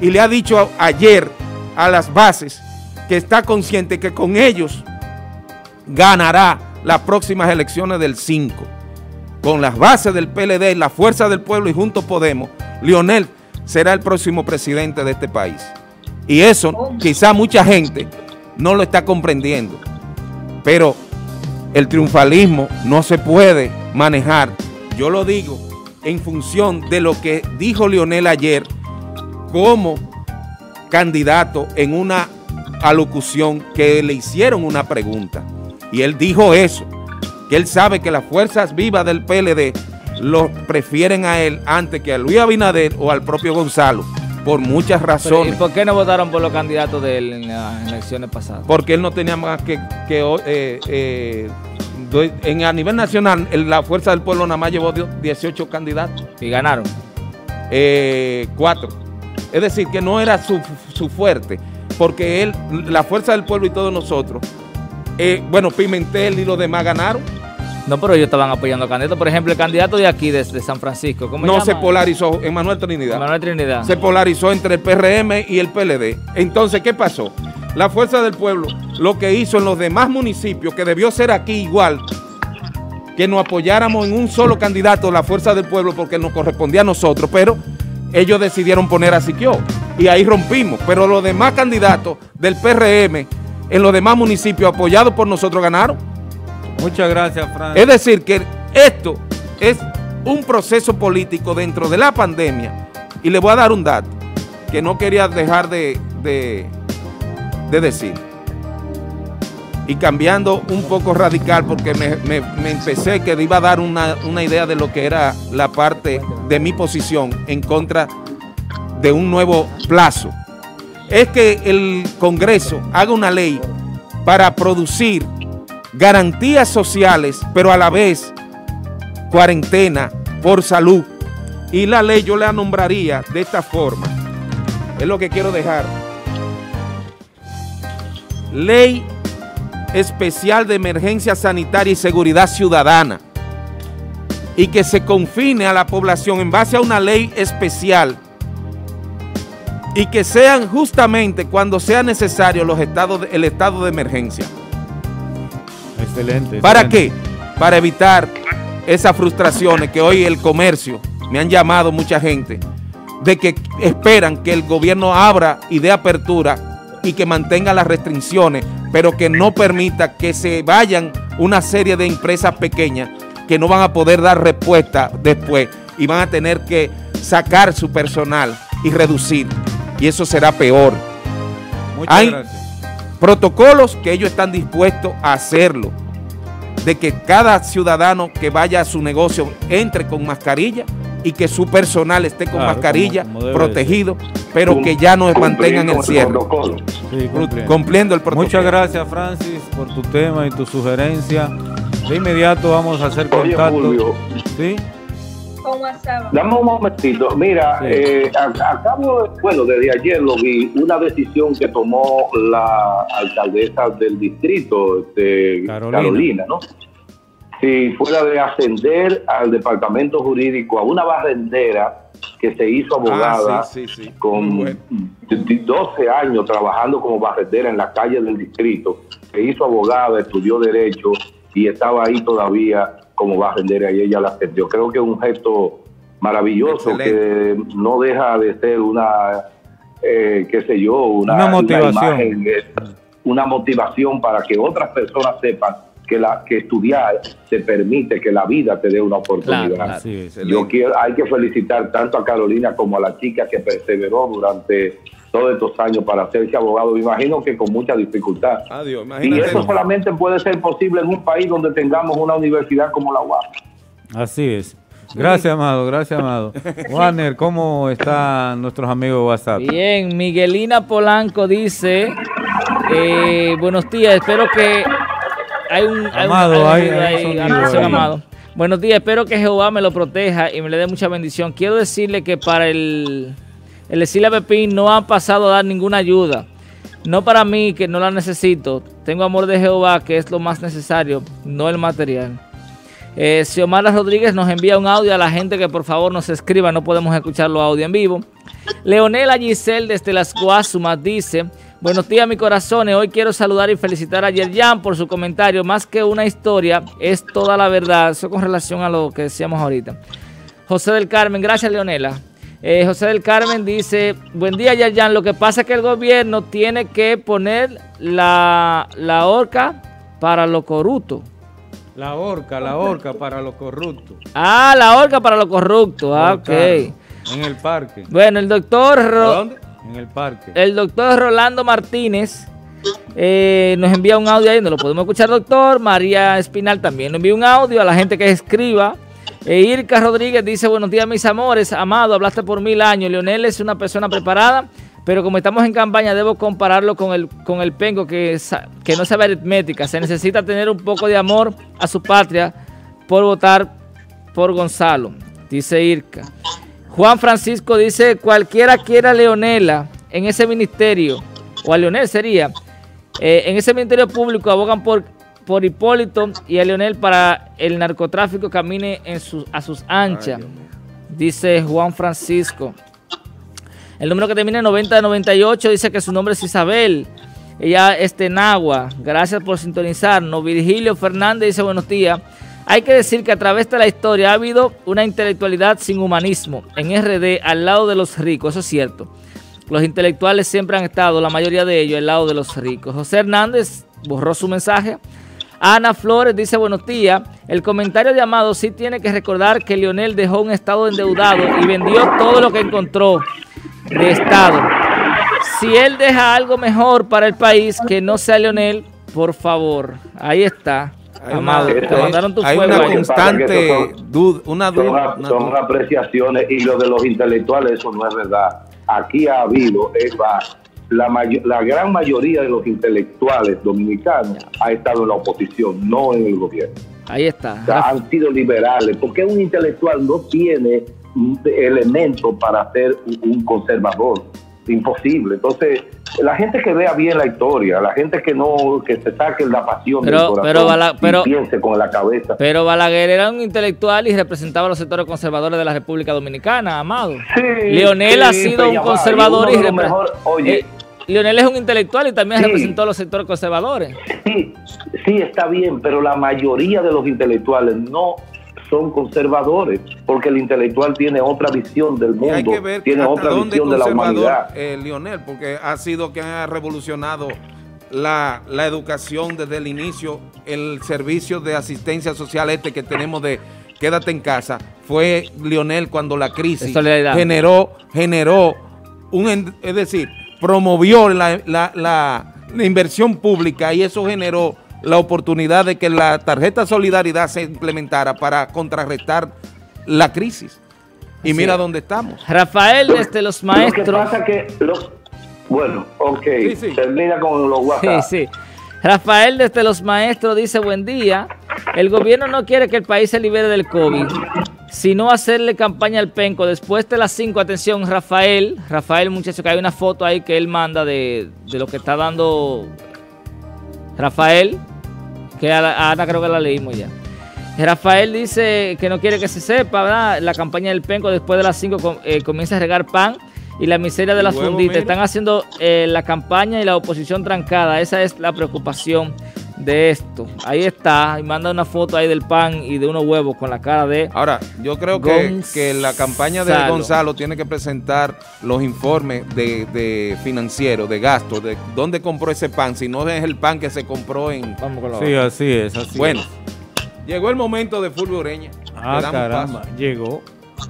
y le ha dicho ayer a las bases que está consciente que con ellos ganará las próximas elecciones del cinco. Con las bases del P L D, la Fuerza del Pueblo y Juntos Podemos, Leonel será el próximo presidente de este país. Y eso quizá mucha gente no lo está comprendiendo, pero el triunfalismo no se puede manejar. Yo lo digo en función de lo que dijo Leonel ayer como candidato en una alocución que le hicieron una pregunta, y él dijo eso, que él sabe que las fuerzas vivas del P L D lo prefieren a él antes que a Luis Abinader o al propio Gonzalo, por muchas razones. Pero, ¿y por qué no votaron por los candidatos de él en las elecciones pasadas? Porque él no tenía más que, que eh, eh, en, a nivel nacional, la Fuerza del Pueblo nada más llevó dieciocho candidatos. ¿Y ganaron? Eh, cuatro. Es decir, que no era su, su fuerte, porque él, la Fuerza del Pueblo y todos nosotros, eh, bueno, Pimentel y los demás ganaron, No, pero ellos estaban apoyando a candidatos. Por ejemplo, el candidato de aquí, desde de San Francisco, ¿cómo No, llama? se polarizó, Emmanuel Trinidad. Emmanuel Trinidad. Se polarizó entre el P R M y el P L D. Entonces, ¿qué pasó? La Fuerza del Pueblo, lo que hizo en los demás municipios, que debió ser aquí igual, que nos apoyáramos en un solo candidato, la Fuerza del Pueblo, porque nos correspondía a nosotros, pero ellos decidieron poner a Siquio y ahí rompimos. Pero los demás candidatos del P R M en los demás municipios apoyados por nosotros ganaron. Muchas gracias, Fran. Es decir, que esto es un proceso político dentro de la pandemia. Y le voy a dar un dato que no quería dejar de, de, de decir. Y cambiando un poco radical, porque me, me, me empecé que iba a dar una, una idea de lo que era la parte de mi posición en contra de un nuevo plazo. Es que el Congreso haga una ley para producir garantías sociales, pero a la vez cuarentena por salud. Y la ley yo la nombraría de esta forma. Es lo que quiero dejar. Ley Especial de Emergencia Sanitaria y Seguridad Ciudadana, y que se confine a la población en base a una ley especial, y que sean justamente cuando sea necesario los estados de, el estado de emergencia. Excelente. ¿Para excelente. qué? Para evitar esas frustraciones que hoy el comercio, me han llamado mucha gente, de que esperan que el gobierno abra y dé apertura y que mantenga las restricciones, pero que no permita que se vayan una serie de empresas pequeñas que no van a poder dar respuesta después y van a tener que sacar su personal y reducir, y eso será peor. Muchas Hay gracias. protocolos que ellos están dispuestos a hacerlo, de que cada ciudadano que vaya a su negocio entre con mascarilla y que su personal esté con claro, mascarilla, como, como protegido, ser. pero que ya no mantengan el cierre. Sí, cumpliendo el protocolo. Muchas gracias, Francis, por tu tema y tu sugerencia. De inmediato vamos a hacer Oye, contacto. Fulvio, ¿Sí? Dame un momentito. Mira, sí. eh, acabo, bueno, desde ayer lo vi, una decisión que tomó la alcaldesa del distrito, de Carolina. Carolina, ¿no? Si fuera de ascender al departamento jurídico a una barrendera que se hizo abogada ah, sí, sí, sí. con bueno. doce años trabajando como barrendera en la calle del distrito, se hizo abogada, estudió derecho y estaba ahí todavía como barrendera y ella la perdió. Creo que es un gesto maravilloso. Excelente. Que no deja de ser una, eh, qué sé yo, una, una motivación, una, imagen, una motivación para que otras personas sepan que la que estudiar te permite que la vida te dé una oportunidad. Claro, así es, yo quiero, hay que felicitar tanto a Carolina como a la chica que perseveró durante todos estos años para hacerse abogado. Me imagino que con mucha dificultad. Adiós, y eso solamente puede ser posible en un país donde tengamos una universidad como la U A S. Así es. Gracias, Amado, gracias, Amado. Warner, ¿cómo están nuestros amigos de WhatsApp? Bien, Miguelina Polanco dice, eh, buenos días, espero que... Hay un, Amado, hay un, hay, hay, hay, hay, hay. Amado. Buenos días, espero que Jehová me lo proteja y me le dé mucha bendición. Quiero decirle que para el, el Exilia Pepín no han pasado a dar ninguna ayuda. No para mí, que no la necesito. Tengo amor de Jehová, que es lo más necesario, no el material. Eh, Xiomara Rodríguez nos envía un audio a la gente que por favor nos escriba, no podemos escuchar los audios en vivo. Leonela Giselle desde Las Guasumas dice... Buenos días, mi corazón. Hoy quiero saludar y felicitar a Yerjan por su comentario. Más que una historia, es toda la verdad. Eso con relación a lo que decíamos ahorita. José del Carmen, gracias, Leonela. Eh, José del Carmen dice, buen día, Yerjan. Lo que pasa es que el gobierno tiene que poner la, la horca para lo corrupto. La horca, la horca para lo corrupto. Ah, la horca para lo corrupto. Ah, ok. En el parque. Bueno, el doctor... ¿Dónde? En el parque. El doctor Rolando Martínez eh, nos envía un audio ahí, no lo podemos escuchar, doctor. María Espinal también nos envía un audio a la gente que escriba. Eh, Irka Rodríguez dice, buenos días, mis amores. Amado, hablaste por mil años. Leonel es una persona preparada, pero como estamos en campaña, debo compararlo con el, con el penco que, que no sabe aritmética. Se necesita tener un poco de amor a su patria por votar por Gonzalo, dice Irka. Juan Francisco dice, cualquiera quiera a Leonela en ese ministerio, o a Leonel sería, eh, en ese ministerio público abogan por, por Hipólito y a Leonel para el narcotráfico camine en sus, a sus anchas, dice Juan Francisco. El número que termina en noventa noventa y ocho dice que su nombre es Isabel, ella es de Nagua. Gracias por sintonizarnos. Virgilio Fernández dice buenos días. Hay que decir que a través de la historia ha habido una intelectualidad sin humanismo en R D al lado de los ricos, eso es cierto. Los intelectuales siempre han estado, la mayoría de ellos, al lado de los ricos. José Hernández borró su mensaje. Ana Flores dice, buenos días. El comentario de Amado sí tiene que recordar que Leonel dejó un estado endeudado y vendió todo lo que encontró de estado. Si él deja algo mejor para el país, que no sea Leonel, por favor. Ahí está. Hay Amado, una, te mandaron tu hay fuego, una constante son, duda, una duda. Son, son apreciaciones y lo de los intelectuales, eso no es verdad. Aquí ha habido, Eva, la, may la gran mayoría de los intelectuales dominicanos ha estado en la oposición, no en el gobierno. Ahí está. O sea, han sido liberales, porque un intelectual no tiene elementos para ser un conservador. Imposible. Entonces, la gente que vea bien la historia, la gente que no, que se saque la pasión pero, del corazón pero Bala, pero, y piense con la cabeza. Pero Balaguer era un intelectual y representaba a los sectores conservadores de la República Dominicana, Amado. Sí, Leonel sí, ha sido un conservador y, y mejor, oye, eh, Leonel es un intelectual y también sí, representó a los sectores conservadores. Sí, sí, está bien, pero la mayoría de los intelectuales no son conservadores, porque el intelectual tiene otra visión del mundo, hay que ver tiene otra visión de la humanidad. Eh, Leonel, porque ha sido quien ha revolucionado la, la educación desde el inicio, el servicio de asistencia social este que tenemos de quédate en casa, fue Leonel cuando la crisis generó, generó un, es decir, promovió la, la, la, la inversión pública y eso generó la oportunidad de que la tarjeta Solidaridad se implementara para contrarrestar la crisis. Y así mira es. Dónde estamos. Rafael, desde los maestros. Lo que pasa que los, bueno, ok, sí, sí. Termina con los WhatsApp. Sí, sí. Rafael, desde los maestros, dice, buen día. El gobierno no quiere que el país se libere del COVID, sino hacerle campaña al penco. Después de las cinco, atención, Rafael. Rafael, muchacho, que hay una foto ahí que él manda de, de lo que está dando Rafael. Que ahora creo que la leímos ya. Rafael dice que no quiere que se sepa, ¿verdad? La campaña del penco después de las cinco eh, comienza a regar pan y la miseria de las funditas. Están haciendo eh, la campaña y la oposición trancada. Esa es la preocupación de esto. Ahí está. Y manda una foto ahí del pan y de unos huevos con la cara de... Ahora, yo creo que, que la campaña de Gonzalo tiene que presentar los informes de, de financieros, de gastos, de dónde compró ese pan, si no es el pan que se compró en... Vamos con la sí, otra. Así es, así bueno, es. Llegó el momento de Fulvio Ureña. Ah, caramba, paso. Llegó.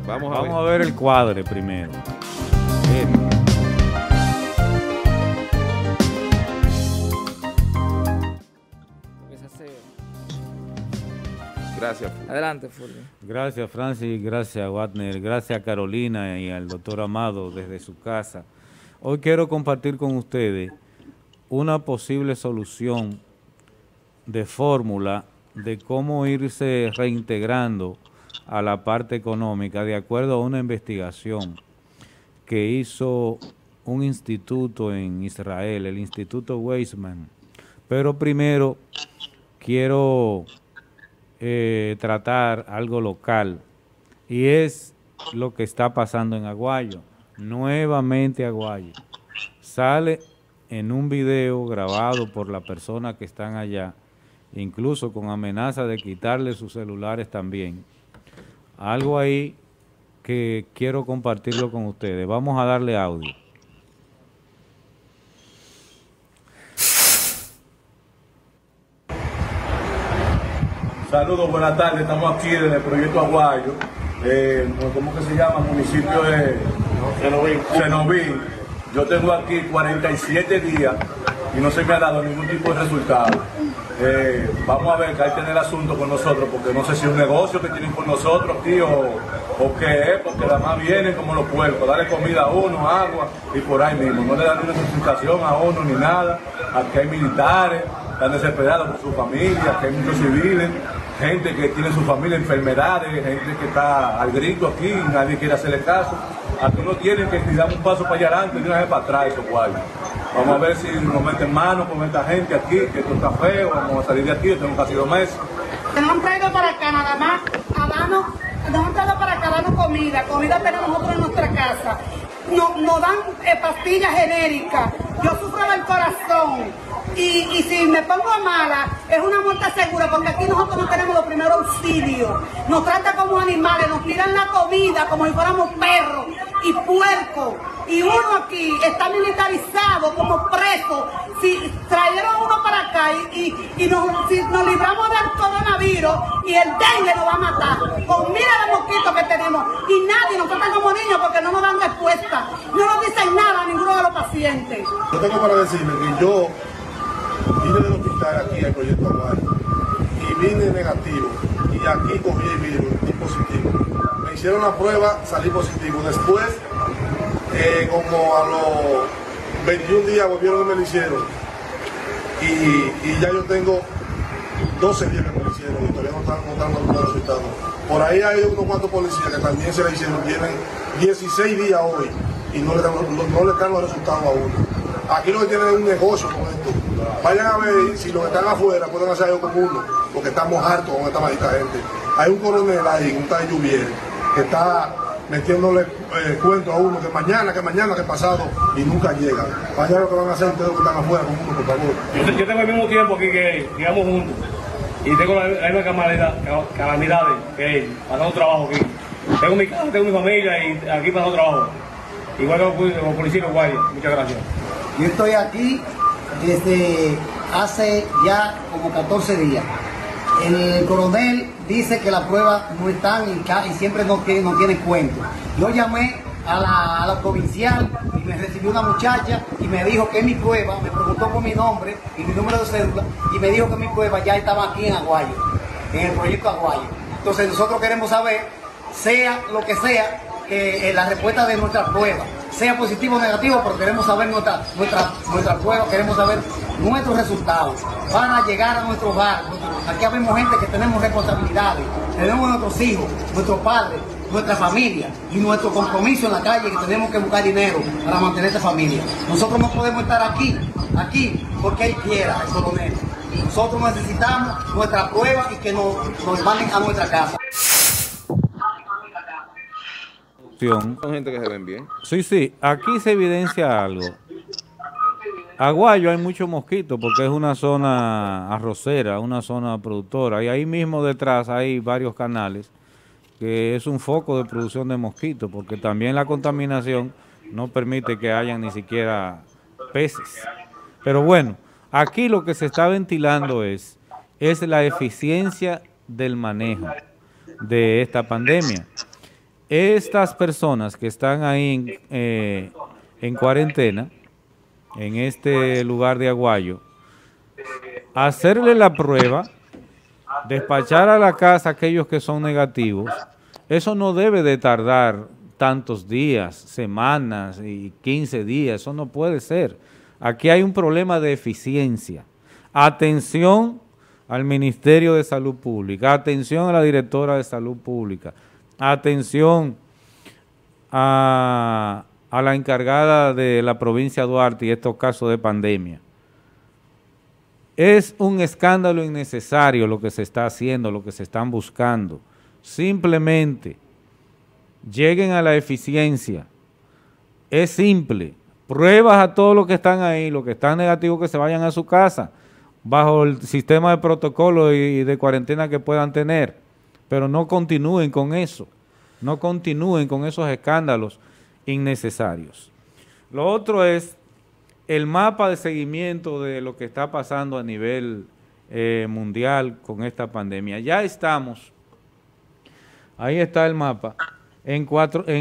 Vamos, Vamos a, ver. a ver el cuadre primero. Bien. Gracias. Adelante, Fulvio. Gracias, Francis, gracias, Wagner, gracias a Carolina y al doctor Amado desde su casa. Hoy quiero compartir con ustedes una posible solución de fórmula de cómo irse reintegrando a la parte económica de acuerdo a una investigación que hizo un instituto en Israel, el Instituto Weizmann. Pero primero quiero... Eh, tratar algo local y es lo que está pasando en Aguayo. Nuevamente Aguayo sale en un video grabado por la persona que están allá, incluso con amenaza de quitarle sus celulares también. Algo ahí que quiero compartirlo con ustedes. Vamos a darle audio. Saludos, buenas tardes, estamos aquí desde el Proyecto Aguayo, eh, ¿cómo que se llama? Municipio de Senoví. Yo tengo aquí cuarenta y siete días y no se me ha dado ningún tipo de resultado. Eh, vamos a ver que hay que tener asunto con nosotros, porque no sé si es un negocio que tienen con nosotros aquí o, o qué es, porque nada más vienen como los puercos, darle comida a uno, agua y por ahí mismo. No le dan ninguna sustentación a uno ni nada, aquí hay militares. Están desesperados por su familia, que hay muchos civiles, gente que tiene su familia, enfermedades, gente que está al grito aquí, nadie quiere hacerle caso. Aquí no tienen que tirar un paso para allá adelante y una vez para atrás, esos guayos. Vamos a ver si nos meten mano con esta gente aquí, que esto está feo, vamos a salir de aquí, esto nunca ha sido mes. Nos han traído para acá nada más, a mano, nos han traído para acá darnos comida, comida tenemos nosotros en nuestra casa. Nos, nos dan eh, pastillas genéricas, yo sufro del corazón y, y si me pongo mala es una muerte segura porque aquí nosotros no tenemos los primeros auxilios, nos tratan como animales, nos tiran la comida como si fuéramos perros y puercos y uno aquí está militarizado como preso, si trajeron uno para acá y, y, y nos, si nos libramos del coronavirus y el dengue nos va a matar, con mira los mosquitos que tenemos y nadie nos trata como niños porque no nos dan respuesta. No nos dicen nada a ninguno de los pacientes. Yo tengo para decirle que yo vine del hospital aquí al Proyecto Aguayo y vine negativo y aquí cogí el virus y positivo. Me hicieron la prueba, salí positivo. Después, eh, como a los veintiún días volvieron y me lo hicieron. Y, y ya yo tengo doce días que me lo hicieron y todavía no están contando los resultados. Por ahí hay unos cuantos policías que también se le hicieron, tienen dieciséis días hoy y no le dan, no le dan los resultados a uno. Aquí lo que tienen es un negocio con esto. Vayan a ver si los que están afuera pueden hacer algo como uno, porque estamos hartos con esta maldita gente. Hay un coronel ahí, un tal Lluvier, que está metiéndole eh, cuento a uno que mañana, que mañana, que pasado y nunca llegan. Vayan lo que van a hacer ustedes que están afuera con uno, por favor. Yo tengo el mismo tiempo aquí que llegamos juntos. Y tengo la misma calamidad, calamidad que él, pasando trabajo aquí. Tengo mi casa, tengo mi familia y aquí pasando trabajo. Igual que los policías y guardias. Muchas gracias. Yo estoy aquí desde hace ya como catorce días. El coronel dice que las pruebas no están y, y siempre no, que, no tiene cuento. Yo llamé a la, a la provincial y me recibió una muchacha y me dijo que mi prueba, me preguntó por mi nombre y mi número de cédula y me dijo que mi prueba ya estaba aquí en Aguayo, en el Proyecto Aguayo. Entonces nosotros queremos saber, sea lo que sea, que eh, la respuesta de nuestra prueba, sea positivo o negativo, pero queremos saber nuestra, nuestra, nuestra prueba, queremos saber nuestros resultados para llegar a nuestro hogar. Aquí habemos gente que tenemos responsabilidades, tenemos nuestros hijos, nuestros padres, nuestra familia y nuestro compromiso en la calle que tenemos que buscar dinero para mantener esa familia. Nosotros no podemos estar aquí, aquí, porque él quiera, el coronel. Nosotros necesitamos nuestra prueba y que nos, nos manden a nuestra casa. Son gente que se ven bien. Sí, sí, aquí se evidencia algo. Aguayo hay muchos mosquitos porque es una zona arrocera, una zona productora y ahí mismo detrás hay varios canales que es un foco de producción de mosquitos porque también la contaminación no permite que hayan ni siquiera peces. Pero bueno, aquí lo que se está ventilando es, es la eficiencia del manejo de esta pandemia. Estas personas que están ahí eh, en cuarentena, en este lugar de Aguayo, hacerle la prueba, despachar a la casa a aquellos que son negativos, eso no debe de tardar tantos días, semanas y quince días, eso no puede ser. Aquí hay un problema de eficiencia. Atención al Ministerio de Salud Pública, atención a la Directora de Salud Pública, atención a, a la encargada de la provincia de Duarte y estos casos de pandemia. Es un escándalo innecesario lo que se está haciendo, lo que se están buscando. Simplemente lleguen a la eficiencia. Es simple. Pruebas a todos los que están ahí, los que están negativos que se vayan a su casa, bajo el sistema de protocolo y de cuarentena que puedan tener. Pero no continúen con eso, no continúen con esos escándalos innecesarios. Lo otro es el mapa de seguimiento de lo que está pasando a nivel eh, mundial con esta pandemia. Ya estamos, ahí está el mapa, en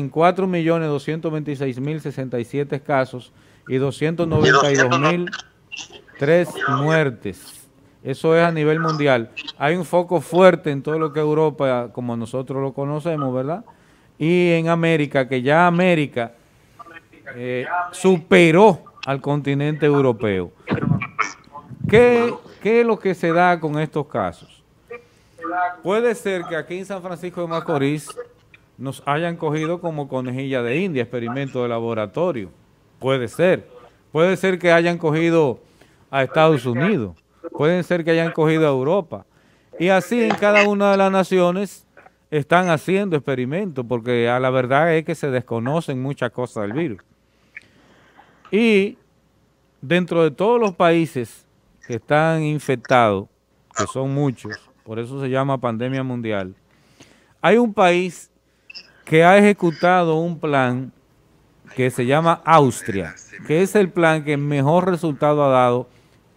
cuatro millones doscientos veintiséis mil sesenta y siete casos y doscientos noventa y dos mil tres muertes. Eso es a nivel mundial. Hay un foco fuerte en todo lo que Europa, como nosotros lo conocemos, ¿verdad? Y en América, que ya América eh, superó al continente europeo. ¿Qué, ¿Qué es lo que se da con estos casos? Puede ser que aquí en San Francisco de Macorís nos hayan cogido como conejilla de India, experimento de laboratorio. Puede ser. Puede ser que hayan cogido a Estados Unidos, pueden ser que hayan cogido a Europa. Y así en cada una de las naciones están haciendo experimentos, porque a la verdad es que se desconocen muchas cosas del virus. Y dentro de todos los países que están infectados, que son muchos, por eso se llama pandemia mundial, hay un país que ha ejecutado un plan que se llama Austria, que es el plan que mejor resultado ha dado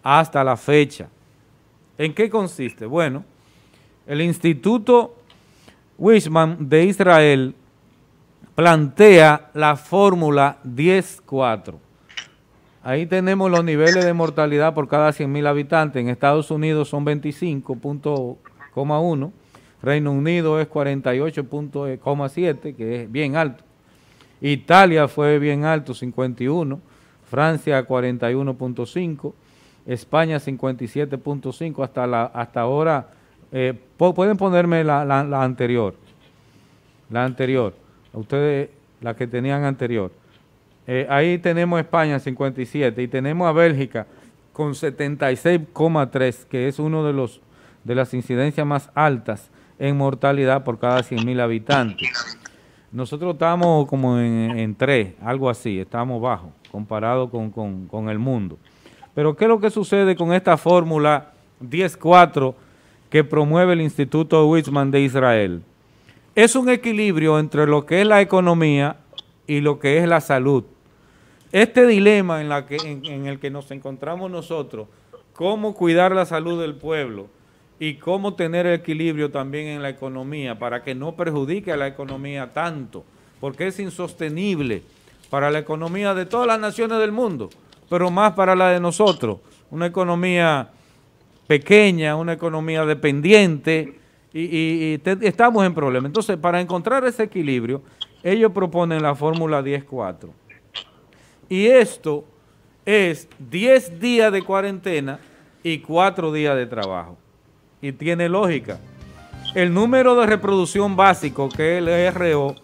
hasta la fecha. ¿En qué consiste? Bueno, el Instituto Weizmann de Israel plantea la fórmula diez cuatro. Ahí tenemos los niveles de mortalidad por cada cien mil habitantes. En Estados Unidos son veinticinco punto uno, Reino Unido es cuarenta y ocho punto siete, que es bien alto. Italia fue bien alto, cincuenta y uno, Francia cuarenta y uno punto cinco, España cincuenta y siete punto cinco, hasta la hasta ahora, eh, po, pueden ponerme la, la, la anterior, la anterior, ustedes, la que tenían anterior. Eh, ahí tenemos España cincuenta y siete y tenemos a Bélgica con setenta y seis punto tres, que es uno de los de las incidencias más altas en mortalidad por cada cien mil habitantes. Nosotros estamos como en, en tres, algo así, estamos bajos comparado con, con, con el mundo. Pero ¿qué es lo que sucede con esta fórmula diez cuatro que promueve el Instituto Weizmann de Israel? Es un equilibrio entre lo que es la economía y lo que es la salud. Este dilema en, la que, en, en el que nos encontramos nosotros, cómo cuidar la salud del pueblo y cómo tener equilibrio también en la economía para que no perjudique a la economía tanto, porque es insostenible para la economía de todas las naciones del mundo, pero más para la de nosotros, una economía pequeña, una economía dependiente, y, y, y te, estamos en problemas. Entonces, para encontrar ese equilibrio, ellos proponen la fórmula diez cuatro. Y esto es diez días de cuarentena y cuatro días de trabajo. Y tiene lógica. El número de reproducción básico, que es el R O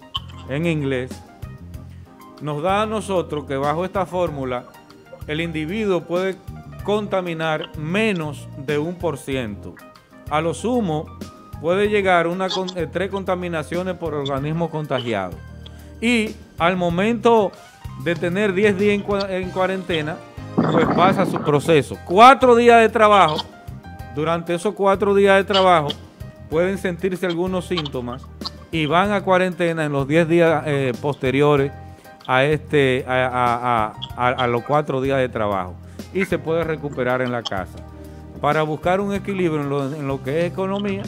en inglés, nos da a nosotros que bajo esta fórmula el individuo puede contaminar menos de un por ciento. A lo sumo puede llegar una con, eh, tres contaminaciones por organismo contagiado. Y al momento de tener diez días en, cua, en cuarentena, pues pasa su proceso. Cuatro días de trabajo. Durante esos cuatro días de trabajo pueden sentirse algunos síntomas y van a cuarentena en los diez días eh, posteriores a, este, a, a, a, a los cuatro días de trabajo, y se puede recuperar en la casa para buscar un equilibrio en lo, en lo que es economía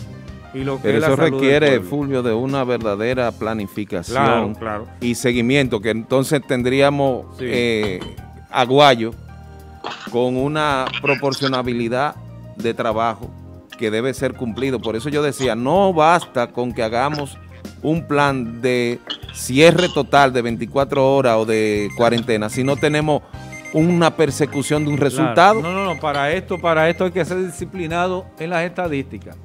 y lo que Pero es la salud. Pero eso requiere, Fulvio, de una verdadera planificación, claro, claro, y seguimiento, que entonces tendríamos sí. eh, Aguayo con una proporcionabilidad de trabajo que debe ser cumplido. Por eso yo decía, no basta con que hagamos un plan de cierre total de veinticuatro horas o de cuarentena, si no tenemos una persecución de un resultado. Claro. No, no, no, para esto, para esto hay que ser disciplinado en las estadísticas.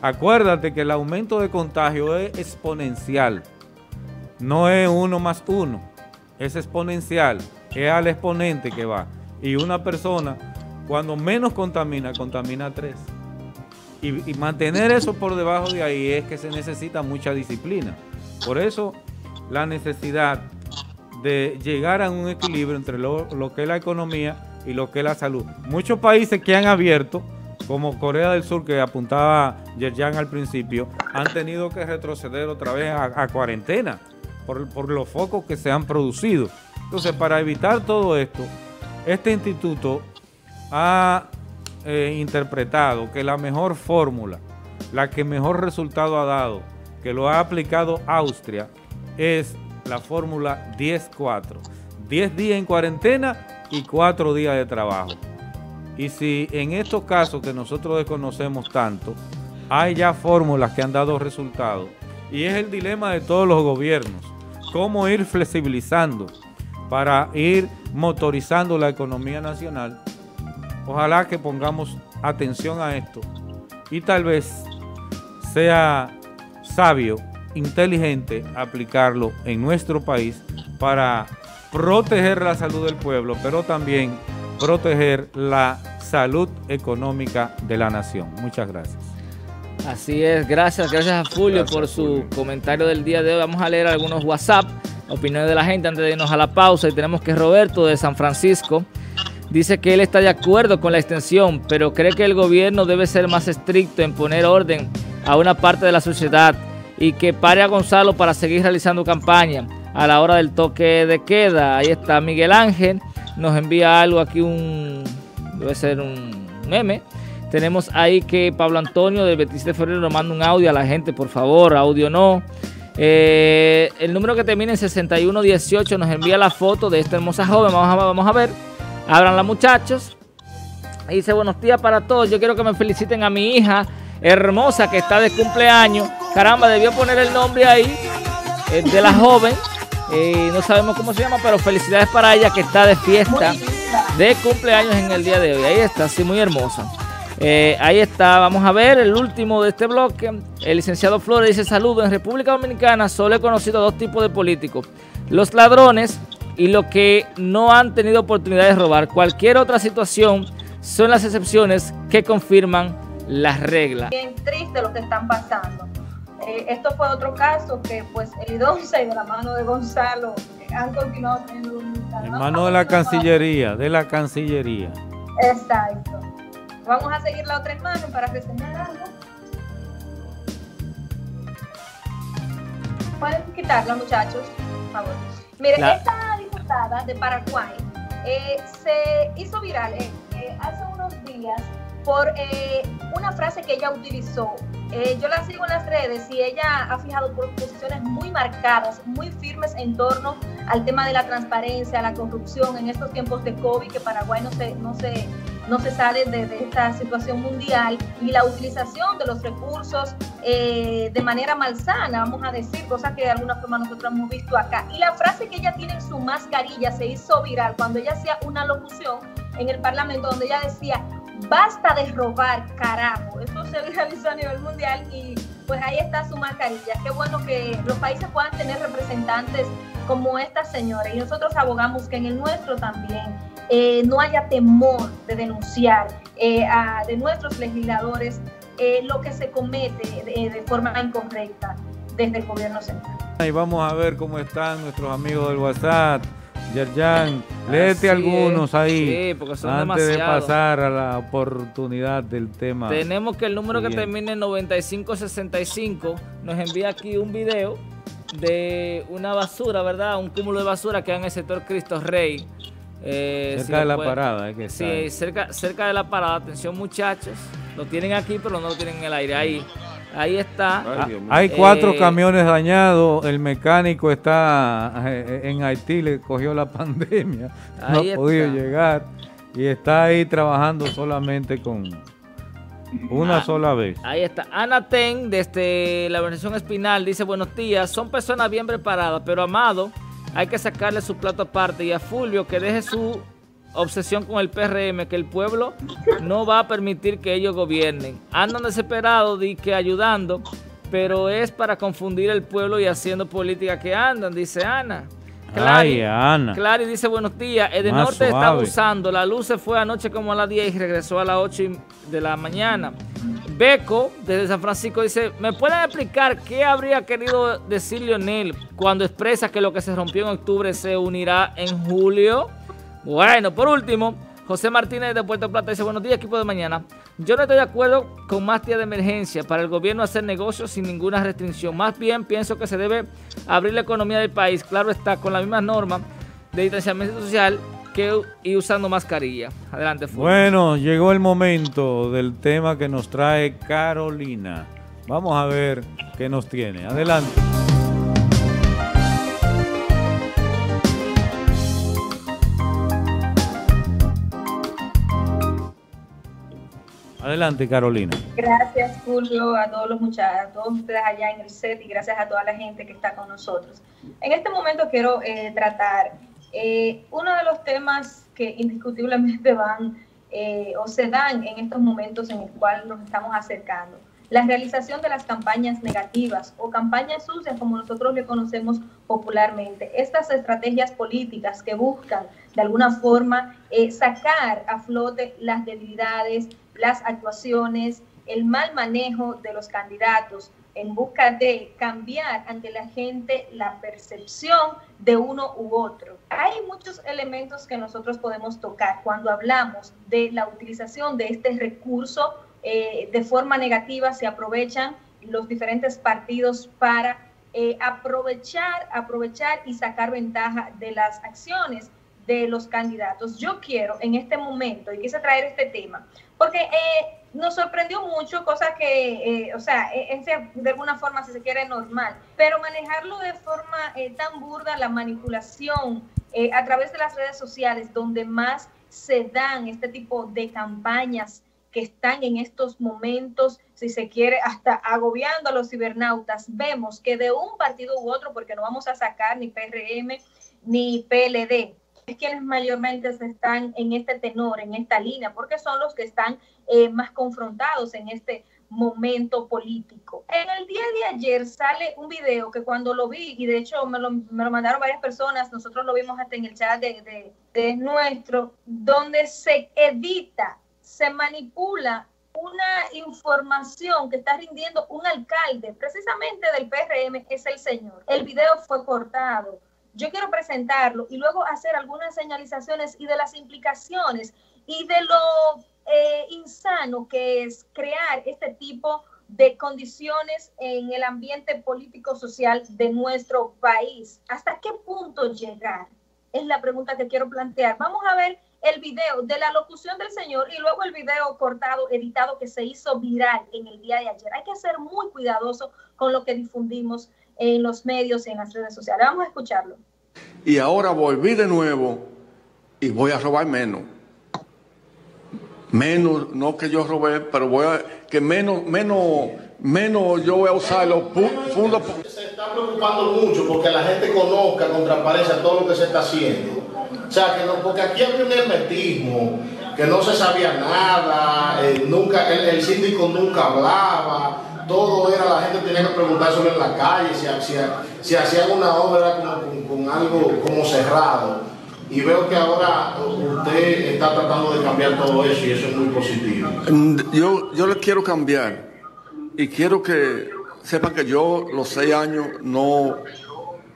Acuérdate que el aumento de contagio es exponencial, no es uno más uno, es exponencial, es al exponente que va, y una persona cuando menos contamina, contamina tres. Y, y mantener eso por debajo de ahí es que se necesita mucha disciplina. Por eso la necesidad de llegar a un equilibrio entre lo, lo que es la economía y lo que es la salud. Muchos países que han abierto, como Corea del Sur, que apuntaba Yerjan al principio, han tenido que retroceder otra vez a, a cuarentena por, por los focos que se han producido. Entonces, para evitar todo esto, este instituto ha eh, interpretado que la mejor fórmula, la que mejor resultado ha dado, que lo ha aplicado Austria, es la fórmula diez cuatro. diez días en cuarentena y cuatro días de trabajo. Y si en estos casos que nosotros desconocemos tanto, hay ya fórmulas que han dado resultado, y es el dilema de todos los gobiernos, cómo ir flexibilizando para ir motorizando la economía nacional. Ojalá que pongamos atención a esto y tal vez sea sabio, inteligente aplicarlo en nuestro país para proteger la salud del pueblo, pero también proteger la salud económica de la nación. Muchas gracias. Así es, gracias, gracias a Fulvio gracias, por su Fulvio. comentario del día de hoy. Vamos a leer algunos WhatsApp, opiniones de la gente antes de irnos a la pausa, y tenemos que Roberto de San Francisco dice que él está de acuerdo con la extensión, pero cree que el gobierno debe ser más estricto en poner orden a una parte de la sociedad y que pare a Gonzalo para seguir realizando campaña a la hora del toque de queda. Ahí está Miguel Ángel, nos envía algo aquí, un debe ser un meme. Tenemos ahí que Pablo Antonio del veintisiete de febrero nos manda un audio a la gente, por favor, audio no. Eh, el número que termina en sesenta y uno dieciocho nos envía la foto de esta hermosa joven. Vamos a, vamos a ver. Ábranla, muchachos. Dice, buenos días para todos. Yo quiero que me feliciten a mi hija hermosa que está de cumpleaños. Caramba, debió poner el nombre ahí eh, de la joven. Eh, no sabemos cómo se llama, pero felicidades para ella que está de fiesta de cumpleaños en el día de hoy. Ahí está, sí, muy hermosa. Eh, ahí está, vamos a ver el último de este bloque. El licenciado Flores dice, saludos, en República Dominicana solo he conocido dos tipos de políticos: los ladrones y los que no han tenido oportunidad de robar. Cualquier otra situación son las excepciones que confirman las reglas. Bien triste lo que están pasando. Eh, esto fue otro caso que pues el I D once y de la mano de Gonzalo eh, han continuado teniendo un... En mano de la Cancillería, de la Cancillería. Exacto. Vamos a seguir la otra hermano para reseñar algo. Pueden quitarla, muchachos, por favor. Miren, la... esta diputada de Paraguay eh, se hizo viral eh, eh, hace unos días por eh, una frase que ella utilizó. Eh, yo la sigo en las redes y ella ha fijado posiciones muy marcadas, muy firmes en torno al tema de la transparencia, la corrupción en estos tiempos de COVID, que Paraguay no se... No se no se sale de, de esta situación mundial, y la utilización de los recursos eh, de manera malsana, vamos a decir, cosas que de alguna forma nosotros hemos visto acá. Y la frase que ella tiene en su mascarilla se hizo viral cuando ella hacía una locución en el Parlamento donde ella decía, basta de robar, carajo. Eso se viralizó a nivel mundial y pues ahí está su mascarilla. Qué bueno que los países puedan tener representantes como esta señora, y nosotros abogamos que en el nuestro también eh, no haya temor de denunciar eh, a, de nuestros legisladores eh, lo que se comete de, de forma incorrecta desde el gobierno central. Y vamos a ver cómo están nuestros amigos del WhatsApp. Yerjan, léete algunos ahí, sí, porque son antes demasiados. De pasar a la oportunidad del tema. Tenemos que el número siguiente, que termina en noventa y cinco sesenta y cinco, nos envía aquí un video de una basura, ¿verdad? Un cúmulo de basura que hay en el sector Cristo Rey. Eh, cerca si de la pueden. parada. Que sí, cerca, cerca de la parada. Atención, muchachos. Lo tienen aquí, pero no lo tienen en el aire. Ahí, ahí está. Ah, hay cuatro eh, camiones dañados. El mecánico está en Haití, le cogió la pandemia. No ha podido llegar. Y está ahí trabajando solamente con... Una ah, sola vez. Ahí está. Ana Ten, desde la organización Espinal, dice, buenos días, son personas bien preparadas, pero Amado hay que sacarle su plato aparte, y a Fulvio que deje su obsesión con el P R M, que el pueblo no va a permitir que ellos gobiernen. Andan desesperados y que ayudando, pero es para confundir el pueblo y haciendo política que andan, dice Ana. Clary, Ay, Ana. Clary dice, buenos días, el de Más norte suave. está abusando, la luz se fue anoche como a las diez y regresó a las ocho de la mañana. Beco, desde San Francisco, dice, ¿me pueden explicar qué habría querido decir Leonel cuando expresa que lo que se rompió en octubre se unirá en julio? Bueno, por último, José Martínez de Puerto Plata dice, buenos días, equipo de mañana. Yo no estoy de acuerdo con más días de emergencia para el gobierno hacer negocios sin ninguna restricción. Más bien pienso que se debe abrir la economía del país, claro está, con las mismas normas de distanciamiento social que, y usando mascarilla. Adelante, Fulvio. Bueno, llegó el momento del tema que nos trae Carolina. Vamos a ver qué nos tiene. Adelante. Adelante, Carolina. Gracias, Fulvio, a todos los muchachos, a todos ustedes allá en el set, y gracias a toda la gente que está con nosotros. En este momento quiero eh, tratar eh, uno de los temas que indiscutiblemente van eh, o se dan en estos momentos en el cual nos estamos acercando. la realización de las campañas negativas o campañas sucias, como nosotros le conocemos popularmente. Estas estrategias políticas que buscan, de alguna forma, eh, sacar a flote las debilidades, las actuaciones, el mal manejo de los candidatos, en busca de cambiar ante la gente la percepción de uno u otro. Hay muchos elementos que nosotros podemos tocar cuando hablamos de la utilización de este recurso. Eh, de forma negativa se aprovechan los diferentes partidos para eh, aprovechar, aprovechar y sacar ventaja de las acciones de los candidatos. Yo quiero en este momento, y quise traer este tema, porque eh, nos sorprendió mucho, cosa que, eh, o sea, eh, de alguna forma, si se quiere, normal, pero manejarlo de forma eh, tan burda, la manipulación eh, a través de las redes sociales, donde más se dan este tipo de campañas que están en estos momentos, si se quiere, hasta agobiando a los cibernautas. Vemos que de un partido u otro, porque no vamos a sacar ni P R M ni P L D, es quienes mayormente están en este tenor, en esta línea, porque son los que están eh, más confrontados en este momento político. En el día de ayer sale un video que cuando lo vi, y de hecho me lo, me lo mandaron varias personas, nosotros lo vimos hasta en el chat de, de, de nuestro, donde se edita, se manipula una información que está rindiendo un alcalde, precisamente del P R M, es el señor. El video fue cortado. Yo quiero presentarlo y luego hacer algunas señalizaciones y de las implicaciones y de lo eh, insano que es crear este tipo de condiciones en el ambiente político-social de nuestro país. ¿Hasta qué punto llegar? Es la pregunta que quiero plantear. Vamos a ver el video de la locución del señor y luego el video cortado, editado, que se hizo viral en el día de ayer. Hay que ser muy cuidadoso con lo que difundimos en los medios y en las redes sociales. Vamos a escucharlo. Y ahora volví de nuevo y voy a robar menos. Menos, no que yo robé, pero voy a, que menos, menos, menos yo voy a usar los fondos. Se está preocupando mucho porque la gente conozca con transparencia todo lo que se está haciendo. O sea, que no, porque aquí había un hermetismo, que no se sabía nada, eh, nunca, el, el síndico nunca hablaba, todo era, la gente tenía que preguntar sobre en la calle, si, si, si hacían una obra como, con, con algo como cerrado. Y veo que ahora usted está tratando de cambiar todo eso y eso es muy positivo. Yo, yo le quiero cambiar y quiero que sepan que yo los seis años no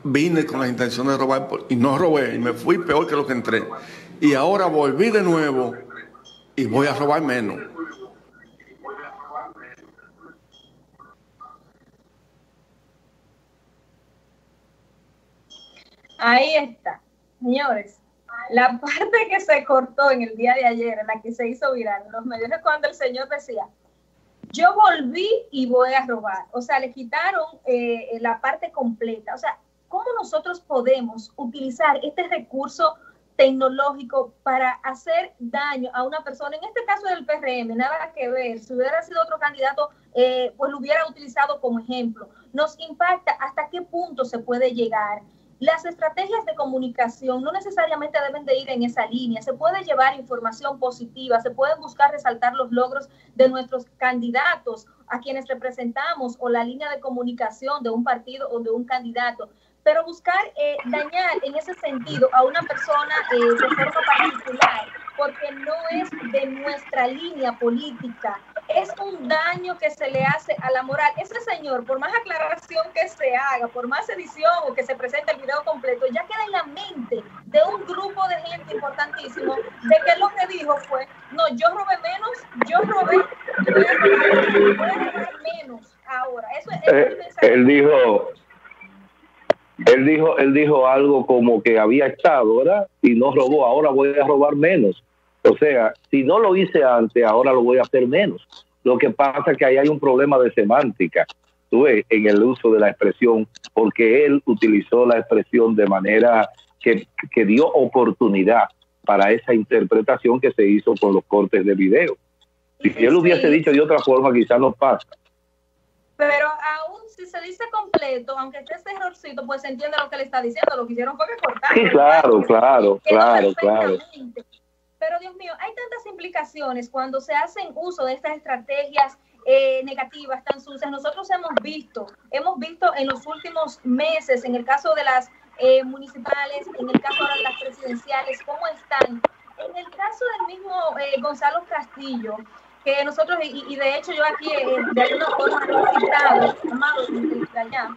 vine con las intenciones de robar y no robé, y me fui peor que lo que entré. Y ahora volví de nuevo y voy a robar menos. Ahí está, señores. La parte que se cortó en el día de ayer, en la que se hizo viral, en los medios, cuando el señor decía: yo volví y voy a robar. O sea, le quitaron eh, la parte completa. O sea, ¿cómo nosotros podemos utilizar este recurso tecnológico para hacer daño a una persona? En este caso del P R M, nada que ver. Si hubiera sido otro candidato, eh, pues lo hubiera utilizado como ejemplo. Nos impacta hasta qué punto se puede llegar. Las estrategias de comunicación no necesariamente deben de ir en esa línea. Se puede llevar información positiva, se pueden buscar resaltar los logros de nuestros candidatos, a quienes representamos, o la línea de comunicación de un partido o de un candidato. Pero buscar eh, dañar en ese sentido a una persona eh, de forma particular, porque no es de nuestra línea política, es un daño que se le hace a la moral. Ese señor, por más aclaración que se haga, por más edición o que se presente el video completo, ya queda en la mente de un grupo de gente importantísimo de que lo que dijo fue: no, yo robé menos, yo robé, voy a robar, voy a robar menos ahora. Eso es, eh, él dijo, él dijo, él dijo algo como que había estado, ¿verdad? Y no robó, ahora voy a robar menos. O sea, si no lo hice antes, ahora lo voy a hacer menos. Lo que pasa es que ahí hay un problema de semántica, tú ves, en el uso de la expresión, porque él utilizó la expresión de manera que, que dio oportunidad para esa interpretación que se hizo con los cortes de video. Si él hubiese dicho de otra forma, quizás no pasa. Pero aún si se dice completo, aunque esté ese errorcito, pues se entiende lo que le está diciendo. Lo que hicieron fue que cortaron. Sí, claro, claro, claro, claro. Pero Dios mío, hay tantas implicaciones cuando se hacen uso de estas estrategias eh, negativas, tan sucias. Nosotros hemos visto, hemos visto en los últimos meses, en el caso de las eh, municipales, en el caso ahora de las presidenciales, cómo están. En el caso del mismo eh, Gonzalo Castillo, que nosotros, y, y de hecho yo aquí, eh, de alguna forma, he citado, Amado, de allá,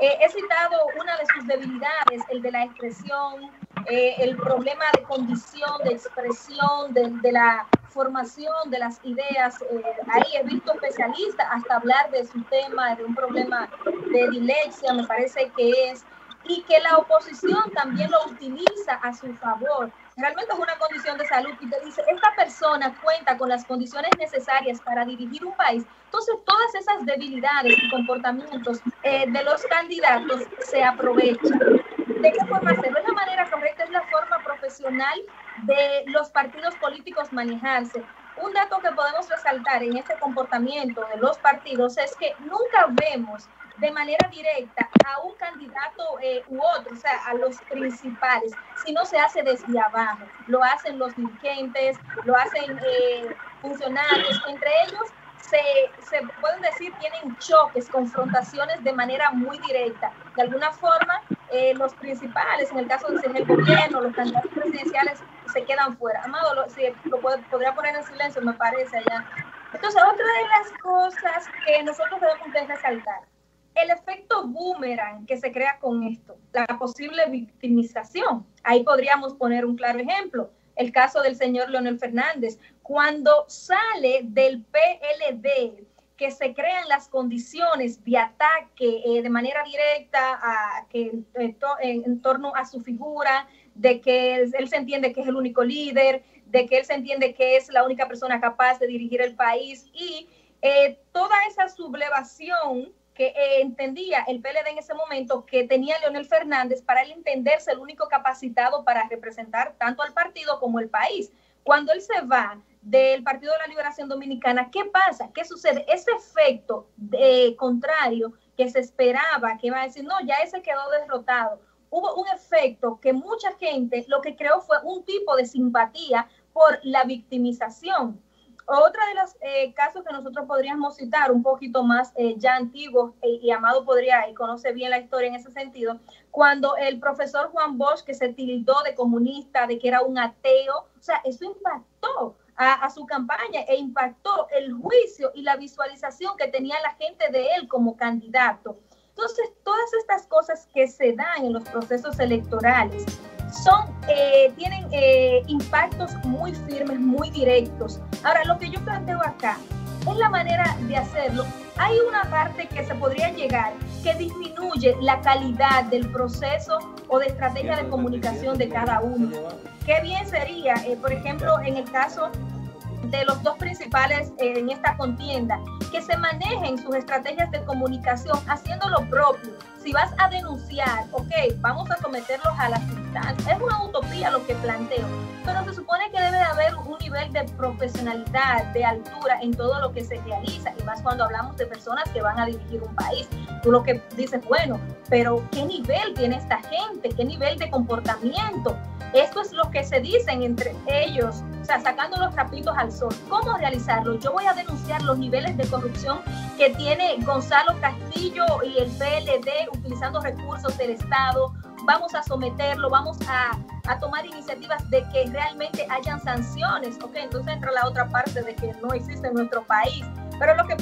eh, he citado una de sus debilidades, el de la expresión, eh, el problema de condición, de expresión, de, de la formación de las ideas. Eh, ahí he visto especialistas hasta hablar de su tema, de un problema de dislexia, me parece que es, y que la oposición también lo utiliza a su favor. Realmente es una condición de salud y te dice, esta persona cuenta con las condiciones necesarias para dirigir un país. Entonces, todas esas debilidades y comportamientos eh, de los candidatos se aprovechan. ¿De qué forma hacerlo? Es la manera correcta, es la forma profesional de los partidos políticos manejarse. Un dato que podemos resaltar en este comportamiento de los partidos es que nunca vemos de manera directa a un candidato eh, u otro, o sea, a los principales, si no se hace desde abajo. Lo hacen los dirigentes, lo hacen eh, funcionarios, entre ellos se, se pueden decir tienen choques, confrontaciones de manera muy directa. De alguna forma, eh, los principales, en el caso de ser el gobierno, los candidatos presidenciales, se quedan fuera. Amado, lo, si lo puede, podría poner en silencio, me parece allá. Entonces, otra de las cosas que nosotros debemos de resaltar, el efecto boomerang que se crea con esto, la posible victimización. Ahí podríamos poner un claro ejemplo, el caso del señor Leonel Fernández. Cuando sale del P L D, que se crean las condiciones de ataque eh, de manera directa a, que, en, to, en, en torno a su figura, de que él, él se entiende que es el único líder, de que él se entiende que es la única persona capaz de dirigir el país y eh, toda esa sublevación que entendía el P L D en ese momento que tenía Leonel Fernández para él entenderse el único capacitado para representar tanto al partido como el país. Cuando él se va del Partido de la Liberación Dominicana, ¿qué pasa? ¿Qué sucede? Ese efecto de, contrario que se esperaba, que iba a decir, no, ya ese quedó derrotado. Hubo un efecto que mucha gente lo que creó fue un tipo de simpatía por la victimización. Otra de los eh, casos que nosotros podríamos citar, un poquito más eh, ya antiguos, eh, y Amado podría, y conoce bien la historia en ese sentido, cuando el profesor Juan Bosch, que se tildó de comunista, de que era un ateo, o sea, eso impactó a, a su campaña e impactó el juicio y la visualización que tenía la gente de él como candidato. Entonces, todas estas cosas que se dan en los procesos electorales son, eh, tienen eh, impactos muy firmes, muy directos. Ahora, lo que yo planteo acá es la manera de hacerlo. Hay una parte que se podría llegar que disminuye la calidad del proceso o de estrategia de comunicación de cada uno. Qué bien sería, eh, por ejemplo, en el caso de los dos principales eh, en esta contienda, que se manejen sus estrategias de comunicación haciendo lo propio. Si vas a denunciar, ok, vamos a someterlos a la sustancia. Es una utopía lo que planteo, pero se supone que debe de haber un nivel de profesionalidad, de altura en todo lo que se realiza, y más cuando hablamos de personas que van a dirigir un país. Tú lo que dices, bueno, pero ¿qué nivel tiene esta gente? ¿Qué nivel de comportamiento? Esto es lo que se dicen entre ellos, o sea, sacando los trapitos al sol. ¿Cómo realizarlo? Yo voy a denunciar los niveles de corrupción que tiene Gonzalo Castillo y el P L D utilizando recursos del Estado. Vamos a someterlo, vamos a, a tomar iniciativas de que realmente hayan sanciones. Ok, entonces entra la otra parte de que no existe en nuestro país. Pero lo que o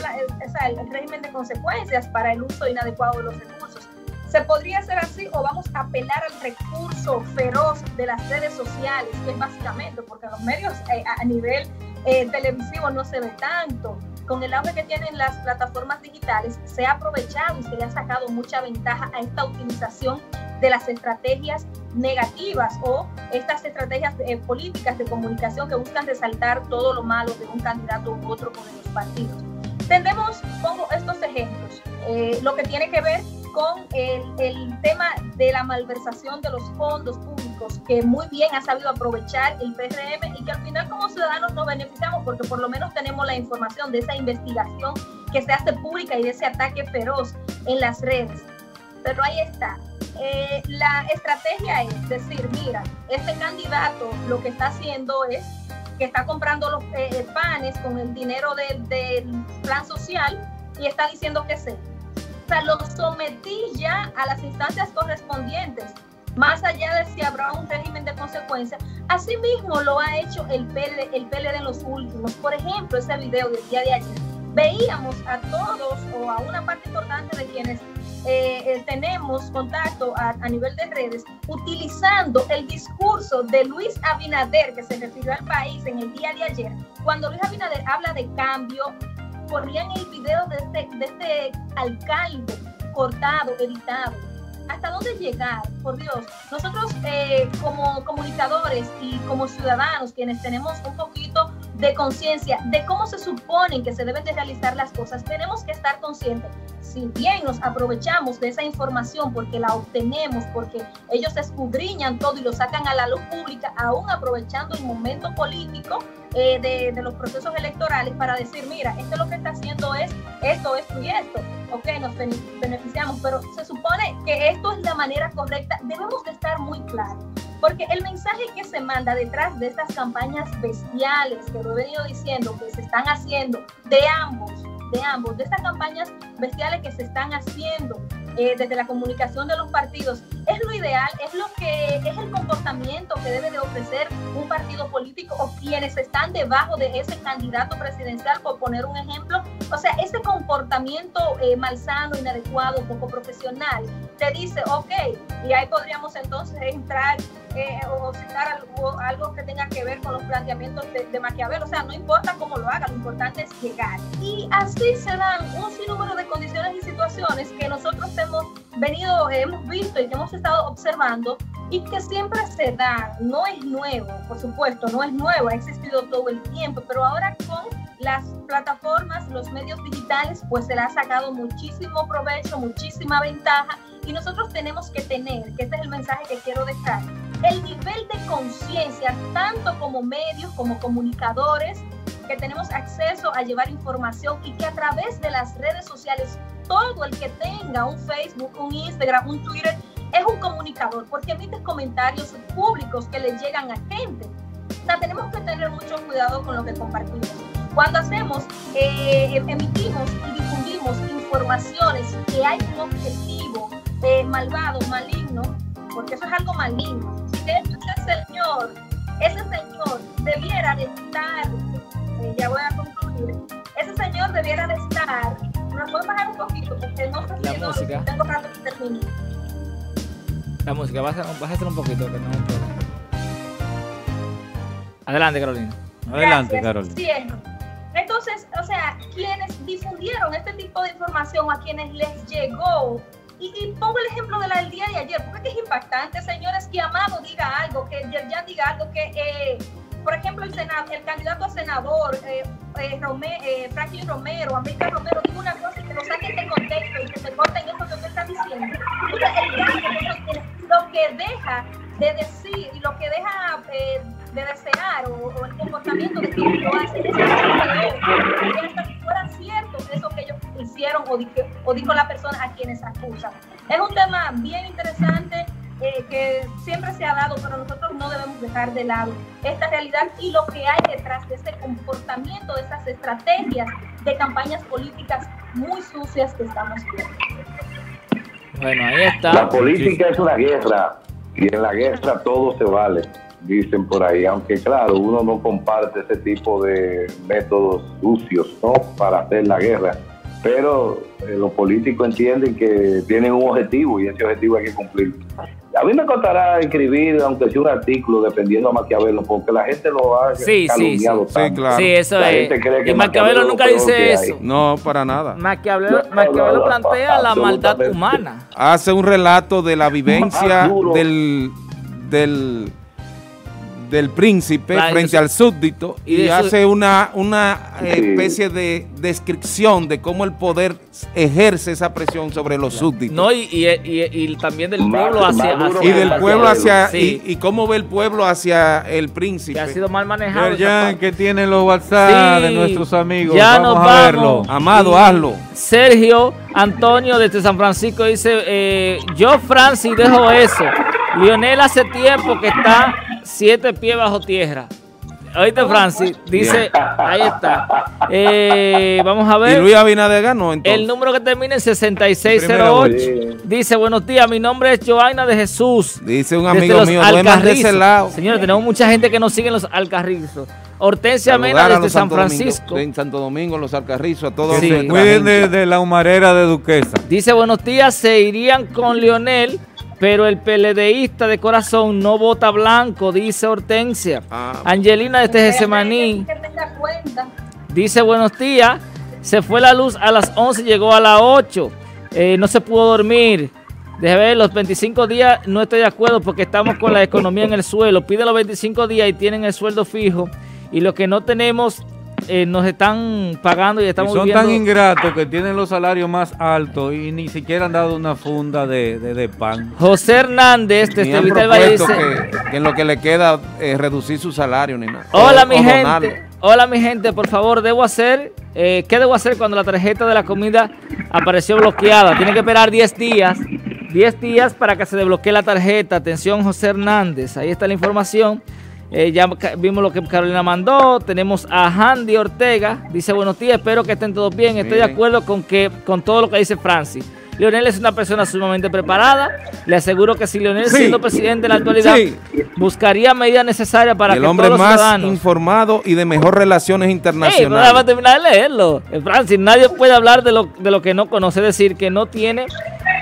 sea, el régimen de consecuencias para el uso inadecuado de los recursos. ¿Se podría hacer así o vamos a apelar al recurso feroz de las redes sociales? Que básicamente, porque los medios eh, a nivel eh, televisivo no se ve tanto. Con el auge que tienen las plataformas digitales, se ha aprovechado y se le ha sacado mucha ventaja a esta utilización de las estrategias negativas o estas estrategias eh, políticas de comunicación que buscan resaltar todo lo malo de un candidato u otro con los partidos. Tendemos, pongo estos ejemplos, eh, lo que tiene que ver con el, el tema de la malversación de los fondos públicos, que muy bien ha sabido aprovechar el P R M y que al final como ciudadanos nos beneficiamos porque por lo menos tenemos la información de esa investigación que se hace pública y de ese ataque feroz en las redes. Pero ahí está. Eh, la estrategia es decir, mira, este candidato lo que está haciendo es que está comprando los eh, panes con el dinero del de plan social y está diciendo que sí. O sea, lo sometí ya a las instancias correspondientes, más allá de si habrá un régimen de consecuencias. Asimismo lo ha hecho el P L D, el P L D en los últimos. Por ejemplo, ese video del día de ayer. Veíamos a todos o a una parte importante de quienes eh, eh, tenemos contacto a, a nivel de redes utilizando el discurso de Luis Abinader, que se refirió al país en el día de ayer. Cuando Luis Abinader habla de cambio, corrían el video de este, de este alcalde cortado, editado. ¿Hasta dónde llegar? Por Dios, nosotros eh, como comunicadores y como ciudadanos, quienes tenemos un poquito de conciencia de cómo se suponen que se deben de realizar las cosas, tenemos que estar conscientes. Si bien nos aprovechamos de esa información porque la obtenemos, porque ellos escudriñan todo y lo sacan a la luz pública, aún aprovechando el momento político eh, de, de los procesos electorales para decir, mira, esto lo que está haciendo es esto, esto y esto. Ok, nos beneficiamos, pero se supone que esto es la manera correcta. Debemos de estar muy claros, porque el mensaje que se manda detrás de estas campañas bestiales que lo he venido diciendo, que se están haciendo de ambos, de ambos, de estas campañas bestiales que se están haciendo eh, desde la comunicación de los partidos, es lo ideal, es lo que es el comportamiento que debe de ofrecer un partido político o quienes están debajo de ese candidato presidencial, por poner un ejemplo. O sea, ese comportamiento eh, malsano, inadecuado, poco profesional, te dice, ok, y ahí podríamos entonces entrar eh, o citar algo, algo que tenga que ver con los planteamientos de, de Maquiavel. O sea, no importa cómo lo haga, lo importante es llegar. Y así se dan un sinnúmero de condiciones y situaciones que nosotros hemos venido, eh, hemos visto y que hemos estado observando y que siempre se da. No es nuevo, por supuesto, no es nuevo, ha existido todo el tiempo, pero ahora con las plataformas, los medios digitales, pues se le ha sacado muchísimo provecho, muchísima ventaja, y nosotros tenemos que tener, que este es el mensaje que quiero dejar, el nivel de conciencia, tanto como medios, como comunicadores, que tenemos acceso a llevar información y que a través de las redes sociales, todo el que tenga un Facebook, un Instagram, un Twitter, es un comunicador, porque emite comentarios públicos que le llegan a gente. O sea, tenemos que tener mucho cuidado con lo que compartimos. Cuando hacemos, eh, emitimos y difundimos informaciones que hay un objetivo eh, malvado, maligno, porque eso es algo maligno. Ese señor, ese señor debiera de estar, eh, ya voy a concluir, ese señor debiera de estar, nos voy a bajar un poquito porque no tengo, tengo rato que terminar. La música, bájate un poquito, que no me puedo. Adelante, Carolina. Adelante, Carolina. Cierro. Entonces, o sea, quienes difundieron este tipo de información, a quienes les llegó, y, y pongo el ejemplo de la del día de ayer, porque es impactante, señores, que Amado diga algo, que Yerjan diga algo, que, eh, por ejemplo, el, senado, el candidato a senador, eh, eh, Romero, eh, Francis Romero, América Romero, diga una cosa y que lo saquen de contexto y que se corten eso que tú estás diciendo. O sea, el caso, lo que deja de decir y lo que deja... Eh, de desear o, o el comportamiento de quienes lo hacen, es que fueran ciertos eso que ellos hicieron o, di, o dijo la persona a quienes acusan. Es un tema bien interesante eh, que siempre se ha dado, pero nosotros no debemos dejar de lado esta realidad y lo que hay detrás de este comportamiento, de esas estrategias de campañas políticas muy sucias que estamos viendo. Bueno, ahí está. La política es una guerra y en la guerra todo se vale, dicen por ahí, aunque claro, uno no comparte ese tipo de métodos sucios, ¿no?, para hacer la guerra, pero eh, los políticos entienden que tienen un objetivo y ese objetivo hay que cumplir. A mí me costará escribir, aunque sea un artículo, dependiendo a Maquiavelo, porque la gente lo ha sí, calumniado sí, sí, tanto. Sí, claro. Sí, eso la es. Y Maquiavelo, Maquiavelo nunca dice eso. No, para nada. Maquiavelo, Maquiavelo plantea la maldad humana. Hace un relato de la vivencia del... del del príncipe claro, frente eso, al súbdito y, y hace una, una especie de descripción de cómo el poder ejerce esa presión sobre los claro. súbditos. No, y, y, y, y también del pueblo mal, hacia, hacia... Y del pueblo hacia... Sí. Y, y cómo ve el pueblo hacia el príncipe. Que ha sido mal manejado. Yerjan, que tiene los WhatsApp sí, de nuestros amigos. Ya vamos nos a verlo. Vamos. Amado, sí. hazlo. Sergio Antonio desde San Francisco dice, eh, yo, Francis, dejo eso. Leonel hace tiempo que está... siete pies bajo tierra. Oíste, Francis, dice, ahí está. Eh, vamos a ver. Y Luis Abinader ganó, entonces. El número que termina en sesenta y seis cero ocho. Dice, buenos días, mi nombre es Joaina de Jesús. Dice un amigo mío, no es más de ese lado. Señores, tenemos mucha gente que nos sigue en los Alcarrizos. Hortensia Mena desde San Francisco. En Santo Domingo, los Alcarrizos, a todos. Sí, cuiden de, de la humarera de Duquesa. Dice, buenos días, se irían con Leonel, pero el PLDista de corazón no vota blanco, dice Hortensia. Ah, Angelina desde Gesemaní. Dice, buenos días, se fue la luz a las once, llegó a las ocho. Eh, no se pudo dormir. Deje ver, los veinticinco días no estoy de acuerdo porque estamos con la economía en el suelo. Piden los veinticinco días y tienen el sueldo fijo. Y los que no tenemos, eh, nos están pagando y estamos y son viviendo. Tan ingratos que tienen los salarios más altos y ni siquiera han dado una funda de, de, de pan. José Hernández, desde Vital Valle, dice que, que en lo que le queda eh, reducir su salario, ni nada. Hola, o, mi o gente. Donarlo. Hola, mi gente, por favor, debo hacer, eh, ¿qué debo hacer cuando la tarjeta de la comida apareció bloqueada? Tiene que esperar diez días. diez días para que se desbloquee la tarjeta. Atención, José Hernández. Ahí está la información. Eh, ya vimos lo que Carolina mandó. Tenemos a Handy Ortega. Dice, buenos días, espero que estén todos bien. Estoy bien. de acuerdo con, que, con todo lo que dice Francis. Leonel es una persona sumamente preparada. Le aseguro que si Leonel sí. siendo presidente en la actualidad, sí. buscaría medidas necesarias para el que hombre todos los ciudadanos... más informado y de mejor relaciones internacionales. Hey, no nada más terminar de leerlo. Francis, nadie puede hablar de lo, de lo que no conoce. Es decir, que no tiene...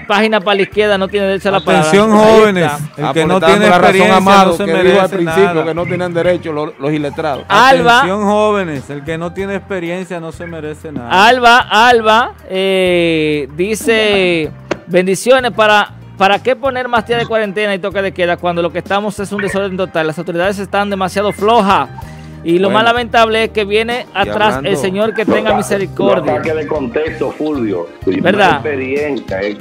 página para la izquierda, no tiene derecho a la palabra. Atención, jóvenes, el que no tiene la razón, Amado, que dijo al principio que no tienen derecho los, los iletrados. Alba, atención, jóvenes, el que no tiene experiencia no se merece nada. Alba, Alba, eh, dice, bendiciones, para, ¿para qué poner más días de cuarentena y toque de queda cuando lo que estamos es un desorden total? Las autoridades están demasiado flojas. Y lo bueno, más lamentable es que viene atrás hablando, el Señor que tenga misericordia. Saque de contexto, Fulvio. ¿Verdad? Experiencia, eh.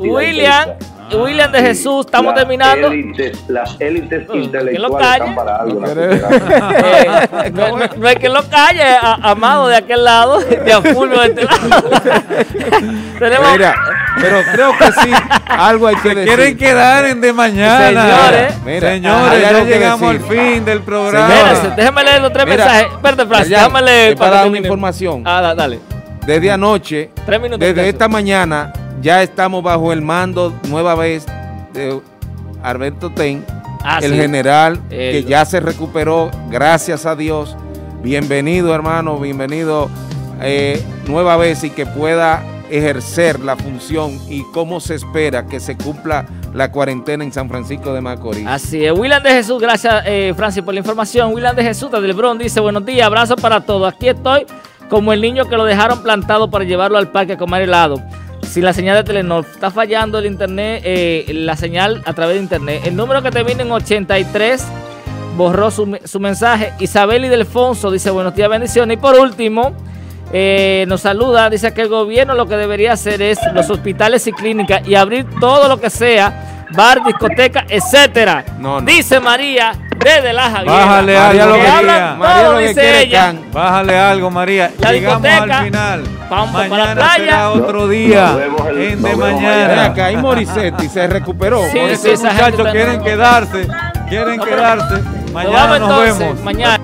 William, ah, William de Jesús, estamos las terminando. Élites, las élites no, intelectuales están para algo. No, eh, no, no es que lo calle, a, Amado de aquel lado, y a Fulvio de este lado. Tenemos... Mira, pero creo que sí, algo hay que decir. Quieren quedar en de mañana. Señores, mira, señores, ya llegamos al fin del programa. Señores, déjame leer los tres Mira, mensajes. Espérate, Francis, déjame leer. Para dar una información. Ah, dale. Desde anoche, tres minutos desde esta mañana, ya estamos bajo el mando nueva vez de Alberto Ten, ah, el sí. general el... que ya se recuperó, gracias a Dios. Bienvenido, hermano, bienvenido eh, nueva vez y que pueda ejercer la función y cómo se espera que se cumpla la cuarentena en San Francisco de Macorís. Así es. William de Jesús, gracias eh, Francis por la información. William de Jesús del Bron dice, buenos días, abrazos para todos. Aquí estoy como el niño que lo dejaron plantado para llevarlo al parque a comer helado. Si la señal de Telenor está fallando el internet, eh, la señal a través de internet. El número que termina en ochenta y tres borró su, su mensaje. Isabel y Delfonso dice, buenos días, bendiciones. Y por último... Eh, nos saluda, dice que el gobierno lo que debería hacer es los hospitales y clínicas y abrir todo lo que sea, bar, discoteca, etcétera. No, no. Dice María desde la Javier. Bájale algo, María. María todo, lo que quiere, ella. Bájale algo, María. La Llegamos al final. Vamos mañana para la playa. Será otro día. No, el, en de mañana. Acá y Morisetti se recuperó. Sí, sí, esos muchachos quieren quedarse. Quieren no, quedarse. Mañana nos, nos vemos. Mañana.